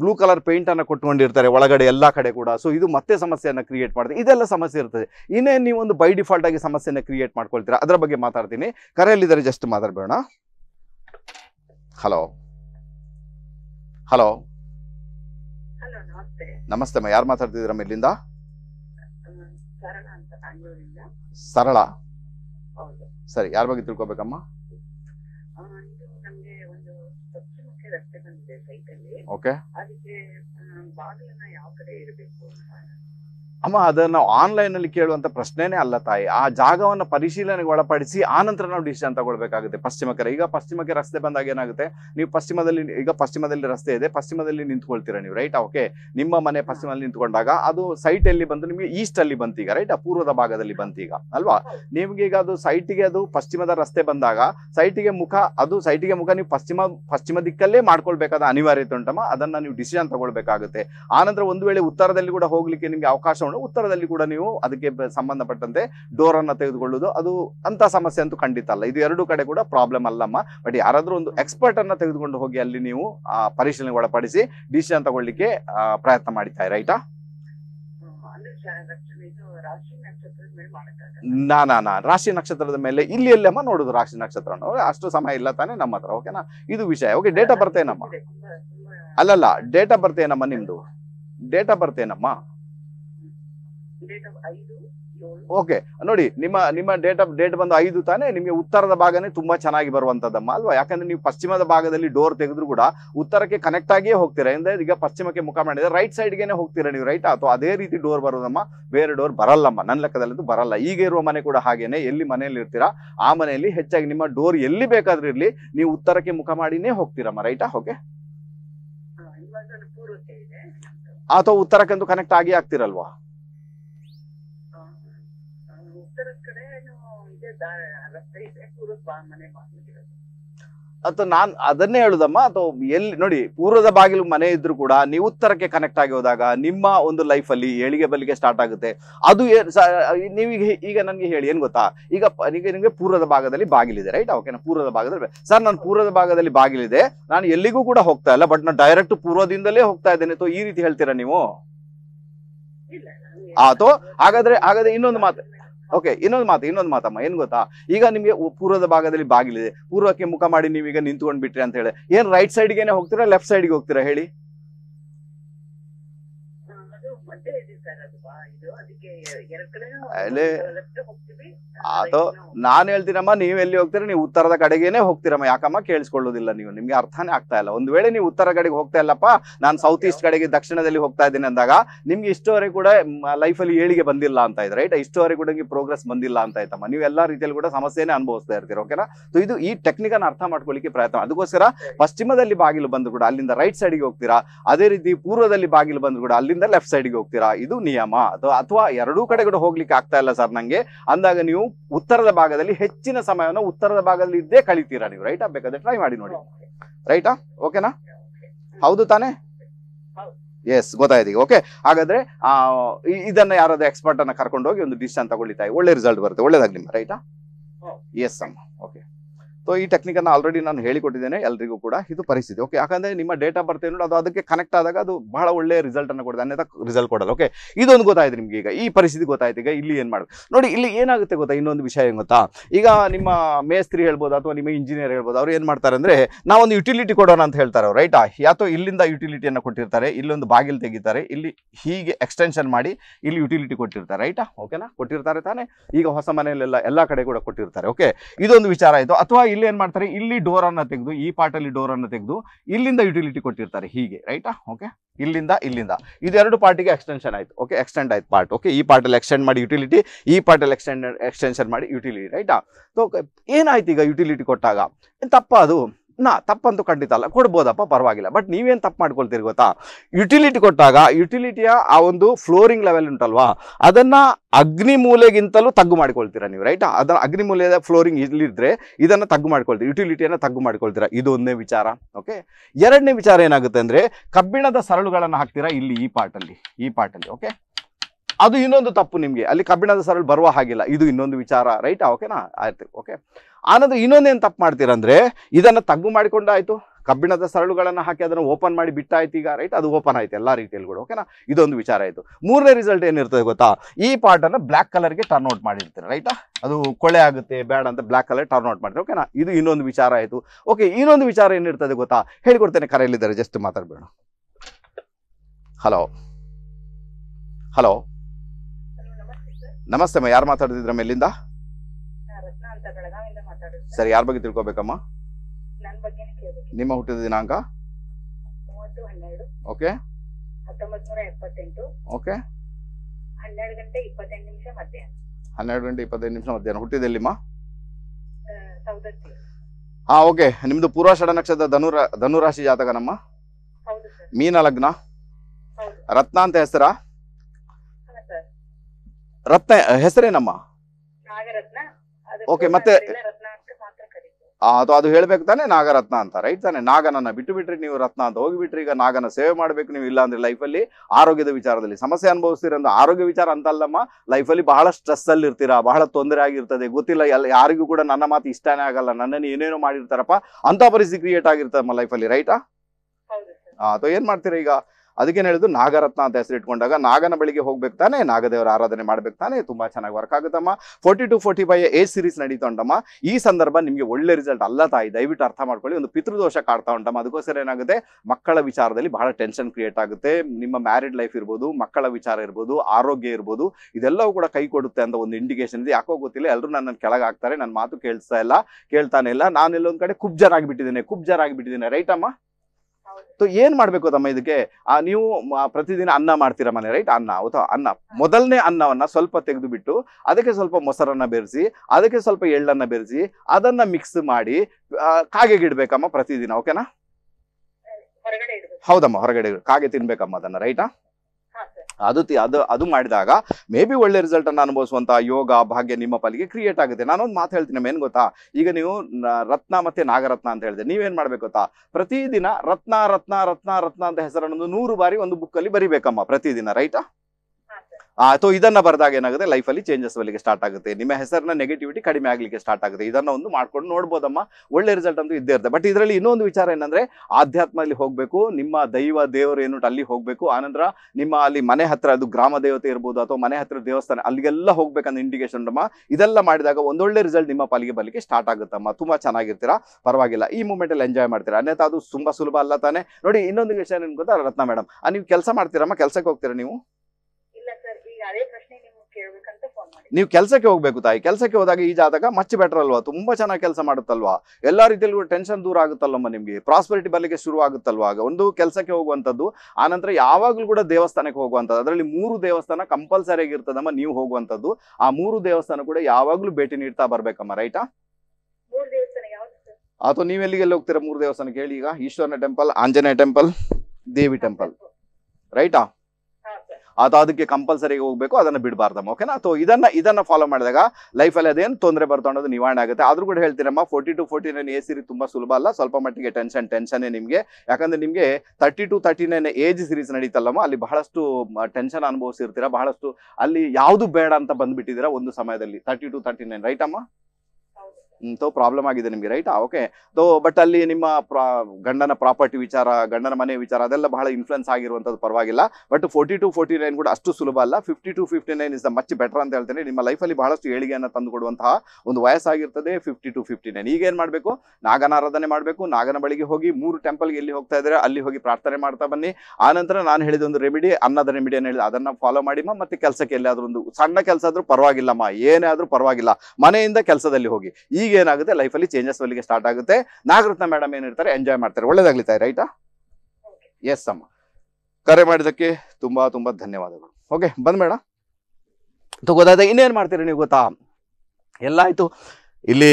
ಬ್ಲೂ ಕಲರ್ ಪೇಂಟನ್ನು ಕೊಟ್ಕೊಂಡಿರ್ತಾರೆ ಒಳಗಡೆ ಎಲ್ಲ ಕಡೆ ಕೂಡ. ಸೊ ಇದು ಮತ್ತೆ ಸಮಸ್ಯೆಯನ್ನು ಕ್ರಿಯೇಟ್ ಮಾಡಿದೆ. ಇದೆಲ್ಲ ಸಮಸ್ಯೆ ಇರ್ತದೆ. ಇನ್ನೇ ನೀವು ಒಂದು ಬೈ ಡಿಫಾಲ್ಟ್ ಆಗಿ ಸಮಸ್ಯೆಯನ್ನು ಕ್ರಿಯೇಟ್ ಮಾಡ್ಕೊಳ್ತೀರಾ. ಅದರ ಬಗ್ಗೆ ಮಾತಾಡ್ತೀನಿ. ಕರೆಯಲ್ಲಿದ್ದಾರೆ, ಜಸ್ಟ್ ಮಾತಾಡಬೇಡ. ಹಲೋ ಹಲೋ, ನಮಸ್ತೆ ಅಮ್ಮ. ಯಾರು ಮಾತಾಡ್ತಿದ್ದೀರಮ್ಮ ಇಲ್ಲಿಂದ? ಸರಳ. ಸರಿ, ಯಾರ ಬಗ್ಗೆ ತಿಳ್ಕೊಬೇಕಮ್ಮ? ಅಮ್ಮ, ಅದನ್ನ ನಾವು ಆನ್ಲೈನ್ ಅಲ್ಲಿ ಕೇಳುವಂತ ಪ್ರಶ್ನೆನೇ ಅಲ್ಲ ತಾಯಿ. ಆ ಜಾಗವನ್ನು ಪರಿಶೀಲನೆಗೆ ಒಳಪಡಿಸಿ ಆನಂತರ ನಾವು ಡಿಸಿಷನ್ ತಗೊಳ್ಬೇಕಾಗುತ್ತೆ. ಪಶ್ಚಿಮಕ್ಕೆ, ಈಗ ಪಶ್ಚಿಮಕ್ಕೆ ರಸ್ತೆ ಬಂದಾಗ ಏನಾಗುತ್ತೆ, ನೀವು ಪಶ್ಚಿಮದಲ್ಲಿ, ಈಗ ಪಶ್ಚಿಮದಲ್ಲಿ ರಸ್ತೆ ಇದೆ, ಪಶ್ಚಿಮದಲ್ಲಿ ನಿಂತ್ಕೊಳ್ತೀರಾ ನೀವು ರೈಟ್. ಓಕೆ, ನಿಮ್ಮ ಮನೆ ಪಶ್ಚಿಮದಲ್ಲಿ ನಿಂತ್ಕೊಂಡಾಗ ಅದು ಸೈಟ್ ಎಲ್ಲಿ ಬಂತು, ನಿಮಗೆ ಈಸ್ಟ್ ಅಲ್ಲಿ ಬಂತು ಈಗ ರೈಟ್, ಪೂರ್ವದ ಭಾಗದಲ್ಲಿ ಬಂತು ಈಗ ಅಲ್ವಾ. ನಿಮ್ಗೆ ಈಗ ಅದು ಸೈಟಿಗೆ, ಅದು ಪಶ್ಚಿಮದ ರಸ್ತೆ ಬಂದಾಗ ಸೈಟಿಗೆ ಮುಖ, ಅದು ಸೈಟಿಗೆ ಮುಖ ನೀವು ಪಶ್ಚಿಮ ಪಶ್ಚಿಮ ದಿಕ್ಕಲ್ಲೇ ಮಾಡ್ಕೊಳ್ಬೇಕಾದ ಅನಿವಾರ್ಯತೆ ಉಂಟಮ್ಮ. ಅದನ್ನ ನೀವು ಡಿಸಿಷನ್ ತಗೊಳ್ಬೇಕಾಗುತ್ತೆ. ಆನಂತರ ಒಂದು ವೇಳೆ ಉತ್ತರದಲ್ಲಿ ಕೂಡ ಹೋಗ್ಲಿಕ್ಕೆ ನಿಮ್ಗೆ ಅವಕಾಶ, ಉತ್ತರದಲ್ಲಿ ಕೂಡ ನೀವು ಅದಕ್ಕೆ ಸಂಬಂಧಪಟ್ಟಂತೆ ಡೋರ್ ಅನ್ನ ತೆಗೆದುಕೊಳ್ಳುವುದು, ಅದು ಅಂತ ಸಮಸ್ಯೆ ಅಂತೂ ಖಂಡಿತ ಅಲ್ಲ. ಇದು ಎರಡು ಕಡೆ ಕೂಡ ಪ್ರಾಬ್ಲಮ್ ಅಲ್ಲಮ್ಮ. ಬಟ್ ಯಾರಾದ್ರೂ ಒಂದು ಎಕ್ಸ್ಪರ್ಟ್ ಅನ್ನ ತೆಗೆದುಕೊಂಡು ಹೋಗಿ ಅಲ್ಲಿ ನೀವು ಪರಿಶೀಲನೆ ಒಳಪಡಿಸಿ ಡಿಸಿಷನ್ ತಗೊಳ್ಳಿಕ್ಕೆ ಪ್ರಯತ್ನ ಮಾಡ್ತಾ ರೈಟಾ. ನಾ ನಾ ನಾ ರಾಶಿ ನಕ್ಷತ್ರದ ಮೇಲೆ ಇಲ್ಲಿ ಎಲ್ಲಮ್ಮ ನೋಡುದು ರಾಶಿ ನಕ್ಷತ್ರ ಅಷ್ಟು ಸಮಯ ಇಲ್ಲ ತಾನೆ ನಮ್ಮ ಹತ್ರ. ಓಕೆನಾ, ಇದು ವಿಷಯ. ಓಕೆ, ಡೇಟಾ ಬರ್ತೇನಮ್ಮ. ಅಲ್ಲಲ್ಲ, ಡೇಟಾ ಬರ್ತೇನಮ್ಮ, ನಿಮ್ದು ಡೇಟಾ ಬರ್ತೇನಮ್ಮ. ಓಕೆ ನೋಡಿ, ನಿಮ್ಮ ನಿಮ್ಮ ಡೇಟ್ ಆಫ್ ಡೇಟ್ ಬಂದು ಐದು ತಾನೆ. ನಿಮಗೆ ಉತ್ತರದ ಭಾಗನೇ ತುಂಬಾ ಚೆನ್ನಾಗಿ ಬರುವಂತದ್ದಮ್ಮ ಅಲ್ವಾ? ಯಾಕಂದ್ರೆ ನೀವು ಪಶ್ಚಿಮದ ಭಾಗದಲ್ಲಿ ಡೋರ್ ತೆಗೆದ್ರು ಕೂಡ ಉತ್ತರಕ್ಕೆ ಕನೆಕ್ಟ್ ಆಗಿಯೇ ಹೋಗ್ತೀರಾ. ಅಂದ್ರೆ ಈಗ ಪಶ್ಚಿಮಕ್ಕೆ ಮುಖ ಮಾಡಿದ್ರೆ ರೈಟ್ ಸೈಡ್ಗೆನೆ ಹೋಗ್ತೀರಾ ನೀವು, ರೈಟ್? ಅಥವಾ ಅದೇ ರೀತಿ ಡೋರ್ ಬರೋದಮ್ಮ, ಬೇರೆ ಡೋರ್ ಬರಲ್ಲಮ್ಮ. ನನ್ನ ಲೆಕ್ಕದಲ್ಲಂತೂ ಬರಲ್ಲ. ಈಗ ಇರುವ ಮನೆ ಕೂಡ ಹಾಗೇನೆ, ಎಲ್ಲಿ ಮನೆಯಲ್ಲಿ ಇರ್ತೀರಾ ಆ ಮನೆಯಲ್ಲಿ ಹೆಚ್ಚಾಗಿ ನಿಮ್ಮ ಡೋರ್ ಎಲ್ಲಿ ಬೇಕಾದ್ರೂ ಇರ್ಲಿ ನೀವು ಉತ್ತರಕ್ಕೆ ಮುಖ ಮಾಡಿನೇ ಹೋಗ್ತೀರಮ್ಮ, ರೈಟಾ? ಓಕೆ, ಅಥವಾ ಉತ್ತರಕ್ಕಂತೂ ಕನೆಕ್ಟ್ ಆಗಿ ಆಗ್ತಿರಲ್ವಾ? ಅಥವಾ ನಾನ್ ಅದನ್ನೇ ಹೇಳುದಮ್ಮ, ಅಥವಾ ಎಲ್ಲಿ ನೋಡಿ ಪೂರ್ವದ ಬಾಗಿಲು ಮನೆ ಇದ್ರು ಕೂಡ ನೀವು ಉತ್ತರಕ್ಕೆ ಕನೆಕ್ಟ್ ಆಗಿ ಹೋದಾಗ ನಿಮ್ಮ ಒಂದು ಲೈಫ್ ಅಲ್ಲಿ ಏಳಿಗೆ ಬಲಿಗೆ ಸ್ಟಾರ್ಟ್ ಆಗುತ್ತೆ. ಅದು ನೀವೀಗ ಈಗ ನನ್ಗೆ ಹೇಳಿ ಏನ್ ಗೊತ್ತಾ, ಈಗ ಈಗ ನಿಮ್ಗೆ ಪೂರ್ವದ ಭಾಗದಲ್ಲಿ ಬಾಗಿಲಿದೆ, ರೈಟ್? ಓಕೆನಾ, ಪೂರ್ವದ ಭಾಗದಲ್ಲಿ ಸರ್ ನಾನು ಪೂರ್ವದ ಭಾಗದಲ್ಲಿ ಬಾಗಿಲಿದೆ, ನಾನು ಎಲ್ಲಿಗೂ ಕೂಡ ಹೋಗ್ತಾ ಇಲ್ಲ, ಬಟ್ ನಾನು ಡೈರೆಕ್ಟ್ ಪೂರ್ವದಿಂದಲೇ ಹೋಗ್ತಾ ಇದ್ದೇನೆ, ತೋ ಈ ರೀತಿ ಹೇಳ್ತೀರಾ ನೀವು? ಆತೋ ಹಾಗಾದ್ರೆ ಹಾಗಾದ್ರೆ ಇನ್ನೊಂದು ಮಾತು. ಓಕೆ, ಇನ್ನೊಂದು ಮಾತು ಇನ್ನೊಂದು ಮಾತಮ್ಮ ಏನ್ ಗೊತ್ತಾ, ಈಗ ನಿಮ್ಗೆ ಪೂರ್ವದ ಭಾಗದಲ್ಲಿ ಬಾಗಿಲಿದೆ, ಪೂರ್ವಕ್ಕೆ ಮುಖ ಮಾಡಿ ನೀವೀಗ ನಿಂತ್ಕೊಂಡ್ ಬಿಟ್ರಿ ಅಂತ ಹೇಳಿ, ಏನ್ ರೈಟ್ ಸೈಡ್ಗೆನೆ ಹೋಗ್ತೀರಾ ಲೆಫ್ಟ್ ಸೈಡ್ಗೆ ಹೋಗ್ತೀರಾ ಹೇಳಿ? ಆತೋ ನಾನ್ ಹೇಳ್ತೀನಮ್ಮ, ನೀವ್ ಎಲ್ಲಿ ಹೋಗ್ತೀರಾ, ನೀವು ಉತ್ತರದ ಕಡೆಗೇನೆ ಹೋಗ್ತೀರಮ್ಮ. ಯಾಕಮ್ಮ ಕೇಳಿಸ್ಕೊಳ್ಳೋದಿಲ್ಲ ನೀವು, ನಿಮ್ಗೆ ಅರ್ಥನೇ ಆಗ್ತಾ ಇಲ್ಲ. ಒಂದ್ ವೇಳೆ ನೀವು ಉತ್ತರ ಕಡೆಗೆ ಹೋಗ್ತಾ ಇಲ್ಲಪ್ಪ, ನಾನು ಸೌತ್ ಈಸ್ಟ್ ಕಡೆಗೆ ದಕ್ಷಿಣದಲ್ಲಿ ಹೋಗ್ತಾ ಇದ್ದೀನಿ ಅಂದಾಗ ನಿಮ್ಗೆ ಇಷ್ಟವರೆಗೆ ಕೂಡ ಲೈಫಲ್ಲಿ ಏಳಿಗೆ ಬಂದಿಲ್ಲ ಅಂತ ಇದೆ, ರೈಟ್? ಇಷ್ಟವರೆಗೆ ಕೂಡ ನಿಮ್ಗೆ ಪ್ರೋಗ್ರೆಸ್ ಬಂದಿಲ್ಲ ಅಂತ ಆಯ್ತಮ್ಮ. ನೀವು ಎಲ್ಲಾ ರೀತಿಯಲ್ಲಿ ಕೂಡ ಸಮಸ್ಯೆನೇ ಅನುಭವಿಸ್ತಾ ಇರ್ತೀರ. ಓಕೆನಾ, ಇದು ಈ ಟೆಕ್ನಿಕನ್ನು ಅರ್ಥ ಮಾಡ್ಕೊಳ್ಳಿಕ್ಕೆ ಪ್ರಯತ್ನ. ಅದಕ್ಕೋಸ್ಕರ ಪಶ್ಚಿಮದಲ್ಲಿ ಬಾಗಿಲು ಬಂದು ಕೂಡ ಅಲ್ಲಿಂದ ರೈಟ್ ಸೈಡ್ಗೆ ಹೋಗ್ತೀರಾ, ಅದೇ ರೀತಿ ಪೂರ್ವದಲ್ಲಿ ಬಾಗಿಲು ಬಂದು ಕೂಡ ಅಲ್ಲಿಂದ ಲೆಫ್ಟ್ ಸೈಡ್ಗೆ ಹೋಗ್ತೀರಾ. ಇದು ನಿಯಮ. ಅಥವಾ ಅಥವಾ ಎರಡೂ ಕಡೆ ಕೂಡ ಹೋಗ್ಲಿಕ್ಕೆ ಆಗ್ತಾ ಇಲ್ಲ ಸರ್ ನಂಗೆ ಅಂದಾಗ ನೀವು ಉತ್ತರದ ಭಾಗದಲ್ಲಿ ಹೆಚ್ಚಿನ ಸಮಯವನ್ನು ಉತ್ತರದ ಭಾಗದಲ್ಲಿ ಇದ್ದೇ ಕಳಿತೀರಾ ನೀವು, ರೈಟಾ? ಬೇಕಾದ್ರೆ ಟ್ರೈ ಮಾಡಿ ನೋಡಿ, ರೈಟಾ? ಓಕೆನಾ, ಹೌದು ತಾನೆ? ಎಸ್, ಗೊತ್ತಾಯ್ತು. ಓಕೆ, ಹಾಗಾದ್ರೆ ಆ ಇದನ್ನ ಯಾರಾದ್ರೂ ಎಕ್ಸ್ಪರ್ಟ್ ಅನ್ನ ಕರ್ಕೊಂಡು ಹೋಗಿ ಒಂದು ಡಿಸಿಷನ್ ತಗೊಳ್ಳಿ ತಾಯಿ, ಒಳ್ಳೆ ರಿಸಲ್ಟ್ ಬರುತ್ತೆ, ಒಳ್ಳೇದಾಗ್ಲಿ ನಿಮ್ಮ, ರೈಟಾ? ಎಸ್ ಅಮ್ಮ. ಓಕೆ, ಸೊ ಈ ಟೆಕ್ನಿಕ್ ಅನ್ನು ಆಲ್ರೆಡಿ ನಾನು ಹೇಳಿಕೊಟ್ಟಿದ್ದೇನೆ ಎಲ್ರಿಗೂ ಕೂಡ. ಇದು ಪರಿಸ್ಥಿತಿ. ಓಕೆ, ಯಾಕಂದ್ರೆ ನಿಮ್ಮ ಡೇಟಾ ಬರ್ತ್ ಏನು ಅದು ಅದಕ್ಕೆ ಕನೆಕ್ಟ್ ಆದಾಗ ಅದು ಬಹಳ ಒಳ್ಳೆ ರಿಸಲ್ಟ್ ಅನ್ನು ಕೊಡುತ್ತೆ, ಅನ್ನೋದ ರಿಸಲ್ಟ್ ಕೊಡಲ್ಲ. ಓಕೆ, ಇದೊಂದು ಗೊತ್ತಾಯ್ತು ನಿಮ್ಗೆ. ಈಗ ಈ ಪರಿಸ್ಥಿತಿ ಗೊತ್ತಾಯ್ತು, ಈಗ ಇಲ್ಲಿ ಏನ್ ಮಾಡ್ಬೇಕು ನೋಡಿ. ಇಲ್ಲಿ ಏನಾಗುತ್ತೆ ಗೊತ್ತಾ, ಇನ್ನೊಂದು ವಿಷಯ ಏನು ಗೊತ್ತಾ, ಈಗ ನಿಮ್ಮ ಮೇಸ್ತ್ರಿ ಹೇಳ್ಬೋದು ಅಥವಾ ನಿಮ್ಮ ಇಂಜಿನಿಯರ್ ಹೇಳ್ಬೋದು, ಅವ್ರು ಏನ್ ಮಾಡ್ತಾರೆ ಅಂದ್ರೆ ನಾವೊಂದು ಯುಟಿಲಿಟಿ ಕೊಡೋಣ ಅಂತ ಹೇಳ್ತಾರೆ, ರೈಟಾ? ಅಥವಾ ಇಲ್ಲಿಂದ ಯುಟಿಲಿಟಿಯನ್ನು ಕೊಟ್ಟಿರ್ತಾರೆ, ಇಲ್ಲೊಂದು ಬಾಗಿಲು ತೆಗಿತಾರೆ, ಇಲ್ಲಿ ಹೀಗೆ ಎಕ್ಸ್ಟೆನ್ಷನ್ ಮಾಡಿ ಇಲ್ಲಿ ಯುಟಿಲಿಟಿ ಕೊಟ್ಟಿರ್ತಾರೆ, ರೈಟಾ? ಓಕೆನಾ, ಕೊಟ್ಟಿರ್ತಾರೆ ತಾನೆ. ಈಗ ಹೊಸ ಮನೆಯಲ್ಲೆಲ್ಲ ಎಲ್ಲ ಕಡೆ ಕೂಡ ಕೊಟ್ಟಿರ್ತಾರೆ. ಓಕೆ, ಇದೊಂದು ವಿಚಾರ ಆಯಿತು. ಅಥವಾ ಇಲ್ಲಿ ಏನ್ ಮಾಡ್ತಾರೆ, ಇಲ್ಲಿ ಡೋರ್ ಅನ್ನ ತೆಗೆದು ಈ ಪಾರ್ಟ್ ಅಲ್ಲಿ ಡೋರ್ ಅನ್ನ ತೆಗೆದು ಇಲ್ಲಿಂದ ಯುಟಿಲಿಟಿ ಕೊಟ್ಟಿರ್ತಾರೆ ಹೀಗೆ, ರೈಟಾ? ಓಕೆ, ಇಲ್ಲಿಂದ ಇಲ್ಲಿಂದ ಇದೆರಡು ಪಾರ್ಟಿಗೆ ಎಕ್ಸ್ಟೆನ್ಷನ್ ಆಯ್ತು. ಓಕೆ, ಎಕ್ಸ್ಟೆಂಡ್ ಆಯ್ತು ಪಾರ್ಟ್. ಓಕೆ, ಈ ಪಾರ್ಟ್ ಅಲ್ಲಿ ಎಕ್ಸ್ಟೆಂಡ್ ಮಾಡಿ ಯುಟಿಲಿಟಿ, ಈ ಪಾರ್ಟ್ ಅಲ್ಲಿ ಎಕ್ಸ್ಟೆಂಡ್ ಎಕ್ಸ್ಟೆನ್ಷನ್ ಮಾಡಿ ಯುಟಿಲಿಟಿ, ರೈಟಾ? ಏನಾಯ್ತು ಈಗ ಯುಟಿಲಿಟಿ ಕೊಟ್ಟಾಗ ತಪ್ಪ ಅದು ನಾ ತಪ್ಪಂತೂ ಖಂಡಿತ ಅಲ್ಲ, ಕೊಡ್ಬೋದಪ್ಪ ಪರವಾಗಿಲ್ಲ. ಬಟ್ ನೀವೇನು ತಪ್ಪು ಮಾಡ್ಕೊಳ್ತೀರಿ ಗೊತ್ತಾ, ಯುಟಿಲಿಟಿ ಕೊಟ್ಟಾಗ ಯುಟಿಲಿಟಿಯ ಆ ಒಂದು ಫ್ಲೋರಿಂಗ್ ಲೆವೆಲ್ ಉಂಟಲ್ವಾ ಅದನ್ನು ಅಗ್ನಿ ಮೂಲೆಗಿಂತಲೂ ತಗ್ಗು ಮಾಡ್ಕೊಳ್ತೀರಾ ನೀವು, ರೈಟಾ? ಅದನ್ನು ಅಗ್ನಿ ಮೂಲೆಯ ಫ್ಲೋರಿಂಗ್ ಇಲ್ಲಿದ್ರೆ ಇದನ್ನು ತಗ್ಗು ಮಾಡ್ಕೊಳ್ತೀರಿ, ಯುಟಿಲಿಟಿಯನ್ನು ತಗ್ಗು ಮಾಡ್ಕೊಳ್ತೀರಾ. ಇದು ಒಂದನೇ ವಿಚಾರ. ಓಕೆ, ಎರಡನೇ ವಿಚಾರ ಏನಾಗುತ್ತೆ ಅಂದರೆ ಕಬ್ಬಿಣದ ಸರಳುಗಳನ್ನು ಹಾಕ್ತೀರಾ ಇಲ್ಲಿ ಈ ಪಾರ್ಟಲ್ಲಿ ಈ ಪಾರ್ಟಲ್ಲಿ. ಓಕೆ, ಅದು ಇನ್ನೊಂದು ತಪ್ಪು ನಿಮಗೆ, ಅಲ್ಲಿ ಕಬ್ಬಿಣದ ಸರಳು ಬರುವ ಹಾಗಿಲ್ಲ, ಇದು ಇನ್ನೊಂದು ವಿಚಾರ, ರೈಟಾ? ಓಕೆನಾ, ಆಯ್ತು. ಓಕೆ, ಆನಂತರ ಇನ್ನೊಂದೇನು ತಪ್ಪು ಮಾಡ್ತೀರಂದ್ರೆ ಇದನ್ನು ತಗ್ಗು ಮಾಡಿಕೊಂಡಾಯ್ತು, ಕಬ್ಬಿಣದ ಸರಳುಗಳನ್ನು ಹಾಕಿ ಅದನ್ನು ಓಪನ್ ಮಾಡಿ ಬಿಟ್ಟಾಯ್ತು ಈಗ, ರೈಟ್? ಅದು ಓಪನ್ ಆಯ್ತು ಎಲ್ಲ ರೀತಿಯಲ್ಲಿ ಕೂಡ. ಓಕೆನಾ, ಇದೊಂದು ವಿಚಾರ ಆಯಿತು. ಮೂರನೇ ರಿಸಲ್ಟ್ ಏನಿರ್ತದೆ ಗೊತ್ತಾ, ಈ ಪಾರ್ಟನ್ನು ಬ್ಲ್ಯಾಕ್ ಕಲರ್ಗೆ ಟರ್ನ್ ಔಟ್ ಮಾಡಿರ್ತೀರ, ರೈಟಾ? ಅದು ಕೊಳೆ ಆಗುತ್ತೆ ಬೇಡ ಅಂತ ಬ್ಲ್ಯಾಕ್ ಕಲರ್ ಟರ್ನ್ ಔಟ್ ಮಾಡಿದ್ರೆ. ಓಕೆನಾ, ಇದು ಇನ್ನೊಂದು ವಿಚಾರ ಆಯಿತು. ಓಕೆ, ಇನ್ನೊಂದು ವಿಚಾರ ಏನಿರ್ತದೆ ಗೊತ್ತಾ, ಹೇಳಿಕೊಡ್ತೇನೆ. ಕರೆಯಲ್ಲಿದ್ದಾರೆ, ಜಸ್ಟ್ ಮಾತಾಡಬೇಡ. ಹಲೋ ಹಲೋ, ನಮಸ್ತೆ ಅಮ್ಮ, ಯಾರು ಮಾತಾಡ್ತಿದ್ರ ಮೇಲಿಂದ? ಸರಿ, ಯಾರ ಬಗ್ಗೆ ತಿಳ್ಕೊಬೇಕಮ್ಮ? ನಿಮ್ಮ ಹುಟ್ಟಿದ ದಿನಾಂಕ? ಓಕೆ, ಹನ್ನೆರಡು ಗಂಟೆ ಇಪ್ಪತ್ತೈದು ನಿಮಿಷ ಮಧ್ಯಾಹ್ನ. ಹುಟ್ಟಿದೆಲ್ಲಿಮ್ಮ? ಹಾ, ಓಕೆ. ನಿಮ್ದು ಪೂರ್ವಾಷಾಢ ನಕ್ಷತ್ರ, ಧನುರ ಧನುರಾಶಿ ಜಾತಕನಮ್ಮ, ಮೀನ ಲಗ್ನ, ರತ್ನ ಅಂತ ಹೆಸರಾ? ರತ್ನ ಹೆಸರೇನಮ್ಮ? ಓಕೆ, ಮತ್ತೆ ಅದು ಅದು ಹೇಳ್ಬೇಕು ತಾನೆ, ನಾಗರತ್ನ ಅಂತ, ರೈಟ್ ತಾನೆ? ನಾಗನನ್ನ ಬಿಟ್ಟು ಬಿಟ್ರಿ ನೀವು, ರತ್ನ ಅಂತ ಹೋಗಿಬಿಟ್ರಿ. ಈಗ ನಾಗನ ಸೇವೆ ಮಾಡ್ಬೇಕು ನೀವು, ಇಲ್ಲ ಅಂದ್ರೆ ಲೈಫಲ್ಲಿ ಆರೋಗ್ಯದ ವಿಚಾರದಲ್ಲಿ ಸಮಸ್ಯೆ ಅನುಭವಿಸ್ತೀರ. ಅಂದ್ರೆ ಆರೋಗ್ಯ ವಿಚಾರ ಅಂತ ಅಲ್ಲಮ್ಮ, ಲೈಫಲ್ಲಿ ಬಹಳ ಸ್ಟ್ರೆಸ್ ಅಲ್ಲಿ ಇರ್ತೀರಾ, ಬಹಳ ತೊಂದರೆ ಆಗಿರ್ತದೆ, ಗೊತ್ತಿಲ್ಲ ಎಲ್ಲ ಯಾರಿಗೂ ಕೂಡ ನನ್ನ ಮಾತು ಇಷ್ಟನೇ ಆಗಲ್ಲ, ನನ್ನನ್ನು ಏನೇನೋ ಮಾಡಿರ್ತಾರಪ್ಪ ಅಂತ ಪರಿಸ್ಥಿತಿ ಕ್ರಿಯೇಟ್ ಆಗಿರ್ತಮ್ಮ ಲೈಫಲ್ಲಿ, ರೈಟಾ? ಅಥವಾ ಏನ್ ಮಾಡ್ತೀರಾ ಈಗ ಅದಕ್ಕೆ ಏನು ಹೇಳಿದ್ರು ನಾಗರತ್ನ ಅಂತ ಹೆಸರು ಇಟ್ಕೊಂಡಾಗ ನಾಗನ ಬಳಿಗೆ ಹೋಗ್ಬೇಕು ತಾನೆ, ನಾಗದೇವರ ಆರಾಧನೆ ಮಾಡ್ಬೇಕು ತಾನೆ, ತುಂಬಾ ಚೆನ್ನಾಗಿ ವರ್ಕ್ ಆಗುತ್ತಮ್ಮ. Forty to forty five age series ನಡೀತಾ ಉಂಟಮ್ಮ. ಈ ಸಂದರ್ಭ ನಿಮಗೆ ಒಳ್ಳೆ ರಿಸಲ್ಟ್ ಅಲ್ಲ ತಾಯಿ, ದಯವಿಟ್ಟು ಅರ್ಥ ಮಾಡ್ಕೊಳ್ಳಿ. ಒಂದು ಪಿತೃದೋಷ ಕಾಡ್ತಾ ಉಂಟಮ್ಮ. ಅದಕ್ಕೋಸ್ಕರ ಏನಾಗುತ್ತೆ, ಮಕ್ಕಳ ವಿಚಾರದಲ್ಲಿ ಬಹಳ ಟೆನ್ಷನ್ ಕ್ರಿಯೇಟ್ ಆಗುತ್ತೆ. ನಿಮ್ಮ ಮ್ಯಾರಿಡ್ ಲೈಫ್ ಇರ್ಬೋದು, ಮಕ್ಕಳ ವಿಚಾರ ಇರ್ಬೋದು, ಆರೋಗ್ಯ ಇರ್ಬೋದು, ಇದೆಲ್ಲವೂ ಕೂಡ ಕೈ ಕೊಡುತ್ತೆ ಅಂತ ಒಂದು ಇಂಡಿಕೇಶನ್ ಇದೆ. ಯಾಕೋ ಗೊತ್ತಿಲ್ಲ, ಎಲ್ಲರೂ ನನ್ನ ಕೆಳಗೆ ಹಾಕ್ತಾರೆ, ನನ್ನ ಮಾತು ಕೇಳಿಸ್ತಾ ಇಲ್ಲ, ಕೇಳ್ತಾನೆ ಇಲ್ಲ, ನಾನೆಲ್ಲೊಂದ್ ಕಡೆ ಕುಬ್ಜರ್ ಆಗಿಬಿಟ್ಟಿದ್ದೇನೆ ಕುಬ್ಜರ್ ಆಗಿಬಿಟ್ಟಿದ್ದೇನೆ ರೈಟ್ ಅಮ್ಮ. ಸೊ ಏನ್ ಮಾಡ್ಬೇಕು ತಮ್ಮ ಇದಕ್ಕೆ? ಆ ನೀವು ಪ್ರತಿದಿನ ಅನ್ನ ಮಾಡ್ತೀರಾ ಮನೆ, ರೈಟ್? ಅನ್ನ ಅಥವಾ ಅನ್ನ ಮೊದಲನೇ ಅನ್ನವನ್ನ ಸ್ವಲ್ಪ ತೆಗೆದು ಬಿಟ್ಟು ಅದಕ್ಕೆ ಸ್ವಲ್ಪ ಮೊಸರನ್ನ ಬೆರೆಸಿ, ಅದಕ್ಕೆ ಸ್ವಲ್ಪ ಎಳ್ಳನ್ನ ಬೆರೆಸಿ, ಅದನ್ನ ಮಿಕ್ಸ್ ಮಾಡಿ ಕಾಗೆಗೆ ಇಡ್ಬೇಕಮ್ಮ ಪ್ರತಿದಿನ. ಓಕೆನಾ? ಹೌದಮ್ಮ, ಹೊರಗಡೆ ಕಾಗೆ ತಿನ್ಬೇಕಮ್ಮ ಅದನ್ನ, ರೈಟಾ? ಅದು ಅದು ಅದು ಮಾಡಿದಾಗ ಮೇ ಬಿ ಒಳ್ಳೆ ರಿಸಲ್ಟ್ ಅನ್ನು ಅನುಭವಿಸುವಂತ ಯೋಗ ಭಾಗ್ಯ ನಿಮ್ಮ ಪಾಲಿಗೆ ಕ್ರಿಯೇಟ್ ಆಗುತ್ತೆ. ನಾನೊಂದು ಮಾತು ಹೇಳ್ತೀನಿ ಮೇನ್ ಗೊತ್ತಾ, ಈಗ ನೀವು ರತ್ನ ಮತ್ತೆ ನಾಗರತ್ನ ಅಂತ ಹೇಳಿದೆ, ನೀವೇನ್ ಮಾಡ್ಬೇಕು ಗೊತ್ತಾ, ಪ್ರತಿದಿನ ರತ್ನ ರತ್ನ ರತ್ನ ರತ್ನ ಅಂತ ಹೆಸರನ್ನು ನೂರು ಬಾರಿ ಒಂದು ಬುಕ್ ಅಲ್ಲಿ ಬರಿಬೇಕಮ್ಮ ಪ್ರತಿದಿನ, ರೈಟಾ? ಅಥವಾ ಇದನ್ನ ಬರೆದಾಗ ಏನಾಗುತ್ತೆ, ಲೈಫಲ್ಲಿ ಚೇಂಜಸ್ ಬರಲಿಕ್ಕೆ ಸ್ಟಾರ್ಟ್ ಆಗುತ್ತೆ, ನಿಮ್ಮ ಹೆಸರಿನ ನೆಗೆಟಿವಿಟಿ ಕಡಿಮೆ ಆಗ್ಲಿಕ್ಕೆ ಸ್ಟಾರ್ಟ್ ಆಗುತ್ತೆ. ಇದನ್ನ ಒಂದು ಮಾಡ್ಕೊಂಡು ನೋಡ್ಬೋದಮ್ಮ, ಒಳ್ಳೆ ರಿಸಲ್ಟ್ ಅಂತೂ ಇದ್ದೇ ಇರುತ್ತೆ. ಬಟ್ ಇದರಲ್ಲಿ ಇನ್ನೊಂದು ವಿಚಾರ ಏನಂದ್ರೆ, ಆಧ್ಯಾತ್ಮದಲ್ಲಿ ಹೋಗ್ಬೇಕು, ನಿಮ್ಮ ದೈವ ದೇವರು ಏನು ಅಲ್ಲಿ ಹೋಗ್ಬೇಕು. ಆನಂತರ ನಿಮ್ಮ ಅಲ್ಲಿ ಮನೆ ಹತ್ರ ಅದು ಗ್ರಾಮ ದೇವತೆ ಇರ್ಬೋದು ಅಥವಾ ಮನೆ ಹತ್ರ ದೇವಸ್ಥಾನ, ಅಲ್ಲಿಗೆಲ್ಲ ಹೋಗ್ಬೇಕಂತ ಇಂಡಿಕೇಶನ್ ಉಂಟಮ್ಮ. ಇದೆಲ್ಲ ಮಾಡಿದಾಗ ಒಂದೊಳ್ಳೆ ರಿಸಲ್ಟ್ ನಿಮ್ಮ ಪಾಲಿಗೆ ಬರಲಿಕ್ಕೆ ಸ್ಟಾರ್ಟ್ ಆಗುತ್ತಮ್ಮ. ತುಂಬಾ ಚೆನ್ನಾಗಿರ್ತೀರಾ, ಪರವಾಗಿಲ್ಲ. ಈ ಮೂಮೆಂಟ್ ಅಲ್ಲಿ ಎಂಜಾಯ್ ಮಾಡ್ತೀರಾ, ಅನ್ಯತಾ ಅದು ತುಂಬಾ ಸುಲಭ ಅಲ್ಲ ತಾನೆ. ನೋಡಿ, ಇನ್ನೊಂದು ವಿಷಯ ಏನ್ ಗೊತ್ತಾ ರತ್ನ ಮೇಡಮ್, ನೀವು ಕೆಲಸ ಮಾಡ್ತೀರಮ್ಮ, ಕೆಲಸಕ್ಕೆ ಹೋಗ್ತೀರಾ ನೀವು? ನೀವು ಕೆಲಸಕ್ಕೆ ಹೋಗ್ಬೇಕು ತಾಯಿ. ಕೆಲಸಕ್ಕೆ ಹೋದಾಗ ಈ ಜಾತಕ ಮಚ್ ಬೆಟರ್ ಅಲ್ವಾ, ತುಂಬಾ ಚೆನ್ನಾಗಿ ಕೆಲಸ ಮಾಡುತ್ತಲ್ವಾ, ಎಲ್ಲಾ ರೀತಿಯಲ್ಲೂ ಟೆನ್ಷನ್ ದೂರ ಆಗುತ್ತಲ್ವಮ್ಮ, ನಿಮ್ಗೆ ಪ್ರಾಸ್ಪರಿಟಿ ಬರಲಿಕ್ಕೆ ಶುರು ಆಗುತ್ತಲ್ವಾ. ಒಂದು ಕೆಲಸಕ್ಕೆ ಹೋಗುವಂಥದ್ದು, ಆನಂತರ ಯಾವಾಗಲೂ ಕೂಡ ದೇವಸ್ಥಾನಕ್ಕೆ ಹೋಗುವಂಥದ್ದು. ಅದರಲ್ಲಿ ಮೂರು ದೇವಸ್ಥಾನ ಕಂಪಲ್ಸರಿ ಆಗಿರ್ತದಮ್ಮ ನೀವು ಹೋಗುವಂಥದ್ದು. ಆ ಮೂರು ದೇವಸ್ಥಾನ ಕೂಡ ಯಾವಾಗಲೂ ಭೇಟಿ ನೀಡ್ತಾ ಬರ್ಬೇಕಮ್ಮ, ರೈಟಾ? ಅಥವಾ ನೀವೆಲ್ಲಿಗೆಲ್ಲ ಹೋಗ್ತೀರಾ ಮೂರು ದೇವಸ್ಥಾನಕ್ಕೆ ಹೇಳಿ ಈಗ? ಈಶ್ವರನ temple, Anjaneya temple, Devi temple, ರೈಟಾ? ಅಥವಾ ಅದಕ್ಕೆ ಕಂಪಲ್ಸರಿ ಹೋಗ್ಬೇಕು, ಅದನ್ನ ಬಿಡಬಾರ್ದಮ್ಮ. ಓಕೆನಾ? ಅಥವಾ ಇದನ್ನ ಇದನ್ನ ಫಾಲೋ ಮಾಡಿದಾಗ ಲೈಫಲ್ಲಿ ಅದೇನು ತೊಂದರೆ ಬರ್ತೊಂಡೋದು ನಿವಾರಣೆ ಆಗುತ್ತೆ. ಆದ್ರೂ ಕೂಡ ಹೇಳ್ತೀರಮ್ಮ, forty to forty nine a series ತುಂಬಾ ಸುಲಭ ಅಲ್ಲ, ಸ್ವಲ್ಪ ಮಟ್ಟಿಗೆ ಟೆನ್ಷನ್ ಟೆನ್ಷನ್ನೇ ನಿಮಗೆ. ಯಾಕಂದ್ರೆ ನಿಮಗೆ thirty to thirty nine age series ನಡೀತಲ್ಲಮ್ಮ, ಅಲ್ಲಿ ಬಹಳಷ್ಟು ಟೆನ್ಷನ್ ಅನುಭವಿಸಿರ್ತೀರಾ, ಬಹಳಷ್ಟು ಅಲ್ಲಿ ಯಾವುದು ಬೇಡ ಅಂತ ಬಂದ್ಬಿಟ್ಟಿದ್ದೀರಾ ಒಂದು ಸಮಯದಲ್ಲಿ, thirty to thirty nine right ಅಮ್ಮ? ತೋ ಪ್ರಾಬ್ಲಮ್ ಆಗಿದೆ ನಿಮಗೆ, ರೈಟ್? ಓಕೆ. ತೋ ಬಟ್ ಅಲ್ಲಿ ನಿಮ್ಮ ಗಂಡನ ಪ್ರಾಪರ್ಟಿ ವಿಚಾರ, ಗಂಡನ ಮನೆ ವಿಚಾರ, ಅದೆಲ್ಲ ಬಹಳ ಇನ್ಫ್ಲುಯೆನ್ಸ್ ಆಗಿರುವಂಥದ್ದು, ಪರವಾಗಿಲ್ಲ. But forty to forty nine ಕೂಡ ಅಷ್ಟು ಸುಲಭ ಅಲ್ಲ. Fifty to fifty nine is the much better ಅಂತ ಹೇಳ್ತೇನೆ. ನಿಮ್ಮ ಲೈಫಲ್ಲಿ ಬಹಳಷ್ಟು ಏಳಿಗೆಯನ್ನು ತಂದುಕೊಡುವಂತಹ ಒಂದು ವಯಸ್ಸಾಗಿರ್ತದೆ ಫಿಫ್ಟಿ ಟು ಫಿಫ್ಟಿ ನೈನ್ ಈಗ ಏನ್ ಮಾಡಬೇಕು, ನಾಗನ ಆರಾಧನೆ ಮಾಡಬೇಕು. ನಾಗನ ಬಳಿಗೆ ಹೋಗಿ ಮೂರು ಟೆಂಪಲ್ಗೆ ಎಲ್ಲಿ ಹೋಗ್ತಾ ಇದ್ದಾರೆ ಅಲ್ಲಿ ಹೋಗಿ ಪ್ರಾರ್ಥನೆ ಮಾಡ್ತಾ ಬನ್ನಿ. ಆನಂತರ ನಾನು ಹೇಳಿದ ಒಂದು ರೆಮಿಡಿ, ಅನ್ನದ ರೆಮಿಡಿ ಏನು ಹೇಳಿದೆ, ಅದನ್ನು ಫಾಲೋ ಮಾಡಿಮ್ಮ. ಮತ್ತೆ ಕೆಲಸಕ್ಕೆ ಎಲ್ಲಾದ್ರೂ ಒಂದು ಸಣ್ಣ ಕೆಲಸ ಆದ್ರೂ ಪರವಾಗಿಲ್ಲಮ್ಮ, ಏನೇ ಆದ್ರೂ ಪರವಾಗಿಲ್ಲ, ಮನೆಯಿಂದ ಕೆಲಸದಲ್ಲಿ ಹೋಗಿ. ಈಗ ಏನಾಗುತ್ತೆ, ಲೈಫಲ್ಲಿ ಚೇಂಜಸ್ ಬರಲಿಕ್ಕೆ ಸ್ಟಾರ್ಟ್ ಆಗುತ್ತೆ. ನಾಗರತ್ನ ಮೇಡಮ್ ಏನಿರ್ತಾರೆ ಎಂಜಾಯ್ ಮಾಡ್ತಾರೆ. ಒಳ್ಳೇದಾಗ್ಲಿ ತಾಯಿ, ರೈಟಾ? ಎಸ್ ಅಮ್ಮ. ಕರೆ ಮಾಡಿದಕ್ಕೆ ತುಂಬಾ ತುಂಬಾ ಧನ್ಯವಾದಗಳು. ಓಕೆ, ಬಂದ್ ಮೇಡಮ್ ಗೊತ್ತಾಯ್ತಾ? ಇನ್ನೇನ್ ಮಾಡ್ತೀರಿ ನೀವು ಗೊತ್ತಾ? ಎಲ್ಲ ಆಯ್ತು, ಇಲ್ಲಿ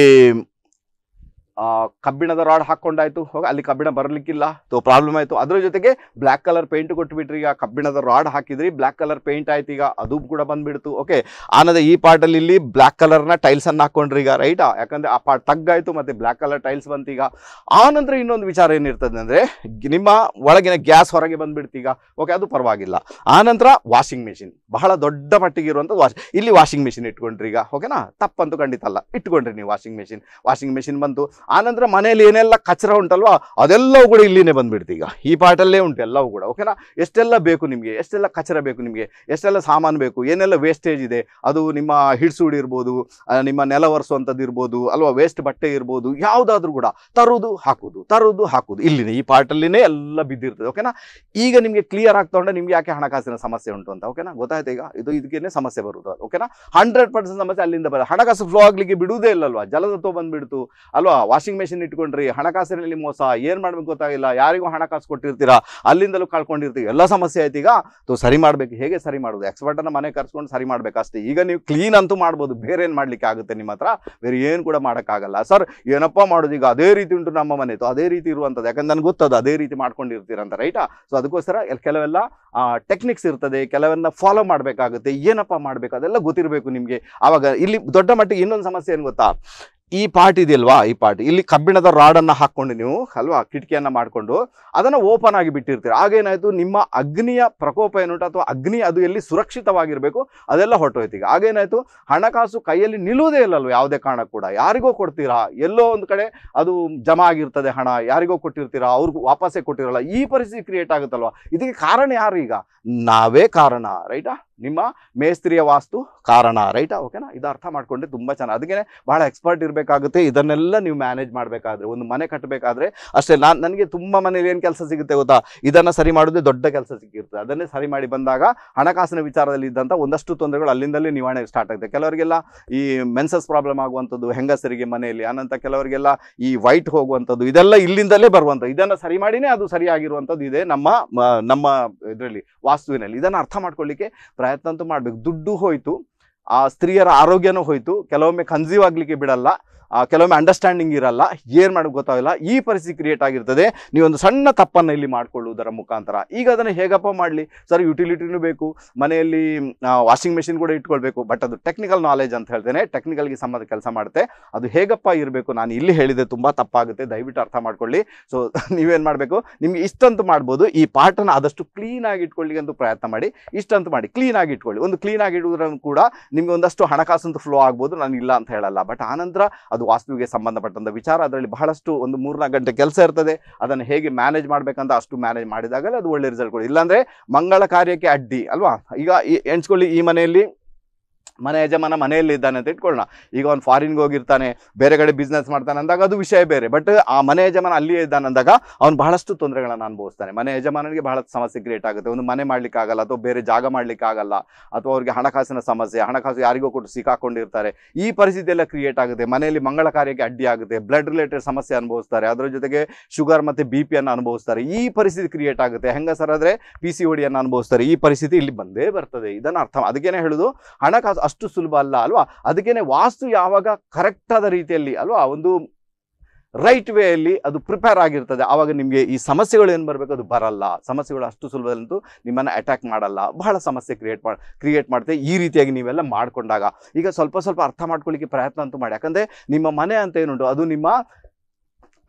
ಆ ಕಬ್ಬಿಣದ ರಾಡ್ ಹಾಕೊಂಡಾಯ್ತು, ಹೋಗಿ ಅಲ್ಲಿ ಕಬ್ಬಿಣ ಬರಲಿಕ್ಕಿಲ್ಲ, ತೋ ಪ್ರಾಬ್ಲಮ್ ಆಯ್ತು. ಅದ್ರ ಜೊತೆಗೆ ಬ್ಲಾಕ್ ಕಲರ್ ಪೇಂಟ್ ಕೊಟ್ಬಿಟ್ರಿ, ಈಗ ಕಬ್ಬಿಣದ ರಾಡ್ ಹಾಕಿದ್ರಿ, ಬ್ಲಾಕ್ ಕಲರ್ ಪೇಂಟ್ ಆಯ್ತು, ಈಗ ಅದು ಕೂಡ ಬಂದ್ಬಿಡ್ತು. ಓಕೆ. ಆನಂದ್ರೆ ಈ ಪಾರ್ಟಲ್ಲಿ ಇಲ್ಲಿ ಬ್ಲಾಕ್ ಕಲರ್ನ ಟೈಲ್ಸ್ ಅನ್ನ ಹಾಕೊಂಡ್ರಿ ಈಗ, ರೈಟಾ? ಯಾಕಂದ್ರೆ ಆ ಪಾರ್ಟ್ ತಗ್ಗಾಯ್ತು ಮತ್ತೆ ಬ್ಲಾಕ್ ಕಲರ್ ಟೈಲ್ಸ್ ಬಂತು ಈಗ. ಆನಂತರ ಇನ್ನೊಂದು ವಿಚಾರ ಏನಿರ್ತದೆ ಅಂದ್ರೆ, ನಿಮ್ಮ ಒಳಗಿನ ಗ್ಯಾಸ್ ಹೊರಗೆ ಬಂದ್ಬಿಡ್ತೀಗ. ಓಕೆ, ಅದು ಪರವಾಗಿಲ್ಲ. ಆನಂತರ ವಾಷಿಂಗ್ ಮೆಷಿನ್, ಬಹಳ ದೊಡ್ಡ ಮಟ್ಟಿಗೆ ಇರುವಂಥದ್ದು ವಾಷ್, ಇಲ್ಲಿ ವಾಷಿಂಗ್ ಮೆಷಿನ್ ಇಟ್ಕೊಂಡ್ರಿ ಈಗ. ಓಕೆನಾ? ತಪ್ಪಂತೂ ಖಂಡಿತ ಅಲ್ಲ, ಇಟ್ಕೊಂಡ್ರಿ ನೀವು ವಾಷಿಂಗ್ ಮೆಷಿನ್. ವಾಷಿಂಗ್ ಮೆಷಿನ್ ಬಂತು. ಆನಂತರ ಮನೆಯಲ್ಲಿ ಏನೆಲ್ಲ ಕಚರ ಉಂಟಲ್ವಾ ಅದೆಲ್ಲವೂ ಕೂಡ ಇಲ್ಲಿನೇ ಬಂದ್ಬಿಡ್ತು ಈಗ, ಈ ಪಾರ್ಟಲ್ಲೇ ಉಂಟು ಎಲ್ಲವೂ ಕೂಡ. ಓಕೆನಾ? ಎಷ್ಟೆಲ್ಲ ಬೇಕು ನಿಮಗೆ, ಎಷ್ಟೆಲ್ಲ ಕಚರ ಬೇಕು ನಿಮಗೆ, ಎಷ್ಟೆಲ್ಲ ಸಾಮಾನು ಬೇಕು, ಏನೆಲ್ಲ ವೇಸ್ಟೇಜ್ ಇದೆ, ಅದು ನಿಮ್ಮ ಹಿಡ್ಸೂಡಿ ಇರ್ಬೋದು, ನಿಮ್ಮ ನೆಲ ಒರೆಸುವಂಥದ್ದು ಇರ್ಬೋದು ಅಲ್ವಾ, ವೇಸ್ಟ್ ಬಟ್ಟೆ ಇರ್ಬೋದು, ಯಾವುದಾದ್ರೂ ಕೂಡ ತರುವುದು ಹಾಕುವುದು ತರುವುದು ಹಾಕುವುದು ಇಲ್ಲಿನೇ ಈ ಪಾರ್ಟಲ್ಲಿನೇ ಎಲ್ಲ ಬಿದ್ದಿರ್ತದೆ. ಓಕೆನಾ? ಈಗ ನಿಮಗೆ ಕ್ಲಿಯರ್ ಆಗ್ತಾ ಉಂಟು ನಿಮ್ಗೆ ಯಾಕೆ ಹಣಕಾಸಿನ ಸಮಸ್ಯೆ ಉಂಟು ಅಂತ. ಓಕೆನಾ? ಗೊತ್ತಾಯ್ತು ಈಗ, ಇದು ಇದಕ್ಕೇನೆ ಸಮಸ್ಯೆ ಬರುವುದು. ಓಕೆನಾ? ಹಂಡ್ರೆಡ್ ಪರ್ಸೆಂಟ್ ಸಮಸ್ಯೆ ಅಲ್ಲಿಂದ ಬರ. ಹಣಕಾಸು ಫ್ಲೋ ಆಗ್ಲಿಕ್ಕೆ ಬಿಡುವುದೇ ಇಲ್ಲಲ್ವಾ, ಜಲದತ್ವ ಬಂದ್ಬಿಡ್ತು ಅಲ್ವಾ. ವಾಷಿಂಗ್ ಮೆಷಿನ್ ಇಟ್ಕೊಂಡ್ರಿ, ಹಣಕಾಸಿನಲ್ಲಿ ಮೋಸ, ಏನ್ ಮಾಡ್ಬೇಕು ಗೊತ್ತಾಗಿಲ್ಲ, ಯಾರಿಗೂ ಹಣಕಾಸು ಕೊಟ್ಟಿರ್ತೀರಾ, ಅಲ್ಲಿಂದಲೂ ಕಳ್ಕೊಂಡಿರ್ತೀವಿ, ಎಲ್ಲ ಸಮಸ್ಯೆ ಆಯ್ತು ಈಗ. ತೋ ಸರಿ ಮಾಡ್ಬೇಕು, ಹೇಗೆ ಸರಿ ಮಾಡೋದು, ಎಕ್ಸ್ಪರ್ಟ್ ಅನ್ನ ಮನೆ ಕರ್ಸ್ಕೊಂಡು ಸರಿ ಮಾಡ್ಬೇಕು ಅಷ್ಟೇ. ಈಗ ನೀವು ಕ್ಲೀನ್ ಅಂತೂ ಮಾಡ್ಬೋದು, ಬೇರೆ ಏನ್ ಮಾಡ್ಲಿಕ್ಕೆ ಆಗುತ್ತೆ ನಿಮ್ಮ ಹತ್ರ, ಬೇರೆ ಏನು ಕೂಡ ಮಾಡೋಕ್ಕಾಗಲ್ಲ. ಸರ್ ಏನಪ್ಪ ಮಾಡೋದು ಈಗ, ಅದೇ ರೀತಿ ಉಂಟು ನಮ್ಮ ಮನೆ, ಅದೇ ರೀತಿ ಇರುವಂಥದ್ದು, ಯಾಕಂದ್ರೆ ನನ್ಗೆ ಗೊತ್ತದು ಅದೇ ರೀತಿ ಮಾಡ್ಕೊಂಡಿರ್ತೀರಂತ, ರೈಟಾ? ಸೊ ಅದಕ್ಕೋಸ್ಕರ ಕೆಲವೆಲ್ಲ ಟೆಕ್ನಿಕ್ಸ್ ಇರ್ತದೆ, ಕೆಲವೆಲ್ಲ ಫಾಲೋ ಮಾಡ್ಬೇಕಾಗುತ್ತೆ. ಏನಪ್ಪ ಮಾಡ್ಬೇಕು ಅದೆಲ್ಲ ಗೊತ್ತಿರಬೇಕು ನಿಮ್ಗೆ. ಆವಾಗ ಇಲ್ಲಿ ದೊಡ್ಡ ಮಟ್ಟಿಗೆ ಇನ್ನೊಂದು ಸಮಸ್ಯೆ ಏನ್ ಗೊತ್ತಾ, ಈ ಪಾರ್ಟ್ ಇದೆಯಲ್ವಾ, ಈ ಪಾರ್ಟ್ ಇಲ್ಲಿ ಕಬ್ಬಿಣದ ರಾಡ್ ಅನ್ನು ಹಾಕೊಂಡು ನೀವು ಅಲ್ವಾ ಕಿಟಕಿಯನ್ನ ಮಾಡ್ಕೊಂಡು ಅದನ್ನ ಓಪನ್ ಆಗಿ ಬಿಟ್ಟಿರ್ತೀರ. ಆಗೇನಾಯ್ತು, ನಿಮ್ಮ ಅಗ್ನಿಯ ಪ್ರಕೋಪ ಏನುಂಟು ಅಥವಾ ಅಗ್ನಿ ಅದು ಎಲ್ಲಿ ಸುರಕ್ಷಿತವಾಗಿರಬೇಕು ಅದೆಲ್ಲ ಹೊರಟೋಯ್ತು. ಈಗ ಆಗೇನಾಯ್ತು, ಹಣಕಾಸು ಕೈಯಲ್ಲಿ ನಿಲ್ಲುವುದೇ ಇಲ್ಲಲ್ವ ಯಾವುದೇ ಕಾರಣ ಕೂಡ. ಯಾರಿಗೋ ಕೊಡ್ತೀರಾ, ಎಲ್ಲೋ ಒಂದು ಕಡೆ ಅದು ಜಮಾ ಆಗಿರ್ತದೆ ಹಣ, ಯಾರಿಗೋ ಕೊಟ್ಟಿರ್ತೀರಾ, ಅವ್ರಿಗೆ ವಾಪಸ್ಸೇ ಕೊಟ್ಟಿರಲ್ಲ. ಈ ಪರಿಸ್ಥಿತಿ ಕ್ರಿಯೇಟ್ ಆಗುತ್ತಲ್ವ, ಇದಕ್ಕೆ ಕಾರಣ ಯಾರು? ಈಗ ನಾವೇ ಕಾರಣ, ರೈಟಾ? ನಿಮ್ಮ ಮೇಸ್ತ್ರಿಯ ವಾಸ್ತು ಕಾರಣ, ರೈಟಾ? ಓಕೆನಾ, ಇದು ಅರ್ಥ ಮಾಡಿಕೊಂಡ್ರೆ ತುಂಬ ಚೆನ್ನಾಗಿ. ಅದಕ್ಕೆ ಭಾಳ ಎಕ್ಸ್ಪರ್ಟ್ ಇರಬೇಕಾಗುತ್ತೆ, ಇದನ್ನೆಲ್ಲ ನೀವು ಮ್ಯಾನೇಜ್ ಮಾಡಬೇಕಾದ್ರೆ. ಒಂದು ಮನೆ ಕಟ್ಟಬೇಕಾದ್ರೆ ಅಷ್ಟೇ, ನಾನು ನನಗೆ ತುಂಬ ಮನೇಲಿ ಏನು ಕೆಲಸ ಸಿಗುತ್ತೆ ಗೊತ್ತಾ, ಇದನ್ನು ಸರಿ ಮಾಡೋದೇ ದೊಡ್ಡ ಕೆಲಸ ಸಿಕ್ಕಿರ್ತದೆ. ಅದನ್ನೇ ಸರಿ ಮಾಡಿ ಬಂದಾಗ ಹಣಕಾಸಿನ ವಿಚಾರದಲ್ಲಿ ಇದ್ದಂಥ ಒಂದಷ್ಟು ತೊಂದರೆಗಳು ಅಲ್ಲಿಂದಲೇ ನಿವಾರಣೆ ಸ್ಟಾರ್ಟ್ ಆಗುತ್ತೆ. ಕೆಲವರಿಗೆಲ್ಲ ಈ ಮೆನ್ಸಸ್ ಪ್ರಾಬ್ಲಮ್ ಆಗುವಂಥದ್ದು ಹೆಂಗಸರಿಗೆ ಮನೆಯಲ್ಲಿ, ಅನಂತರ ಕೆಲವರಿಗೆಲ್ಲ ಈ ವೈಟ್ ಹೋಗುವಂಥದ್ದು, ಇದೆಲ್ಲ ಇಲ್ಲಿಂದಲೇ ಬರುವಂಥದ್ದು. ಇದನ್ನು ಸರಿ ಮಾಡಿನೇ ಅದು ಸರಿಯಾಗಿರುವಂಥದ್ದು ಇದೆ ನಮ್ಮ ನಮ್ಮ ಇದರಲ್ಲಿ ವಾಸ್ತುವಿನಲ್ಲಿ. ಇದನ್ನು ಅರ್ಥ ಮಾಡ್ಕೊಳ್ಳಿಕ್ಕೆ ಪ್ರಯತ್ನಂತೂ ಮಾಡಬೇಕು. ದುಡ್ಡು ಹೋಯಿತು, ಆ ಸ್ತ್ರೀಯರ ಆರೋಗ್ಯನೂ ಹೋಯಿತು, ಕೆಲವೊಮ್ಮೆ ಕನ್ಸೀವ್ ಆಗಲಿಕ್ಕೆ ಬಿಡಲ್ಲ, ಕೆಲವೊಮ್ಮೆ ಅಂಡರ್ಸ್ಟ್ಯಾಂಡಿಂಗ್ ಇರಲ್ಲ, ಏನು ಮಾಡೋದು ಗೊತ್ತಾಗಲ್ಲ. ಈ ಪರಿಸ್ಥಿತಿ ಕ್ರಿಯೇಟ್ ಆಗಿರ್ತದೆ ನೀವೊಂದು ಸಣ್ಣ ತಪ್ಪನ್ನು ಇಲ್ಲಿ ಮಾಡಿಕೊಳ್ಳುವುದರ ಮುಖಾಂತರ. ಈಗ ಅದನ್ನು ಹೇಗಪ್ಪ ಮಾಡಲಿ ಸರ್? ಯುಟಿಲಿಟಿನೂ ಬೇಕು, ಮನೆಯಲ್ಲಿ ವಾಷಿಂಗ್ ಮೆಷಿನ್ ಕೂಡ ಇಟ್ಕೊಳ್ಬೇಕು, ಬಟ್ ಅದು ಟೆಕ್ನಿಕಲ್ ನಾಲೆಜ್ ಅಂತ ಹೇಳ್ತೇನೆ, ಟೆಕ್ನಿಕಲ್ಗೆ ಸಂಬಂಧ ಕೆಲಸ ಮಾಡುತ್ತೆ. ಅದು ಹೇಗಪ್ಪ ಇರಬೇಕು ನಾನು ಇಲ್ಲಿ ಹೇಳಿದೆ, ತುಂಬ ತಪ್ಪಾಗುತ್ತೆ, ದಯವಿಟ್ಟು ಅರ್ಥ ಮಾಡ್ಕೊಳ್ಳಿ. ಸೊ ನೀವೇನು ಮಾಡಬೇಕು, ನಿಮ್ಗೆ ಇಷ್ಟಂತೂ ಮಾಡ್ಬೋದು, ಈ ಪಾರ್ಟನ್ನು ಆದಷ್ಟು ಕ್ಲೀನಾಗಿ ಇಟ್ಕೊಳ್ಳಿಕ್ಕೆ ಅಂತೂ ಪ್ರಯತ್ನ ಮಾಡಿ, ಇಷ್ಟಂತೂ ಮಾಡಿ ಕ್ಲೀನಾಗಿ ಇಟ್ಕೊಳ್ಳಿ. ಒಂದು ಕ್ಲೀನಾಗಿ ಇಡುವುದನ್ನು ಕೂಡ ನಿಮಗೆ ಒಂದಷ್ಟು ಹಣಕಾಸಂತೂ ಫ್ಲೋ ಆಗ್ಬೋದು, ನಾನು ಇಲ್ಲ ಅಂತ ಹೇಳಲ್ಲ. ಬಟ್ ಆನಂತರ ವಾಸ್ತುವಿಗೆ ಸಂಬಂಧಪಟ್ಟಂತ ವಿಚಾರ, ಅದರಲ್ಲಿ ಬಹಳಷ್ಟು ಒಂದು ಮೂರ್ನಾಲ್ಕು ಗಂಟೆ ಕೆಲಸ ಇರ್ತದೆ, ಅದನ್ನು ಹೇಗೆ ಮ್ಯಾನೇಜ್ ಮಾಡ್ಬೇಕಂತ ಅಷ್ಟು ಮ್ಯಾನೇಜ್ ಮಾಡಿದಾಗಲೇ ಅದು ಒಳ್ಳೆ ರಿಸಲ್ಟ್ ಕೊಡಿ. ಇಲ್ಲಾಂದ್ರೆ ಮಂಗಳ ಕಾರ್ಯಕ್ಕೆ ಅಡ್ಡಿ ಅಲ್ವಾ. ಈಗ ಎಣಿಸ್ಕೊಳ್ಳಿ, ಈ ಮನೆಯಲ್ಲಿ ಮನೆ ಯಜಮಾನ ಮನೆಯಲ್ಲಿ ಇದ್ದಾನೆ ಅಂತ ಇಟ್ಕೊಳ್ಳೋಣ. ಈಗ ಅವ್ನು ಫಾರಿನ್ಗೆ ಹೋಗಿರ್ತಾನೆ, ಬೇರೆ ಕಡೆ ಬಿಸ್ನೆಸ್ ಮಾಡ್ತಾನೆ ಅಂದಾಗ ಅದು ವಿಷಯ ಬೇರೆ. ಬಟ್ ಆ ಮನೆ ಯಜಮಾನ ಅಲ್ಲಿಯೇ ಇದ್ದಾನೆ ಅಂದಾಗ ಅವ್ನು ಬಹಳಷ್ಟು ತೊಂದರೆಗಳನ್ನು ಅನುಭವಿಸ್ತಾನೆ. ಮನೆ ಯಜಮಾನನಿಗೆ ಬಹಳಷ್ಟು ಸಮಸ್ಯೆ ಕ್ರಿಯೇಟ್ ಆಗುತ್ತೆ. ಒಂದು ಮನೆ ಮಾಡಲಿಕ್ಕಾಗಲ್ಲ, ಅಥವಾ ಬೇರೆ ಜಾಗ ಮಾಡಲಿಕ್ಕಾಗಲ್ಲ, ಅಥವಾ ಅವ್ರಿಗೆ ಹಣಕಾಸಿನ ಸಮಸ್ಯೆ, ಹಣಕಾಸು ಯಾರಿಗೋ ಕೊಟ್ಟು ಸಿಕ್ಕಾಕೊಂಡಿರ್ತಾರೆ. ಈ ಪರಿಸ್ಥಿತಿ ಎಲ್ಲ ಕ್ರಿಯೇಟ್ ಆಗುತ್ತೆ. ಮನೆಯಲ್ಲಿ ಮಂಗಳ ಕಾರ್ಯಕ್ಕೆ ಅಡ್ಡಿ ಆಗುತ್ತೆ, ಬ್ಲಡ್ ರಿಲೇಟೆಡ್ ಸಮಸ್ಯೆ ಅನುಭವಿಸ್ತಾರೆ, ಅದರ ಜೊತೆಗೆ ಶುಗರ್ ಮತ್ತು ಬಿ ಪಿಯನ್ನು ಅನುಭವಿಸ್ತಾರೆ. ಈ ಪರಿಸ್ಥಿತಿ ಕ್ರಿಯೇಟ್ ಆಗುತ್ತೆ. ಹೆಂಗಸರಾದರೆ ಪಿ ಸಿ ಓಡಿಯನ್ನು ಅನುಭವಿಸ್ತಾರೆ. ಈ ಪರಿಸ್ಥಿತಿ ಇಲ್ಲಿ ಬಂದೇ ಬರ್ತದೆ. ಇದನ್ನು ಅರ್ಥ, ಅದಕ್ಕೇನೆ ಹೇಳೋದು ಹಣಕಾಸು ಅಷ್ಟು ಸುಲಭ ಅಲ್ಲ ಅಲ್ವಾ. ಅದಕ್ಕೇನೆ ವಾಸ್ತು ಯಾವಾಗ ಕರೆಕ್ಟ್ ಆದ ರೀತಿಯಲ್ಲಿ ಅಲ್ವಾ, ಒಂದು ರೈಟ್ ವೇಯಲ್ಲಿ ಅದು ಪ್ರಿಪೇರ್ ಆಗಿರ್ತದೆ, ಆವಾಗ ನಿಮಗೆ ಈ ಸಮಸ್ಯೆಗಳು ಏನು ಬರಬೇಕು ಅದು ಬರಲ್ಲ. ಸಮಸ್ಯೆಗಳು ಅಷ್ಟು ಸುಲಭದಂತೂ ನಿಮ್ಮನ್ನು ಅಟ್ಯಾಕ್ ಮಾಡಲ್ಲ, ಬಹಳ ಸಮಸ್ಯೆ ಕ್ರಿಯೇಟ್ ಮಾಡಿ ಕ್ರಿಯೇಟ್ ಮಾಡುತ್ತೆ. ಈ ರೀತಿಯಾಗಿ ನೀವೆಲ್ಲ ಮಾಡಿಕೊಂಡಾಗ ಈಗ ಸ್ವಲ್ಪ ಸ್ವಲ್ಪ ಅರ್ಥ ಮಾಡ್ಕೊಳ್ಳಿಕ್ಕೆ ಪ್ರಯತ್ನ ಅಂತೂ ಮಾಡಿ. ಯಾಕಂದರೆ ನಿಮ್ಮ ಮನೆ ಅಂತ ಏನುಂಟು ಅದು ನಿಮ್ಮ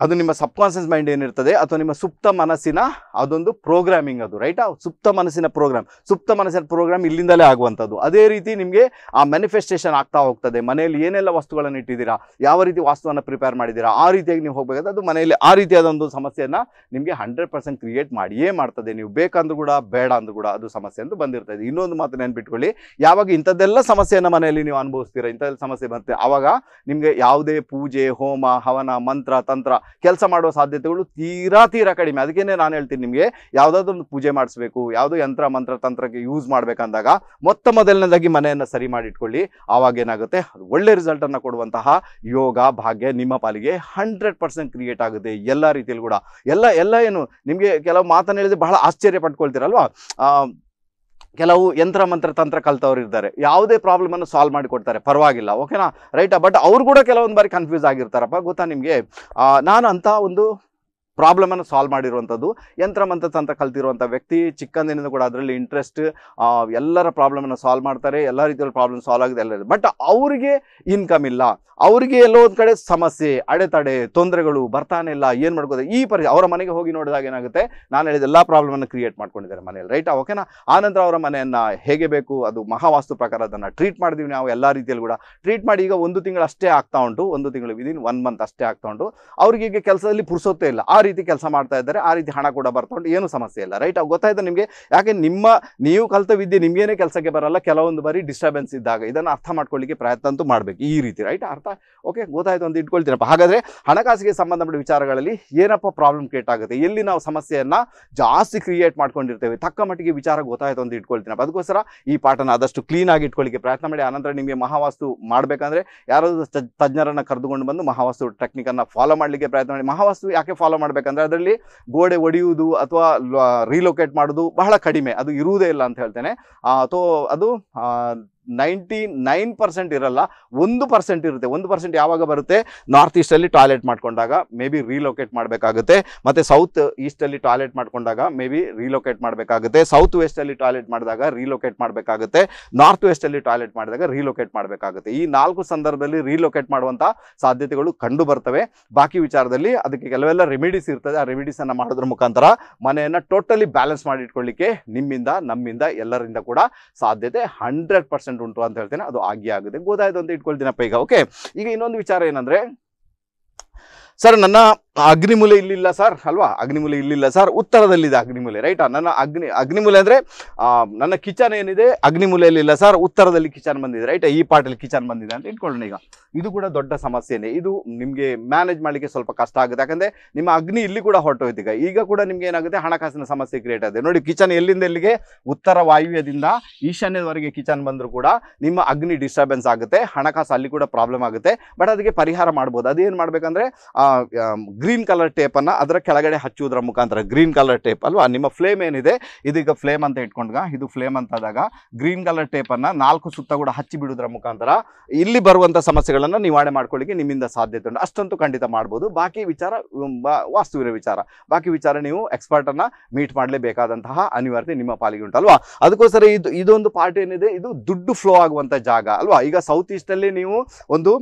ಅದು ನಿಮ್ಮ ಸಬ್ಕಾನ್ಷಿಯಸ್ ಮೈಂಡ್ ಏನಿರ್ತದೆ ಅಥವಾ ನಿಮ್ಮ ಸುಪ್ತ ಮನಸ್ಸಿನ ಅದೊಂದು ಪ್ರೋಗ್ರಾಮಿಂಗ್ ಅದು, ರೈಟಾ? ಸುಪ್ತ ಮನಸ್ಸಿನ ಪ್ರೋಗ್ರಾಮ್, ಸುಪ್ತ ಮನಸ್ಸಿನ ಪ್ರೋಗ್ರಾಮ್ ಇಲ್ಲಿಂದಲೇ ಆಗುವಂಥದ್ದು. ಅದೇ ರೀತಿ ನಿಮಗೆ ಆ ಮ್ಯಾನಿಫೆಸ್ಟೇಷನ್ ಆಗ್ತಾ ಹೋಗ್ತದೆ. ಮನೆಯಲ್ಲಿ ಏನೆಲ್ಲ ವಸ್ತುಗಳನ್ನು ಇಟ್ಟಿದ್ದೀರಾ, ಯಾವ ರೀತಿ ವಾಸ್ತುವನ್ನು ಪ್ರಿಪೇರ್ ಮಾಡಿದ್ದೀರಾ, ಆ ರೀತಿಯಾಗಿ ನೀವು ಹೋಗಬೇಕಾದ್ರೆ ಅದು ಮನೆಯಲ್ಲಿ ಆ ರೀತಿಯಾದ ಒಂದು ಸಮಸ್ಯೆಯನ್ನು ನಿಮಗೆ ಹಂಡ್ರೆಡ್ ಪರ್ಸೆಂಟ್ ಕ್ರಿಯೇಟ್ ಮಾಡಿಯೇ ಮಾಡ್ತದೆ. ನೀವು ಬೇಕಂದ್ರೂ ಕೂಡ ಬೇಡ ಅಂದ್ರೂ ಕೂಡ ಅದು ಸಮಸ್ಯೆ ಅಂತೂ ಬಂದಿರ್ತದೆ. ಇನ್ನೊಂದು ಮಾತು ನೆನ್ಪಿಟ್ಕೊಳ್ಳಿ, ಯಾವಾಗ ಇಂಥದ್ದೆಲ್ಲ ಸಮಸ್ಯೆಯನ್ನು ಮನೆಯಲ್ಲಿ ನೀವು ಅನುಭವಿಸ್ತೀರಾ, ಇಂಥದ್ದೆಲ್ಲ ಸಮಸ್ಯೆ ಬರುತ್ತೆ, ಆವಾಗ ನಿಮಗೆ ಯಾವುದೇ ಪೂಜೆ ಹೋಮ ಹವನ ಮಂತ್ರ ತಂತ್ರ ಕೆಲಸ ಮಾಡುವ ಸಾಧ್ಯತೆಗಳು ತೀರಾ ತೀರಾ ಕಡಿಮೆ. ಅದಕ್ಕೇನೆ ನಾನು ಹೇಳ್ತೀನಿ ನಿಮಗೆ, ಯಾವುದಾದ್ರೊಂದು ಪೂಜೆ ಮಾಡಿಸ್ಬೇಕು, ಯಾವುದೋ ಯಂತ್ರ ಮಂತ್ರ ತಂತ್ರಕ್ಕೆ ಯೂಸ್ ಮಾಡ್ಬೇಕಂದಾಗ ಮೊತ್ತ ಮೊದಲನೇದಾಗಿ ಮನೆಯನ್ನು ಸರಿ ಮಾಡಿಟ್ಕೊಳ್ಳಿ. ಆವಾಗೇನಾಗುತ್ತೆ, ಒಳ್ಳೆ ರಿಸಲ್ಟನ್ನು ಕೊಡುವಂತಹ ಯೋಗ ಭಾಗ್ಯ ನಿಮ್ಮ ಪಾಲಿಗೆ ಹಂಡ್ರೆಡ್ ಪರ್ಸೆಂಟ್ ಕ್ರಿಯೇಟ್ ಆಗುತ್ತೆ ಎಲ್ಲ ರೀತಿಯಲ್ಲಿ ಕೂಡ. ಎಲ್ಲ ಎಲ್ಲ ಏನು ನಿಮಗೆ ಕೆಲವು ಮಾತನ್ನು ಹೇಳಿದ್ರೆ ಬಹಳ ಆಶ್ಚರ್ಯ ಪಡ್ಕೊಳ್ತೀರಲ್ವಾ. ಕೆಲವು ಯಂತ್ರ ಮಂತ್ರ ತಂತ್ರ ಕಲ್ತವ್ರು ಇರ್ತಾರೆ, ಯಾವುದೇ ಪ್ರಾಬ್ಲಮನ್ನು ಸಾಲ್ವ್ ಮಾಡಿಕೊಡ್ತಾರೆ, ಪರವಾಗಿಲ್ಲ, ಓಕೆನಾ, ರೈಟಾ? ಬಟ್ ಅವರು ಕೂಡ ಕೆಲವೊಂದು ಬಾರಿ ಕನ್ಫ್ಯೂಸ್ ಆಗಿರ್ತಾರಪ್ಪ, ಗೊತ್ತಾ ನಿಮಗೆ. ನಾನು ಅಂಥ ಒಂದು ಪ್ರಾಬ್ಲಮನ್ನು ಸಾಲ್ವ್ ಮಾಡಿರುವಂಥದ್ದು ಯಂತ್ರ ಮಂತ್ರ ತಂತ್ರ ಕಲ್ತಿರುವಂಥ ವ್ಯಕ್ತಿ, ಚಿಕ್ಕಂದಿನಿಂದ ಕೂಡ ಅದರಲ್ಲಿ ಇಂಟ್ರೆಸ್ಟ್, ಎಲ್ಲರ ಪ್ರಾಬ್ಲಮನ್ನು ಸಾಲ್ವ್ ಮಾಡ್ತಾರೆ, ಎಲ್ಲ ರೀತಿಯಲ್ಲಿ ಪ್ರಾಬ್ಲಮ್ ಸಾಲ್ವ್ ಆಗಿದೆ ಎಲ್ಲ. ಬಟ್ ಅವರಿಗೆ ಇನ್ಕಮ್ ಇಲ್ಲ, ಅವರಿಗೆ ಎಲ್ಲೋ ಒಂದು ಕಡೆ ಸಮಸ್ಯೆ, ಅಡೆತಡೆ, ತೊಂದರೆಗಳು ಬರ್ತಾನೆ ಇಲ್ಲ, ಏನು ಮಾಡ್ಕೋದೆ. ಈ ಪರಿ ಅವರ ಮನೆಗೆ ಹೋಗಿ ನೋಡಿದಾಗ ಏನಾಗುತ್ತೆ, ನಾನು ಹೇಳಿದ ಎಲ್ಲ ಪ್ರಾಬ್ಲಮನ್ನು ಕ್ರಿಯೇಟ್ ಮಾಡ್ಕೊಂಡಿದ್ದಾರೆ ಮನೆಯಲ್ಲಿ, ರೈಟಾ? ಓಕೆನಾ. ಆನಂತರ ಅವರ ಮನೆಯನ್ನು ಹೇಗೆ ಬೇಕು ಅದು ಮಹಾವಾಸ್ತು ಪ್ರಕಾರ ಅದನ್ನು ಟ್ರೀಟ್ ಮಾಡಿದೀವಿ ನಾವು ಎಲ್ಲ ರೀತಿಯಲ್ಲಿ ಕೂಡ ಟ್ರೀಟ್ ಮಾಡಿ. ಈಗ ಒಂದು ತಿಂಗಳು ಅಷ್ಟೇ ಆಗ್ತಾ ಉಂಟು, ಒಂದು ತಿಂಗಳು ವಿದಿನ್ ಒನ್ ಮಂತ್ ಅಷ್ಟೇ ಆಗ್ತಾ ಉಂಟು. ಅವ್ರಿಗೆ ಈಗ ಕೆಲಸದಲ್ಲಿ ಪುರ್ಸೋತ್ತೇ ಇಲ್ಲ, ಆ ರೀತಿ ಕೆಲಸ ಮಾಡ್ತಾ ಇದ್ದಾರೆ, ಆ ರೀತಿ ಹಣ ಕೂಡ ಬರ್ತಾ ಉಂಟು, ಏನು ಸಮಸ್ಯೆ ಇಲ್ಲ, ರೈಟ್? ಗೊತ್ತಾಯ್ತು ನಿಮಗೆ. ಯಾಕೆ ನಿಮ್ಮ ನೀವು ಕಲಿತ ವಿದ್ಯೆ ನಿಮಗೇನೆ ಕೆಲಸಕ್ಕೆ ಬರಲ್ಲ ಕೆಲವೊಂದು ಬಾರಿ ಡಿಸ್ಟರ್ಬೆನ್ಸ್ ಇದ್ದಾಗ. ಇದನ್ನು ಅರ್ಥ ಮಾಡ್ಕೊಳ್ಳಿಕ್ಕೆ ಪ್ರಯತ್ನ ಅಂತೂ ಮಾಡಬೇಕು ಈ ರೀತಿ, ರೈಟ್? ಅರ್ಥ, ಓಕೆ, ಗೊತ್ತಾಯ್ತು ಅಂತ ಇಟ್ಕೊಳ್ತೀರಪ್ಪ. ಹಾಗಾದರೆ ಹಣಕಾಸಿಗೆ ಸಂಬಂಧಪಟ್ಟ ವಿಚಾರಗಳಲ್ಲಿ ಏನಪ್ಪ ಪ್ರಾಬ್ಲಮ್ ಕ್ರಿಯೇಟ್ ಆಗುತ್ತೆ, ಎಲ್ಲಿ ನಾವು ಸಮಸ್ಯೆಯನ್ನು ಜಾಸ್ತಿ ಕ್ರಿಯೇಟ್ ಮಾಡ್ಕೊಂಡಿರ್ತೇವೆ, ತಕ್ಕ ಮಟ್ಟಿಗೆ ವಿಚಾರ ಗೊತ್ತಾಯ್ತು ಅಂತ ಇಟ್ಕೊಳ್ತೀನಪ್ಪ. ಅದಕ್ಕೋಸ್ಕರ ಈ ಪಾಠನ ಆದಷ್ಟು ಕ್ಲೀನಾಗಿ ಇಟ್ಕೊಳ್ಳಿಕ್ಕೆ ಪ್ರಯತ್ನ ಮಾಡಿ. ಆನಂತರ ನಿಮಗೆ ಮಹಾವಾಸ್ತು ಮಾಡಬೇಕಂದ್ರೆ ಯಾರಾದರೂ ತಜ್ಞರನ್ನು ಕರೆದುಕೊಂಡು ಬಂದು ಮಹಾವಾಸ್ತು ಟೆಕ್ನಿಕನ್ನು ಫಾಲೋ ಮಾಡಲಿಕ್ಕೆ ಪ್ರಯತ್ನ ಮಾಡಿ. ಮಹಾವಾಸ್ತು ಯಾಕೆ ಫಾಲೋ ಮಾಡಬೇಕಂದ್ರೆ ಅದರಲ್ಲಿ ಗೋಡೆ ಒಡೆಯುವುದು ಅಥವಾ ರೀಲೊಕೇಟ್ ಮಾಡೋದು ಬಹಳ ಕಡಿಮೆ, ಅದು ಇರುವುದೇ ಇಲ್ಲ ಅಂತ ಹೇಳ್ತೇನೆ. ಅಥವಾ ಅದು ನೈಂಟಿ ನೈನ್ ಪರ್ಸೆಂಟ್ ಇರಲ್ಲ, ಒಂದು ಪರ್ಸೆಂಟ್ ಇರುತ್ತೆ. ಒಂದು ಪರ್ಸೆಂಟ್ ಯಾವಾಗ ಬರುತ್ತೆ? ನಾರ್ತ್ ಈಸ್ಟಲ್ಲಿ ಟಾಯ್ಲೆಟ್ ಮಾಡ್ಕೊಂಡಾಗ ಮೇ ಬಿ ರೀಲೊಕೇಟ್ ಮಾಡಬೇಕಾಗುತ್ತೆ, ಮತ್ತು ಸೌತ್ ಈಸ್ಟಲ್ಲಿ ಟಾಯ್ಲೆಟ್ ಮಾಡ್ಕೊಂಡಾಗ ಮೇ ಬಿ ರೀಲೊಕೇಟ್ ಮಾಡಬೇಕಾಗುತ್ತೆ, ಸೌತ್ ವೆಸ್ಟಲ್ಲಿ ಟಾಯ್ಲೆಟ್ ಮಾಡಿದಾಗ ರೀಲೊಕೇಟ್ ಮಾಡಬೇಕಾಗುತ್ತೆ, ನಾರ್ತ್ ವೆಸ್ಟಲ್ಲಿ ಟಾಯ್ಲೆಟ್ ಮಾಡಿದಾಗ ರೀಲೊಕೇಟ್ ಮಾಡಬೇಕಾಗುತ್ತೆ. ಈ ನಾಲ್ಕು ಸಂದರ್ಭದಲ್ಲಿ ರೀಲೊಕೇಟ್ ಮಾಡುವಂಥ ಸಾಧ್ಯತೆಗಳು ಕಂಡು ಬರ್ತವೆ. ಬಾಕಿ ವಿಚಾರದಲ್ಲಿ ಅದಕ್ಕೆ ಕೆಲವೆಲ್ಲ ರೆಮಿಡೀಸ್ ಇರ್ತದೆ, ಆ ರೆಮಿಡೀಸನ್ನು ಮಾಡೋದ್ರ ಮುಖಾಂತರ ಮನೆಯನ್ನು ಟೋಟಲಿ ಬ್ಯಾಲೆನ್ಸ್ ಮಾಡಿಟ್ಕೊಳ್ಳಿಕ್ಕೆ ನಿಮ್ಮಿಂದ ನಮ್ಮಿಂದ ಎಲ್ಲರಿಂದ ಕೂಡ ಸಾಧ್ಯತೆ ಹಂಡ್ರೆಡ್ ಪರ್ಸೆಂಟ್ ಉಂಟು ಅಂತ ಹೇಳ್ತೇನೆ. ಅದು ಆಗಿ ಆಗುತ್ತೆ, ಗೊತ್ತಾಯ್ತು ಅಂತ ಇಟ್ಕೊಳ್ತೀನಪ್ಪ. ಈಗ ಓಕೆ, ಈಗ ಇನ್ನೊಂದು ವಿಚಾರ ಏನಂದ್ರೆ, ಸರ್ ನನ್ನ ಅಗ್ನಿಮೂಲೆ ಇಲ್ಲಿಲ್ಲ ಸರ್ ಅಲ್ವಾ, ಅಗ್ನಿಮೂಲೆ ಇಲ್ಲಿಲ್ಲ ಸರ್, ಉತ್ತರದಲ್ಲಿದೆ ಅಗ್ನಿಮೂಲೆ, ರೈಟಾ? ನನ್ನ ಅಗ್ನಿ ಅಗ್ನಿಮೂಲೆ ಅಂದರೆ ನನ್ನ ಕಿಚನ್ ಏನಿದೆ ಅಗ್ನಿಮೂಲೆಯಲ್ಲಿಲ್ಲ ಸರ್, ಉತ್ತರದಲ್ಲಿ ಕಿಚನ್ ಬಂದಿದೆ, ರೈಟಾ? ಈ ಪಾರ್ಟಲ್ಲಿ ಕಿಚನ್ ಬಂದಿದೆ ಅಂತ ಇಟ್ಕೊಳ್ಳೋಣ. ಈಗ ಇದು ಕೂಡ ದೊಡ್ಡ ಸಮಸ್ಯೆನೇ, ಇದು ನಿಮಗೆ ಮ್ಯಾನೇಜ್ ಮಾಡಲಿಕ್ಕೆ ಸ್ವಲ್ಪ ಕಷ್ಟ ಆಗುತ್ತೆ, ಯಾಕಂದರೆ ನಿಮ್ಮ ಅಗ್ನಿ ಇಲ್ಲಿ ಕೂಡ ಹೊರಟೋಯ್ತು. ಈಗ ಈಗ ಕೂಡ ನಿಮ್ಗೆ ಏನಾಗುತ್ತೆ, ಹಣಕಾಸಿನ ಸಮಸ್ಯೆ ಕ್ರಿಯೇಟ್ ಆಗಿದೆ. ನೋಡಿ, ಕಿಚನ್ ಎಲ್ಲಿಂದ ಎಲ್ಲಿಗೆ? ಉತ್ತರ ವಾಯುವ್ಯದಿಂದ ಈಶಾನ್ಯದವರೆಗೆ ಕಿಚನ್ ಬಂದರೂ ಕೂಡ ನಿಮ್ಮ ಅಗ್ನಿ ಡಿಸ್ಟರ್ಬೆನ್ಸ್ ಆಗುತ್ತೆ, ಹಣಕಾಸು ಅಲ್ಲಿ ಕೂಡ ಪ್ರಾಬ್ಲಮ್ ಆಗುತ್ತೆ. ಬಟ್ ಅದಕ್ಕೆ ಪರಿಹಾರ ಮಾಡ್ಬೋದು. ಅದೇನು ಮಾಡಬೇಕಂದ್ರೆ ಗ್ರೀನ್ ಕಲರ್ ಟೇಪನ್ನು ಅದರ ಕೆಳಗಡೆ ಹಚ್ಚುವುದರ ಮುಖಾಂತರ, ಗ್ರೀನ್ ಕಲರ್ ಟೇಪ್ ಅಲ್ವಾ ನಿಮ್ಮ ಫ್ಲೇಮ್ ಏನಿದೆ, ಇದೀಗ ಫ್ಲೇಮ್ ಅಂತ ಇಟ್ಕೊಂಡಾಗ ಇದು ಫ್ಲೇಮ್ ಅಂತಾದಾಗ ಗ್ರೀನ್ ಕಲರ್ ಟೇಪನ್ನು ನಾಲ್ಕು ಸುತ್ತ ಕೂಡ ಹಚ್ಚಿ ಬಿಡುವುದರ ಮುಖಾಂತರ ಇಲ್ಲಿ ಬರುವಂಥ ಸಮಸ್ಯೆಗಳನ್ನು ನಿವಾರಣೆ ಮಾಡ್ಕೊಳ್ಳಿಕ್ಕೆ ನಿಮ್ಮಿಂದ ಸಾಧ್ಯತೆ ಉಂಟು. ಅಷ್ಟಂತೂ ಖಂಡಿತ ಮಾಡ್ಬೋದು. ಬಾಕಿ ವಿಚಾರ ವಾಸ್ತುವಿನ ವಿಚಾರ, ಬಾಕಿ ವಿಚಾರ ನೀವು ಎಕ್ಸ್ಪರ್ಟನ್ನು ಮೀಟ್ ಮಾಡಲೇಬೇಕಾದಂತಹ ಅನಿವಾರ್ಯತೆ ನಿಮ್ಮ ಪಾಲಿಗೆ ಉಂಟು ಅಲ್ವಾ. ಅದಕ್ಕೋಸ್ಕರ ಇದು ಇದೊಂದು ಪಾರ್ಟ್ ಏನಿದೆ, ಇದು ದುಡ್ಡು ಫ್ಲೋ ಆಗುವಂಥ ಜಾಗ ಅಲ್ವಾ. ಈಗ ಸೌತ್ ಈಸ್ಟಲ್ಲಿ ನೀವು ಒಂದು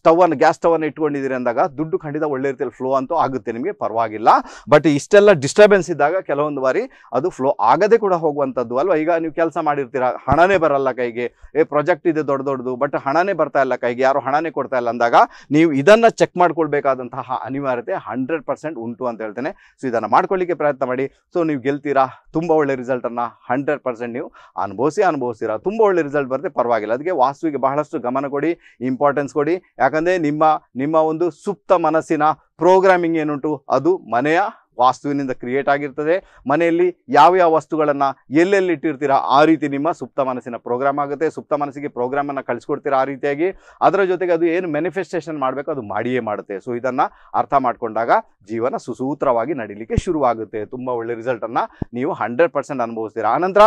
ಸ್ಟವನ್ನು, ಗ್ಯಾಸ್ ಸ್ಟವನ್ನು ಇಟ್ಕೊಂಡಿದ್ದೀರಿ ಅಂದಾಗ ದುಡ್ಡು ಖಂಡಿತ ಒಳ್ಳೆ ರೀತಿಯಲ್ಲಿ ಫ್ಲೋ ಅಂತೂ ಆಗುತ್ತೆ, ನಿಮಗೆ ಪರವಾಗಿಲ್ಲ. ಬಟ್ ಇಷ್ಟೆಲ್ಲ ಡಿಸ್ಟರ್ಬೆನ್ಸ್ ಇದ್ದಾಗ ಕೆಲವೊಂದು ಬಾರಿ ಅದು ಫ್ಲೋ ಆಗದೆ ಕೂಡ ಹೋಗುವಂಥದ್ದು ಅಲ್ವಾ. ಈಗ ನೀವು ಕೆಲಸ ಮಾಡಿರ್ತೀರ, ಹಣನೇ ಬರಲ್ಲ ಕೈಗೆ, ಏ ಪ್ರಾಜೆಕ್ಟ್ ಇದೆ ದೊಡ್ಡ ದೊಡ್ಡದು ಬಟ್ ಹಣನೇ ಬರ್ತಾ ಇಲ್ಲ ಕೈಗೆ, ಯಾರು ಹಣನೇ ಕೊಡ್ತಾ ಇಲ್ಲ ಅಂದಾಗ ನೀವು ಇದನ್ನು ಚೆಕ್ ಮಾಡ್ಕೊಳ್ಬೇಕಾದಂತಹ ಅನಿವಾರ್ಯತೆ ಹಂಡ್ರೆಡ್ ಪರ್ಸೆಂಟ್ ಉಂಟು ಅಂತ ಹೇಳ್ತೇನೆ. ಸೊ ಇದನ್ನು ಮಾಡ್ಕೊಳ್ಳಿಕ್ಕೆ ಪ್ರಯತ್ನ ಮಾಡಿ. ಸೊ ನೀವು ಗೆಲ್ತೀರಾ, ತುಂಬ ಒಳ್ಳೆ ರಿಸಲ್ಟನ್ನು ಹಂಡ್ರೆಡ್ ಪರ್ಸೆಂಟ್ ನೀವು ಅನುಭವಿಸಿ ಅನುಭವಿಸ್ತೀರಾ, ತುಂಬ ಒಳ್ಳೆ ರಿಸಲ್ಟ್ ಬರುತ್ತೆ, ಪರವಾಗಿಲ್ಲ. ಅದಕ್ಕೆ ವಾಸ್ತುವಿಗೆ ಬಹಳಷ್ಟು ಗಮನ ಕೊಡಿ, ಇಂಪಾರ್ಟೆನ್ಸ್ ಕೊಡಿ. ಯಾಕಂದರೆ ನಿಮ್ಮ ನಿಮ್ಮ ಒಂದು ಸುಪ್ತ ಮನಸ್ಸಿನ ಪ್ರೋಗ್ರಾಮಿಂಗ್ ಏನುಂಟು ಅದು ಮನೆಯ ವಾಸ್ತುವಿನಿಂದ ಕ್ರಿಯೇಟ್ ಆಗಿರ್ತದೆ. ಮನೆಯಲ್ಲಿ ಯಾವ ಯಾವ ವಸ್ತುಗಳನ್ನು ಎಲ್ಲೆಲ್ಲಿ ಇಟ್ಟಿರ್ತೀರಾ ಆ ರೀತಿ ನಿಮ್ಮ ಸುಪ್ತ ಮನಸ್ಸಿನ ಪ್ರೋಗ್ರಾಮ್ ಆಗುತ್ತೆ. ಸುಪ್ತ ಮನಸ್ಸಿಗೆ ಪ್ರೋಗ್ರಾಮನ್ನು ಕಳಿಸ್ಕೊಡ್ತೀರಾ ಆ ರೀತಿಯಾಗಿ, ಅದರ ಜೊತೆಗೆ ಅದು ಏನು ಮ್ಯಾನಿಫೆಸ್ಟೇಷನ್ ಮಾಡಬೇಕು ಅದು ಮಾಡಿಯೇ ಮಾಡುತ್ತೆ. ಸೊ ಇದನ್ನು ಅರ್ಥ ಮಾಡಿಕೊಂಡಾಗ ಜೀವನ ಸುಸೂತ್ರವಾಗಿ ನಡೀಲಿಕ್ಕೆ ಶುರುವಾಗುತ್ತೆ, ತುಂಬ ಒಳ್ಳೆ ರಿಸಲ್ಟನ್ನು ನೀವು ಹಂಡ್ರೆಡ್ ಪರ್ಸೆಂಟ್ ಅನುಭವಿಸ್ತೀರಾ. ಆನಂತರ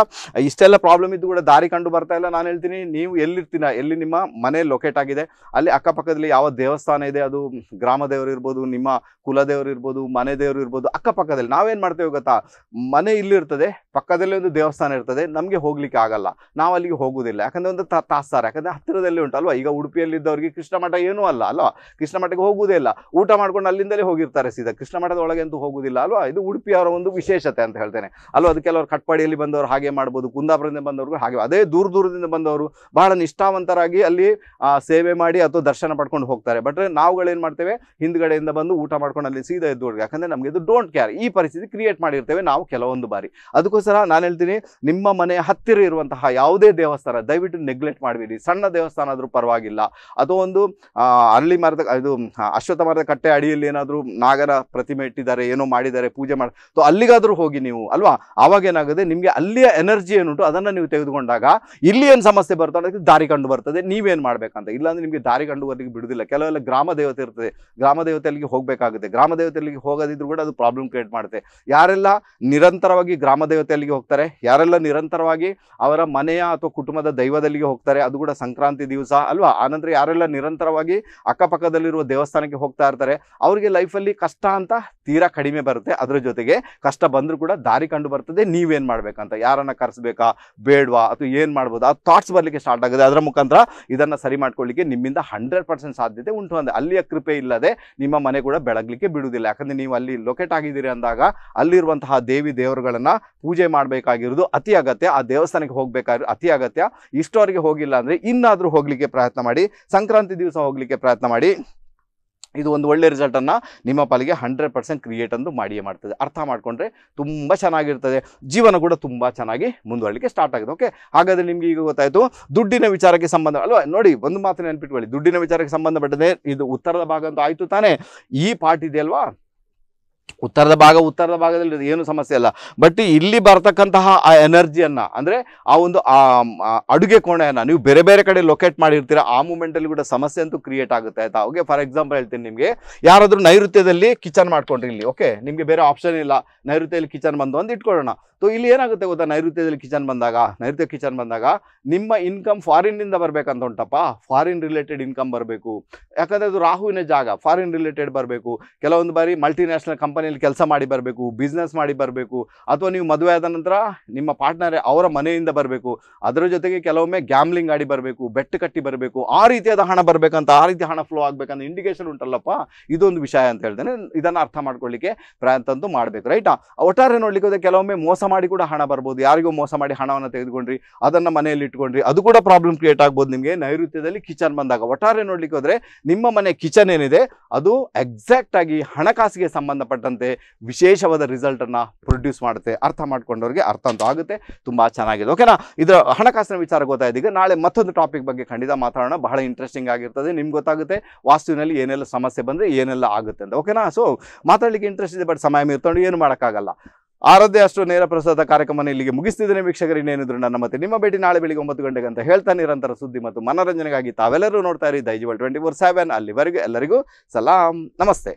ಇಷ್ಟೆಲ್ಲ ಪ್ರಾಬ್ಲಮ್ ಇದ್ದು ಕೂಡ ದಾರಿ ಕಂಡು ಬರ್ತಾ ಇಲ್ಲ, ನಾನು ಹೇಳ್ತೀನಿ ನೀವು ಎಲ್ಲಿರ್ತೀನ, ಎಲ್ಲಿ ನಿಮ್ಮ ಮನೆ ಲೊಕೇಟ್ ಆಗಿದೆ ಅಲ್ಲಿ ಅಕ್ಕಪಕ್ಕದಲ್ಲಿ ಯಾವ ದೇವಸ್ಥಾನ ಇದೆ, ಅದು ಗ್ರಾಮ ದೇವರು ಇರ್ಬೋದು, ನಿಮ್ಮ ಕುಲದೇವರು ಇರ್ಬೋದು, ಮನೆ ದೇವರು ಇರ್ಬೋದು, ಅಕ್ಕಪಕ್ಕದಲ್ಲಿ ನಾವೇನು ಮಾಡ್ತೇವೆ ಗೊತ್ತಾ, ಮನೆ ಇಲ್ಲಿರ್ತದೆ, ಪಕ್ಕದಲ್ಲೇ ಒಂದು ದೇವಸ್ಥಾನ ಇರ್ತದೆ, ನಮಗೆ ಹೋಗ್ಲಿಕ್ಕೆ ಆಗಲ್ಲ, ನಾವು ಅಲ್ಲಿಗೆ ಹೋಗುವುದಿಲ್ಲ, ಯಾಕಂದರೆ ಒಂದು ತಾಸ್ತಾರೆ, ಯಾಕಂದರೆ ಹತ್ತಿರದಲ್ಲೇ ಉಂಟು ಅಲ್ವಾ. ಈಗ ಉಡುಪಿಯಲ್ಲಿದ್ದವರಿಗೆ ಕೃಷ್ಣ ಮಠ ಏನೂ ಅಲ್ಲ ಅಲ್ವಾ, ಕೃಷ್ಣ ಮಠಕ್ಕೆ ಹೋಗುವುದೇ ಇಲ್ಲ, ಊಟ ಮಾಡ್ಕೊಂಡು ಅಲ್ಲಿಂದಲೇ ಹೋಗಿರ್ತಾರೆ ಸೀದಾ, ಕೃಷ್ಣ ಮಠದ ಒಳಗೆ ಅಂತೂ ಹೋಗುವುದಿಲ್ಲ ಅಲ್ವಾ. ಇದು ಉಡುಪಿಯವರ ಒಂದು ವಿಶೇಷತೆ ಅಂತ ಹೇಳ್ತೇನೆ ಅಲ್ವಾ. ಅದು ಕೆಲವರು ಕಟ್ಪಾಡಿಯಲ್ಲಿ ಬಂದವರು ಹಾಗೆ ಮಾಡ್ಬೋದು, ಕುಂದಾಪುರದಿಂದ ಬಂದವರು ಹಾಗೆ, ಅದೇ ದೂರ ದೂರದಿಂದ ಬಂದವರು ಬಹಳ ನಿಷ್ಠಾವಂತರಾಗಿ ಅಲ್ಲಿ ಸೇವೆ ಮಾಡಿ ಅಥವಾ ದರ್ಶನ ಪಡ್ಕೊಂಡು ಹೋಗ್ತಾರೆ. ಬಟ್ ನಾವುಗಳೇನು ಮಾಡ್ತೇವೆ, ಹಿಂದ್ಗಡೆಯಿಂದ ಬಂದು ಊಟ ಮಾಡ್ಕೊಂಡು ಅಲ್ಲಿ ಸೀದಾ ಎದ್ದು, ಯಾಕಂದರೆ ನಮಗೆ ಇದು ಡೋಂಟ್ ಕೇರ್, ಈ ಪರಿಸ್ಥಿತಿ ಕ್ರಿಯೇಟ್ ಮಾಡಿರ್ತೇವೆ ನಾವು ಕೆಲವೊಂದು ಬಾರಿ. ಅದಕ್ಕೋಸ್ಕರ ನಾನು ಹೇಳ್ತೀನಿ, ನಿಮ್ಮ ಮನೆ ಹತ್ತಿರ ಇರುವಂತಹ ಯಾವುದೇ ದೇವಸ್ಥಾನ ದಯವಿಟ್ಟು ನೆಗ್ಲೆಕ್ಟ್ ಮಾಡಬೇಡಿ. ಸಣ್ಣ ದೇವಸ್ಥಾನ ಆದರೂ ಪರವಾಗಿಲ್ಲ, ಅಥವಾ ಒಂದು ಅರಳಿ ಮರದ, ಇದು ಅಶ್ವತ್ಥ ಮರದ ಕಟ್ಟೆ ಅಡಿಯಲ್ಲಿ ಏನಾದರೂ ನಾಗರ ಪ್ರತಿಮೆ ಇಟ್ಟಿದ್ದಾರೆ, ಏನೋ ಮಾಡಿದ್ದಾರೆ, ಪೂಜೆ ಮಾಡಿ, ಸೊ ಅಲ್ಲಿಗಾದರೂ ಹೋಗಿ ನೀವು ಅಲ್ವಾ. ಆವಾಗೇನಾಗುತ್ತೆ ನಿಮಗೆ ಅಲ್ಲಿಯ ಎನರ್ಜಿ ಏನುಂಟು ಅದನ್ನು ನೀವು ತೆಗೆದುಕೊಂಡಾಗ ಇಲ್ಲಿ ಏನು ಸಮಸ್ಯೆ ಬರ್ತದೆ ಅದಕ್ಕೆ ದಾರಿ ಕಂಡು ಬರ್ತದೆ, ನೀವೇನು ಮಾಡಬೇಕಂತ. ಇಲ್ಲಾಂದರೆ ನಿಮಗೆ ದಾರಿ ಕಂಡು ಬರಲಿಕ್ಕೆ ಬಿಡುವುದಿಲ್ಲ. ಕೆಲವೆಲ್ಲ ಗ್ರಾಮ ದೇವತೆ ಇರ್ತದೆ, ಗ್ರಾಮ ದೇವತೆಯಲ್ಲಿಗೆ ಹೋಗಬೇಕಾಗುತ್ತೆ, ಗ್ರಾಮ ದೇವತೆಯಲ್ಲಿಗೆ ಹೋಗೋದಿದ್ರು ಕೂಡ ಅದು ಪ್ರಾಬ್ಲಮ್ ಕ್ರಿಯೇಟ್ ಮಾಡುತ್ತೆ. ಯಾರೆಲ್ಲ ನಿರಂತರವಾಗಿ ಗ್ರಾಮ ದೇವತೆಯಲ್ಲಿಗೆ ಹೋಗ್ತಾರೆ, ಯಾರೆಲ್ಲ ನಿರಂತರವಾಗಿ ಅವರ ಮನೆಯ ಅಥವಾ ಕುಟುಂಬದ ದೈವದಲ್ಲಿಗೆ ಹೋಗ್ತಾರೆ, ಅದು ಕೂಡ ಸಂಕ್ರಾಂತಿ ದಿವಸ ಅಲ್ವಾ. ಆನಂತರ ಯಾರೆಲ್ಲ ನಿರಂತರವಾಗಿ ಅಕ್ಕಪಕ್ಕದಲ್ಲಿರುವ ದೇವಸ್ಥಾನಕ್ಕೆ ಹೋಗ್ತಾ ಇರ್ತಾರೆ ಅವರಿಗೆ ಲೈಫಲ್ಲಿ ಕಷ್ಟ ಅಂತ ತೀರಾ ಕಡಿಮೆ ಬರುತ್ತೆ. ಅದರ ಜೊತೆಗೆ ಕಷ್ಟ ಬಂದರೂ ಕೂಡ ದಾರಿ ಕಂಡು ಬರ್ತದೆ, ನೀವೇನು ಮಾಡಬೇಕಂತ, ಯಾರನ್ನು ಕರೆಸಬೇಕಾ ಬೇಡವಾ ಅಥವಾ ಏನು ಮಾಡ್ಬೋದು ಆ ಥಾಟ್ಸ್ ಬರಲಿಕ್ಕೆ ಸ್ಟಾರ್ಟ್ ಆಗಿದೆ. ಅದರ ಮುಖಾಂತರ ಇದನ್ನು ಸರಿ ಮಾಡ್ಕೊಳ್ಳಿಕ್ಕೆ ನಿಮ್ಮಿಂದ ಹಂಡ್ರೆಡ್ ಪರ್ಸೆಂಟ್ ಸಾಧ್ಯತೆ ಉಂಟು. ಅಂದರೆ ಅಲ್ಲಿಯ ಕೃಪೆ ಇಲ್ಲದೆ ನಿಮ್ಮ ಮನೆ ಕೂಡ ಬೆಳಗಲಿಕ್ಕೆ ಬಿಡುವುದಿಲ್ಲ, ಯಾಕಂದರೆ ನೀವು ಅಲ್ಲಿ ಲೊಕೇಟ್ ಆಗಿದ್ದೀರಿ ಅಂದಾಗ ಅಲ್ಲಿರುವಂತಹ ದೇವಿ ದೇವರುಗಳನ್ನು ಪೂಜೆ ಮಾಡಬೇಕಾಗಿರೋದು ಅತಿ ಅಗತ್ಯ, ಆ ದೇವಸ್ಥಾನಕ್ಕೆ ಹೋಗಬೇಕಾಗಿರೋದು ಅತಿ ಅಗತ್ಯ. ಇಷ್ಟವರೆಗೆ ಹೋಗಿಲ್ಲ ಅಂದರೆ ಇನ್ನಾದರೂ ಹೋಗಲಿಕ್ಕೆ ಪ್ರಯತ್ನ ಮಾಡಿ, ಸಂಕ್ರಾಂತಿ ದಿವಸ ಹೋಗಲಿಕ್ಕೆ ಪ್ರಯತ್ನ ಮಾಡಿ. ಇದು ಒಂದು ಒಳ್ಳೆ ರಿಸಲ್ಟನ್ನು ನಿಮ್ಮ ಪಾಲಿಗೆ ಹಂಡ್ರೆಡ್ ಪರ್ಸೆಂಟ್ ಕ್ರಿಯೇಟ್ ಅಂದು ಮಾಡಿಯೇ ಮಾಡ್ತದೆ. ಅರ್ಥ ಮಾಡಿಕೊಂಡ್ರೆ ತುಂಬ ಚೆನ್ನಾಗಿರ್ತದೆ, ಜೀವನ ಕೂಡ ತುಂಬ ಚೆನ್ನಾಗಿ ಮುಂದುವರಲಿಕ್ಕೆ ಸ್ಟಾರ್ಟ್ ಆಗಿದೆ. ಓಕೆ, ಹಾಗಾದರೆ ನಿಮಗೆ ಈಗ ಗೊತ್ತಾಯಿತು ದುಡ್ಡಿನ ವಿಚಾರಕ್ಕೆ ಸಂಬಂಧ ಅಲ್ವಾ. ನೋಡಿ, ಒಂದು ಮಾತು ನೆನಪಿಟ್ಕೊಳ್ಳಿ, ದುಡ್ಡಿನ ವಿಚಾರಕ್ಕೆ ಸಂಬಂಧಪಟ್ಟದೆ ಇದು ಉತ್ತರದ ಭಾಗ ಅಂತೂ ಆಯಿತು ತಾನೇ. ಈ ಪಾರ್ಟ್ ಇದೆಯಲ್ವಾ ಉತ್ತರದ ಭಾಗ ಉತ್ತರದ ಭಾಗದಲ್ಲಿ ಏನು ಸಮಸ್ಯೆ ಇಲ್ಲ. ಬಟ್ ಇಲ್ಲಿ ಬರ್ತಕ್ಕಂತಹ ಆ ಎನರ್ಜಿಯನ್ನು ಅಂದರೆ ಆ ಒಂದು ಅಡುಗೆ ಕೋಣೆಯನ್ನು ನೀವು ಬೇರೆ ಬೇರೆ ಕಡೆ ಲೊಕೇಟ್ ಮಾಡಿರ್ತೀರ, ಆ ಮೂಮೆಂಟಲ್ಲಿ ಕೂಡ ಸಮಸ್ಯೆ ಅಂತೂ ಕ್ರಿಯೇಟ್ ಆಗುತ್ತೆ ಆಯಿತಾ. ಓಕೆ, ಫಾರ್ ಎಕ್ಸಾಂಪಲ್ ಹೇಳ್ತೀನಿ ನಿಮಗೆ, ಯಾರಾದರೂ ನೈಋತ್ಯದಲ್ಲಿ ಕಿಚನ್ ಮಾಡ್ಕೊಂಡ್ರಿ ಇಲ್ಲಿ, ಓಕೆ ನಿಮಗೆ ಬೇರೆ ಆಪ್ಷನ್ ಇಲ್ಲ, ನೈಋತ್ಯದಲ್ಲಿ ಕಿಚನ್ ಬಂದು ಅಂತ ಇಟ್ಕೊಳ್ಳೋಣ. ಸೊ ಇಲ್ಲಿ ಏನಾಗುತ್ತೆ ಗೊತ್ತಾ, ನೈಋತ್ಯದಲ್ಲಿ ಕಿಚನ್ ಬಂದಾಗ ನೈಋತ್ಯ ಕಿಚನ್ ಬಂದಾಗ ನಿಮ್ಮ ಇನ್ಕಮ್ ಫಾರಿನ್ನಿಂದ ಬರಬೇಕಂತ ಉಂಟಪ್ಪ, ಫಾರಿನ್ ರಿಲೇಟೆಡ್ ಇನ್ಕಮ್ ಬರಬೇಕು, ಯಾಕಂದರೆ ಅದು ರಾಹುವಿನ ಜಾಗ, ಫಾರಿನ್ ರಿಲೇಟೆಡ್ ಬರಬೇಕು. ಕೆಲವೊಂದು ಬಾರಿ ಮಲ್ಟಿನ್ಯಾಷನಲ್ ಕಂಪನಿಯಲ್ಲಿ ಕೆಲಸ ಮಾಡಿ ಬರಬೇಕು, ಬಿಸ್ನೆಸ್ ಮಾಡಿ ಬರಬೇಕು, ಅಥವಾ ನೀವು ಮದುವೆ ಆದ ನಂತರ ನಿಮ್ಮ ಪಾರ್ಟ್ನರ್ ಅವರ ಮನೆಯಿಂದ ಬರಬೇಕು. ಅದರ ಜೊತೆಗೆ ಕೆಲವೊಮ್ಮೆ ಗ್ಯಾಮ್ಲಿಂಗ್ ಆಡಿ ಬರಬೇಕು, ಬೆಟ್ಟು ಕಟ್ಟಿ ಬರಬೇಕು, ಆ ರೀತಿಯಾದ ಹಣ ಬರಬೇಕಂತ, ಆ ರೀತಿ ಹಣ ಫ್ಲೋ ಆಗಬೇಕಂತ ಇಂಡಿಕೇಶನ್ ಉಂಟಲ್ಲಪ್ಪ, ಇದೊಂದು ವಿಷಯ ಅಂತ ಹೇಳ್ತೇನೆ. ಇದನ್ನು ಅರ್ಥ ಮಾಡ್ಕೊಳ್ಳಿಕ್ಕೆ ಪ್ರಯತ್ನಂತೂ ಮಾಡಬೇಕು, ರೈಟಾ. ಒಟ್ಟಾರೆ ನೋಡ್ಲಿಕ್ಕೆ ಹೋದರೆ ಕೆಲವೊಮ್ಮೆ ಮೋಸ ಮಾಡಿ ಕೂಡ ಹಣ ಬರ್ಬೋದು, ಯಾರಿಗೂ ಮೋಸ ಮಾಡಿ ಹಣವನ್ನು ತೆಗೆದುಕೊಂಡ್ರಿ, ಅದನ್ನು ಮನೆಯಲ್ಲಿ ಇಟ್ಕೊಂಡ್ರಿ, ಅದು ಕೂಡ ಪ್ರಾಬ್ಲಮ್ ಕ್ರಿಯೇಟ್ ಆಗ್ಬೋದು ನಿಮಗೆ ನೈಋತ್ಯದಲ್ಲಿ ಕಿಚನ್ ಬಂದಾಗ. ಒಟ್ಟಾರೆ ನೋಡ್ಲಿಕ್ಕೆ ಹೋದರೆ ನಿಮ್ಮ ಮನೆ ಕಿಚನ್ ಏನಿದೆ ಅದು ಎಕ್ಸಾಕ್ಟ್ ಆಗಿ ಹಣಕಾಸಿಗೆ ಸಂಬಂಧಪಟ್ಟಂತೆ ವಿಶೇಷವಾದ ರಿಸಲ್ಟ್ ಅನ್ನ ಪ್ರೊಡ್ಯೂಸ್ ಮಾಡುತ್ತೆ. ಅರ್ಥ ಮಾಡ್ಕೊಂಡವ್ರಿಗೆ ಅರ್ಥ ಅಂತೂ ಆಗುತ್ತೆ, ತುಂಬಾ ಚೆನ್ನಾಗಿದೆ. ಓಕೆನಾ, ಇದರ ಹಣಕಾಸಿನ ವಿಚಾರ ಗೊತ್ತಾಯ್ತು. ಈಗ ನಾಳೆ ಮತ್ತೊಂದು ಟಾಪಿಕ್ ಬಗ್ಗೆ ಖಂಡಿತ ಮಾತಾಡೋಣ, ಬಹಳ ಇಂಟ್ರೆಸ್ಟಿಂಗ್ ಆಗಿರ್ತದೆ, ನಿಮ್ಗೆ ಗೊತ್ತಾಗುತ್ತೆ ವಾಸ್ತುವಿನಲ್ಲಿ ಏನೆಲ್ಲ ಸಮಸ್ಯೆ ಬಂದರೆ ಏನೆಲ್ಲ ಆಗುತ್ತೆ ಅಂತ. ಓಕೆನಾ, ಸೊ ಮಾತಾಡಲಿಕ್ಕೆ ಇಂಟ್ರೆಸ್ಟ್ ಇದೆ, ಬಟ್ ಸಮಯ ಮೀರ್ಕೊಂಡು ಏನು ಮಾಡೋಕ್ಕಾಗಲ್ಲ. ಆರಾಧ್ಯ ಅಷ್ಟು ನೇರ ಪ್ರಸಾದ ಕಾರ್ಯಕ್ರಮವನ್ನು ಇಲ್ಲಿಗೆ ಮುಗಿಸ್ತಿದ್ದೇನೆ ವೀಕ್ಷಕರು. ಇನ್ನೇನಿದ್ರು ನನ್ನ ಮತ್ತೆ ನಿಮ್ಮ ಭೇಟಿ ನಾಳೆ ಬೆಳಿಗ್ಗೆ ಒಂಬತ್ತು ಗಂಟೆಗೆ ಅಂತ ಹೇಳ್ತಾ, ನಿರಂತರ ಸುದ್ದಿ ಮತ್ತು ಮನರಂಜನೆಗಾಗಿ ತಾವೆಲ್ಲರೂ ನೋಡ್ತಾ ಇರಿ ದೈಜಿವಲ್ ಟ್ವೆಂಟಿ ಫೋರ್ ಸೆವೆನ್. ಅಲ್ಲಿವರೆಗೂ ಎಲ್ಲರಿಗೂ ಸಲಾಂ, ನಮಸ್ತೆ.